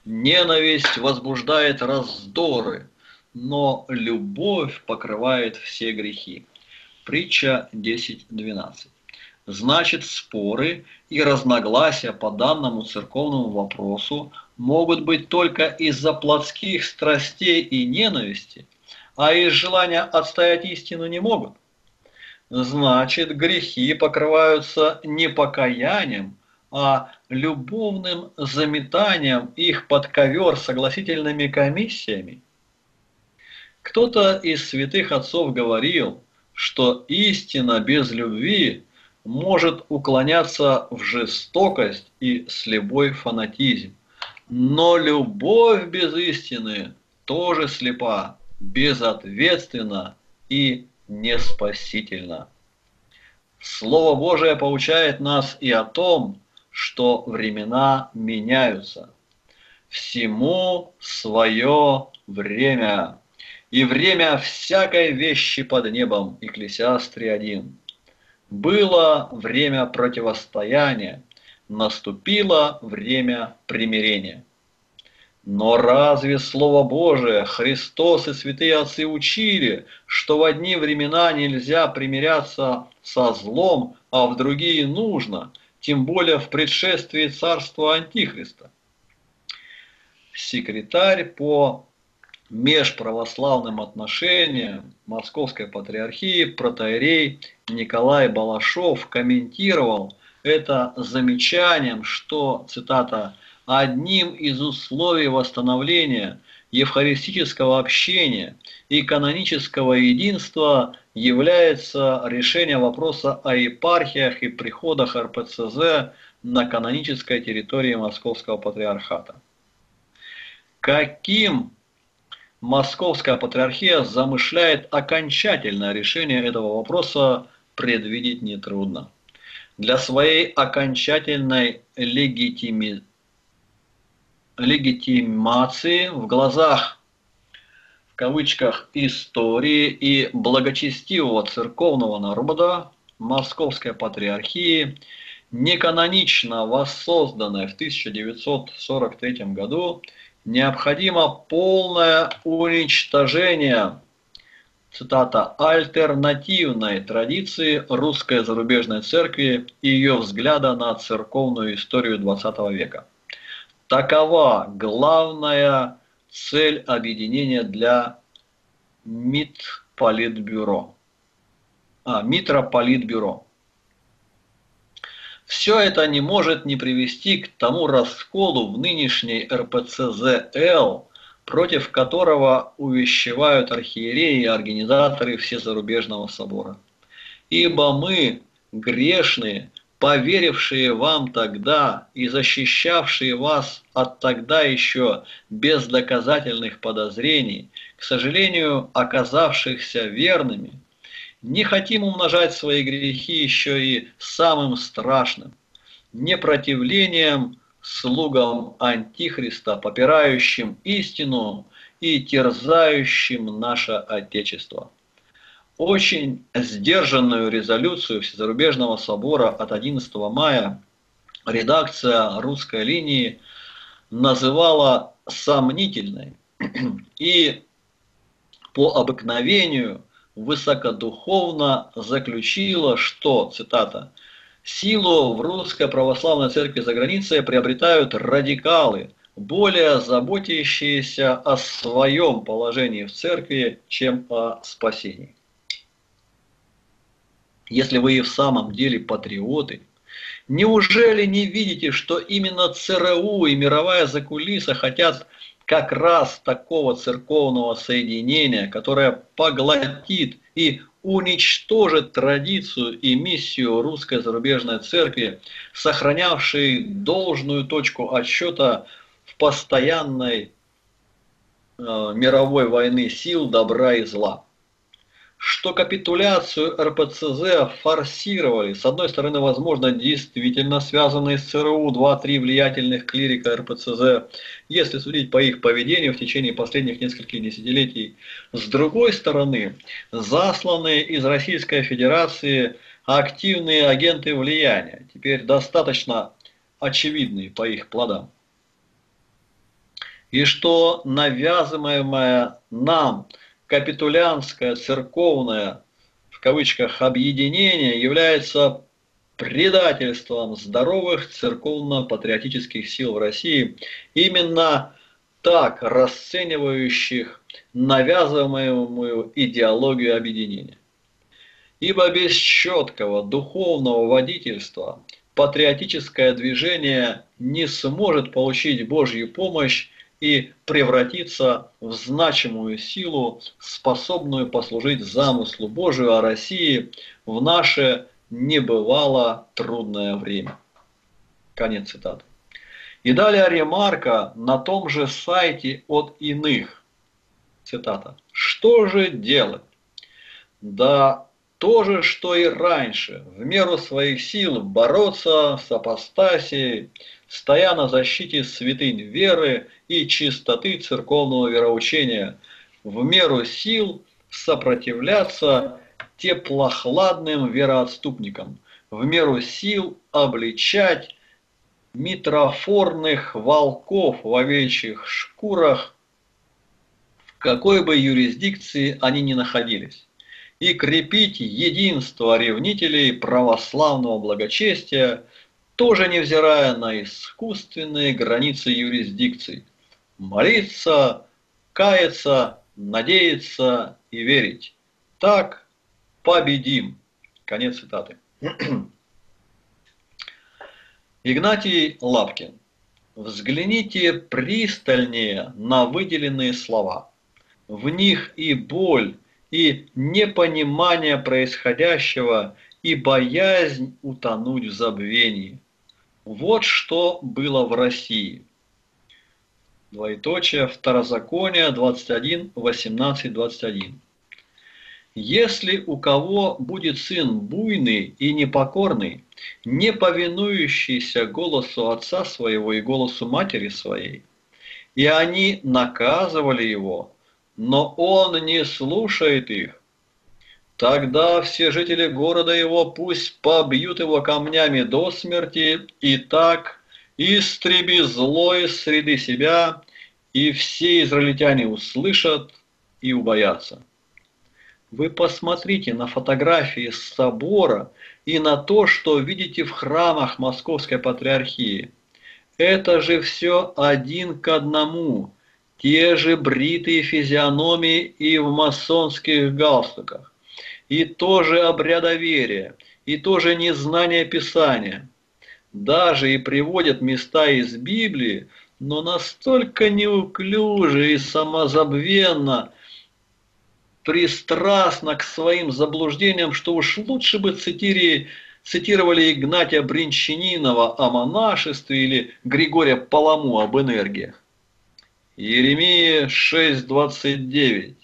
ненависть возбуждает раздоры, но любовь покрывает все грехи. Притча 10:12. Значит, споры и разногласия по данному церковному вопросу могут быть только из-за плотских страстей и ненависти, а из желания отстоять истину не могут. Значит, грехи покрываются не покаянием, а любовным заметанием их под ковер согласительными комиссиями. Кто-то из святых отцов говорил, что истина без любви может уклоняться в жестокость и слепой фанатизм. Но любовь без истины тоже слепа, безответственна и неспасительна. Слово Божие поучает нас и о том, что времена меняются. Всему свое время, и время всякой вещи под небом. Екклесиаст 3:1. Было время противостояния, наступило время примирения. Но разве Слово Божие, Христос и святые отцы учили, что в одни времена нельзя примиряться со злом, а в другие нужно, тем более в предшествии царства Антихриста? Секретарь по межправославным отношениям Московской Патриархии протоиерей Николай Балашов комментировал это замечанием, что, цитата, «одним из условий восстановления евхаристического общения и канонического единства является решение вопроса о епархиях и приходах РПЦЗ на канонической территории Московского Патриархата». Каким Московская Патриархия замышляет окончательное решение этого вопроса, предвидеть нетрудно. Для своей окончательной легитимации в глазах, в кавычках, истории и благочестивого церковного народа Московской Патриархии, неканонично воссозданной в 1943 году, необходимо полное уничтожение цитата, альтернативной традиции русской зарубежной церкви и ее взгляда на церковную историю XX века. Такова главная цель объединения для Митрополитбюро. Все это не может не привести к тому расколу в нынешней РПЦЗЛ, против которого увещевают архиереи и организаторы Всезарубежного собора. Ибо мы, грешные, поверившие вам тогда и защищавшие вас от тогда еще бездоказательных подозрений, к сожалению, оказавшихся верными, не хотим умножать свои грехи еще и самым страшным – непротивлением слугам Антихриста, попирающим истину и терзающим наше Отечество. Очень сдержанную резолюцию Всезарубежного собора от 11 мая редакция «Русской линии» называла сомнительной и по обыкновению высокодуховно заключила, что, цитата, «силу в Русской Православной Церкви за границей приобретают радикалы, более заботящиеся о своем положении в церкви, чем о спасении». Если вы и в самом деле патриоты, неужели не видите, что именно ЦРУ и мировая закулиса хотят как раз такого церковного соединения, которое поглотит и уничтожит традицию и миссию Русской Зарубежной Церкви, сохранявшей должную точку отсчета в постоянной мировой войне сил добра и зла? Что капитуляцию РПЦЗ форсировали, с одной стороны, возможно, действительно связанные с ЦРУ 2-3 влиятельных клирика РПЦЗ, если судить по их поведению в течение последних нескольких десятилетий, с другой стороны, засланные из Российской Федерации активные агенты влияния, теперь достаточно очевидные по их плодам. И что навязываемое нам капитулянское церковное, в кавычках, объединение является предательством здоровых церковно-патриотических сил в России, именно так расценивающих навязываемую идеологию объединения. Ибо без четкого духовного водительства патриотическое движение не сможет получить Божью помощь и превратиться в значимую силу, способную послужить замыслу Божию о России в наше небывало трудное время. Конец цитаты. И далее ремарка на том же сайте от иных. Цитата. Что же делать? Да то же, что и раньше, в меру своих сил бороться с апостасией, стоя на защите святынь веры и чистоты церковного вероучения, в меру сил сопротивляться теплохладным вероотступникам, в меру сил обличать митрофорных волков в овечьих шкурах, в какой бы юрисдикции они ни находились, и крепить единство ревнителей православного благочестия, тоже невзирая на искусственные границы юрисдикций, молиться, каяться, надеяться и верить. Так победим. Конец цитаты. Игнатий Лапкин. Взгляните пристальнее на выделенные слова. В них и боль, и непонимание происходящего, и боязнь утонуть в забвении. Вот что было в России. Двоеточие, Второзаконие 21, 18, 21. Если у кого будет сын буйный и непокорный, не повинующийся голосу отца своего и голосу матери своей, и они наказывали его, но он не слушает их, тогда все жители города его пусть побьют его камнями до смерти, и так истреби зло из среды себя, и все израильтяне услышат и убоятся. Вы посмотрите на фотографии с собора и на то, что видите в храмах Московской Патриархии. Это же все один к одному, те же бритые физиономии и в масонских галстуках, и то же обрядоверие, и то же незнание Писания. Даже и приводят места из Библии, но настолько неуклюже и самозабвенно, пристрастно к своим заблуждениям, что уж лучше бы цитировали Игнатия Бринчанинова о монашестве или Григория Паламу об энергиях. Иеремия 6:29.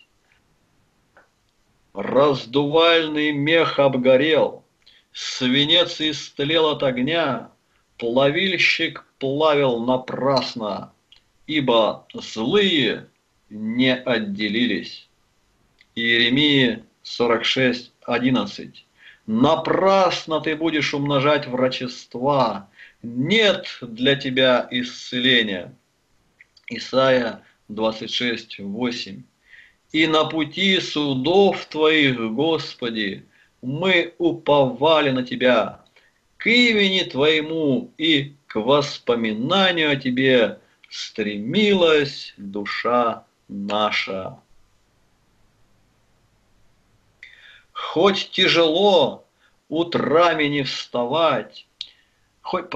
Раздувальный мех обгорел, свинец истлел от огня, плавильщик плавил напрасно, ибо злые не отделились. Иеремия 46:11. Напрасно ты будешь умножать врачества, нет для тебя исцеления. Исайя 26:8. И на пути судов твоих, Господи, мы уповали на тебя, к имени твоему и к воспоминанию о тебе стремилась душа наша. Хоть тяжело утрами не вставать, хоть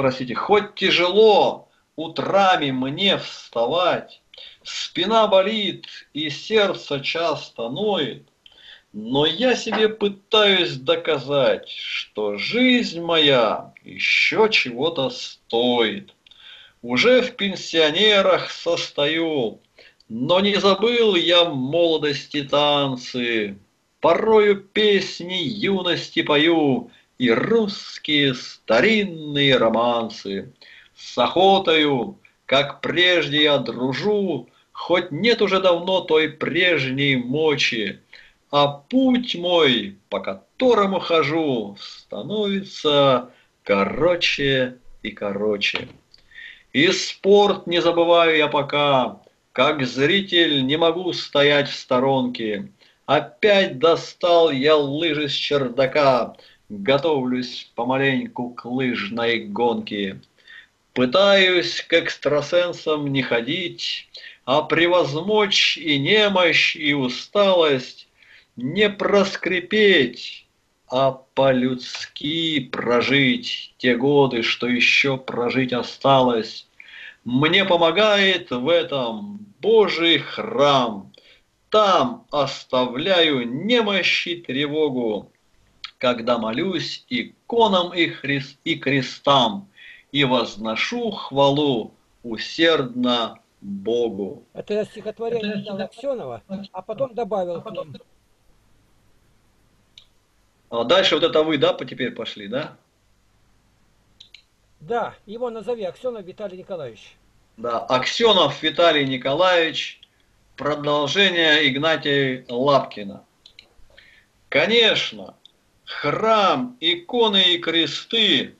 тяжело утрами мне вставать, спина болит и сердце часто ноет, но я себе пытаюсь доказать, что жизнь моя еще чего-то стоит. Уже в пенсионерах состою, но не забыл я молодости танцы. Порою песни юности пою и русские старинные романсы. С охотою, как прежде, я дружу, хоть нет уже давно той прежней мочи, а путь мой, по которому хожу, становится короче и короче. И спорт не забываю я пока, как зритель не могу стоять в сторонке. Опять достал я лыжи с чердака, готовлюсь помаленьку к лыжной гонке. Пытаюсь к экстрасенсам не ходить, а превозмочь и немощь, и усталость, не проскрипеть, а по-людски прожить те годы, что еще прожить осталось. Мне помогает в этом Божий храм. Там оставляю немощь и тревогу, когда молюсь иконам и крестам, и возношу хвалу усердно Богу. Это я стихотворение Игнатия Лапкина, а потом добавил к ним. А дальше вот это вы, да, теперь пошли, да? Да, его назови Аксенов Виталий Николаевич. Да, Аксенов Виталий Николаевич. Продолжение Игнатия Лапкина. Конечно, храм, иконы и кресты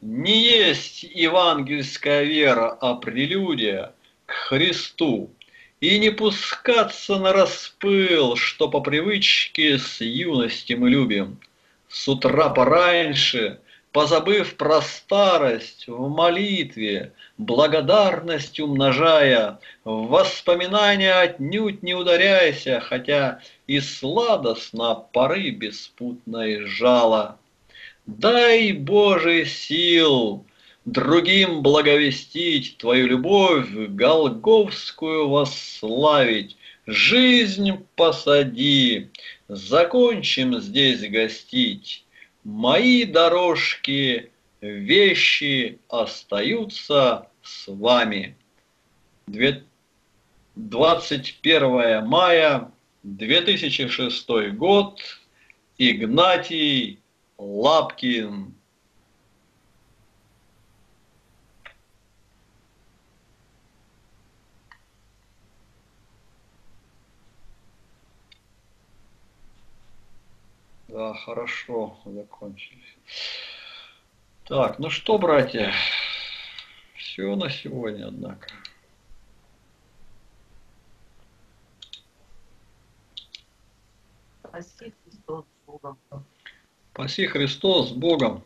не есть евангельская вера, а прелюдия к Христу. И не пускаться на распыл, что по привычке с юности мы любим. С утра пораньше, позабыв про старость, в молитве, благодарность умножая, в воспоминания отнюдь не ударяйся, хотя и сладостно поры беспутной жало. Дай, Боже, сил другим благовестить, твою любовь голгофскую восславить, жизнь посади, закончим здесь гостить. Мои дорожки, вещи остаются с вами. 21 мая 2006 год. Игнатий Лапкин. Да, хорошо, закончили. Так, ну что, братья, все на сегодня, однако. Паси Христос с Богом.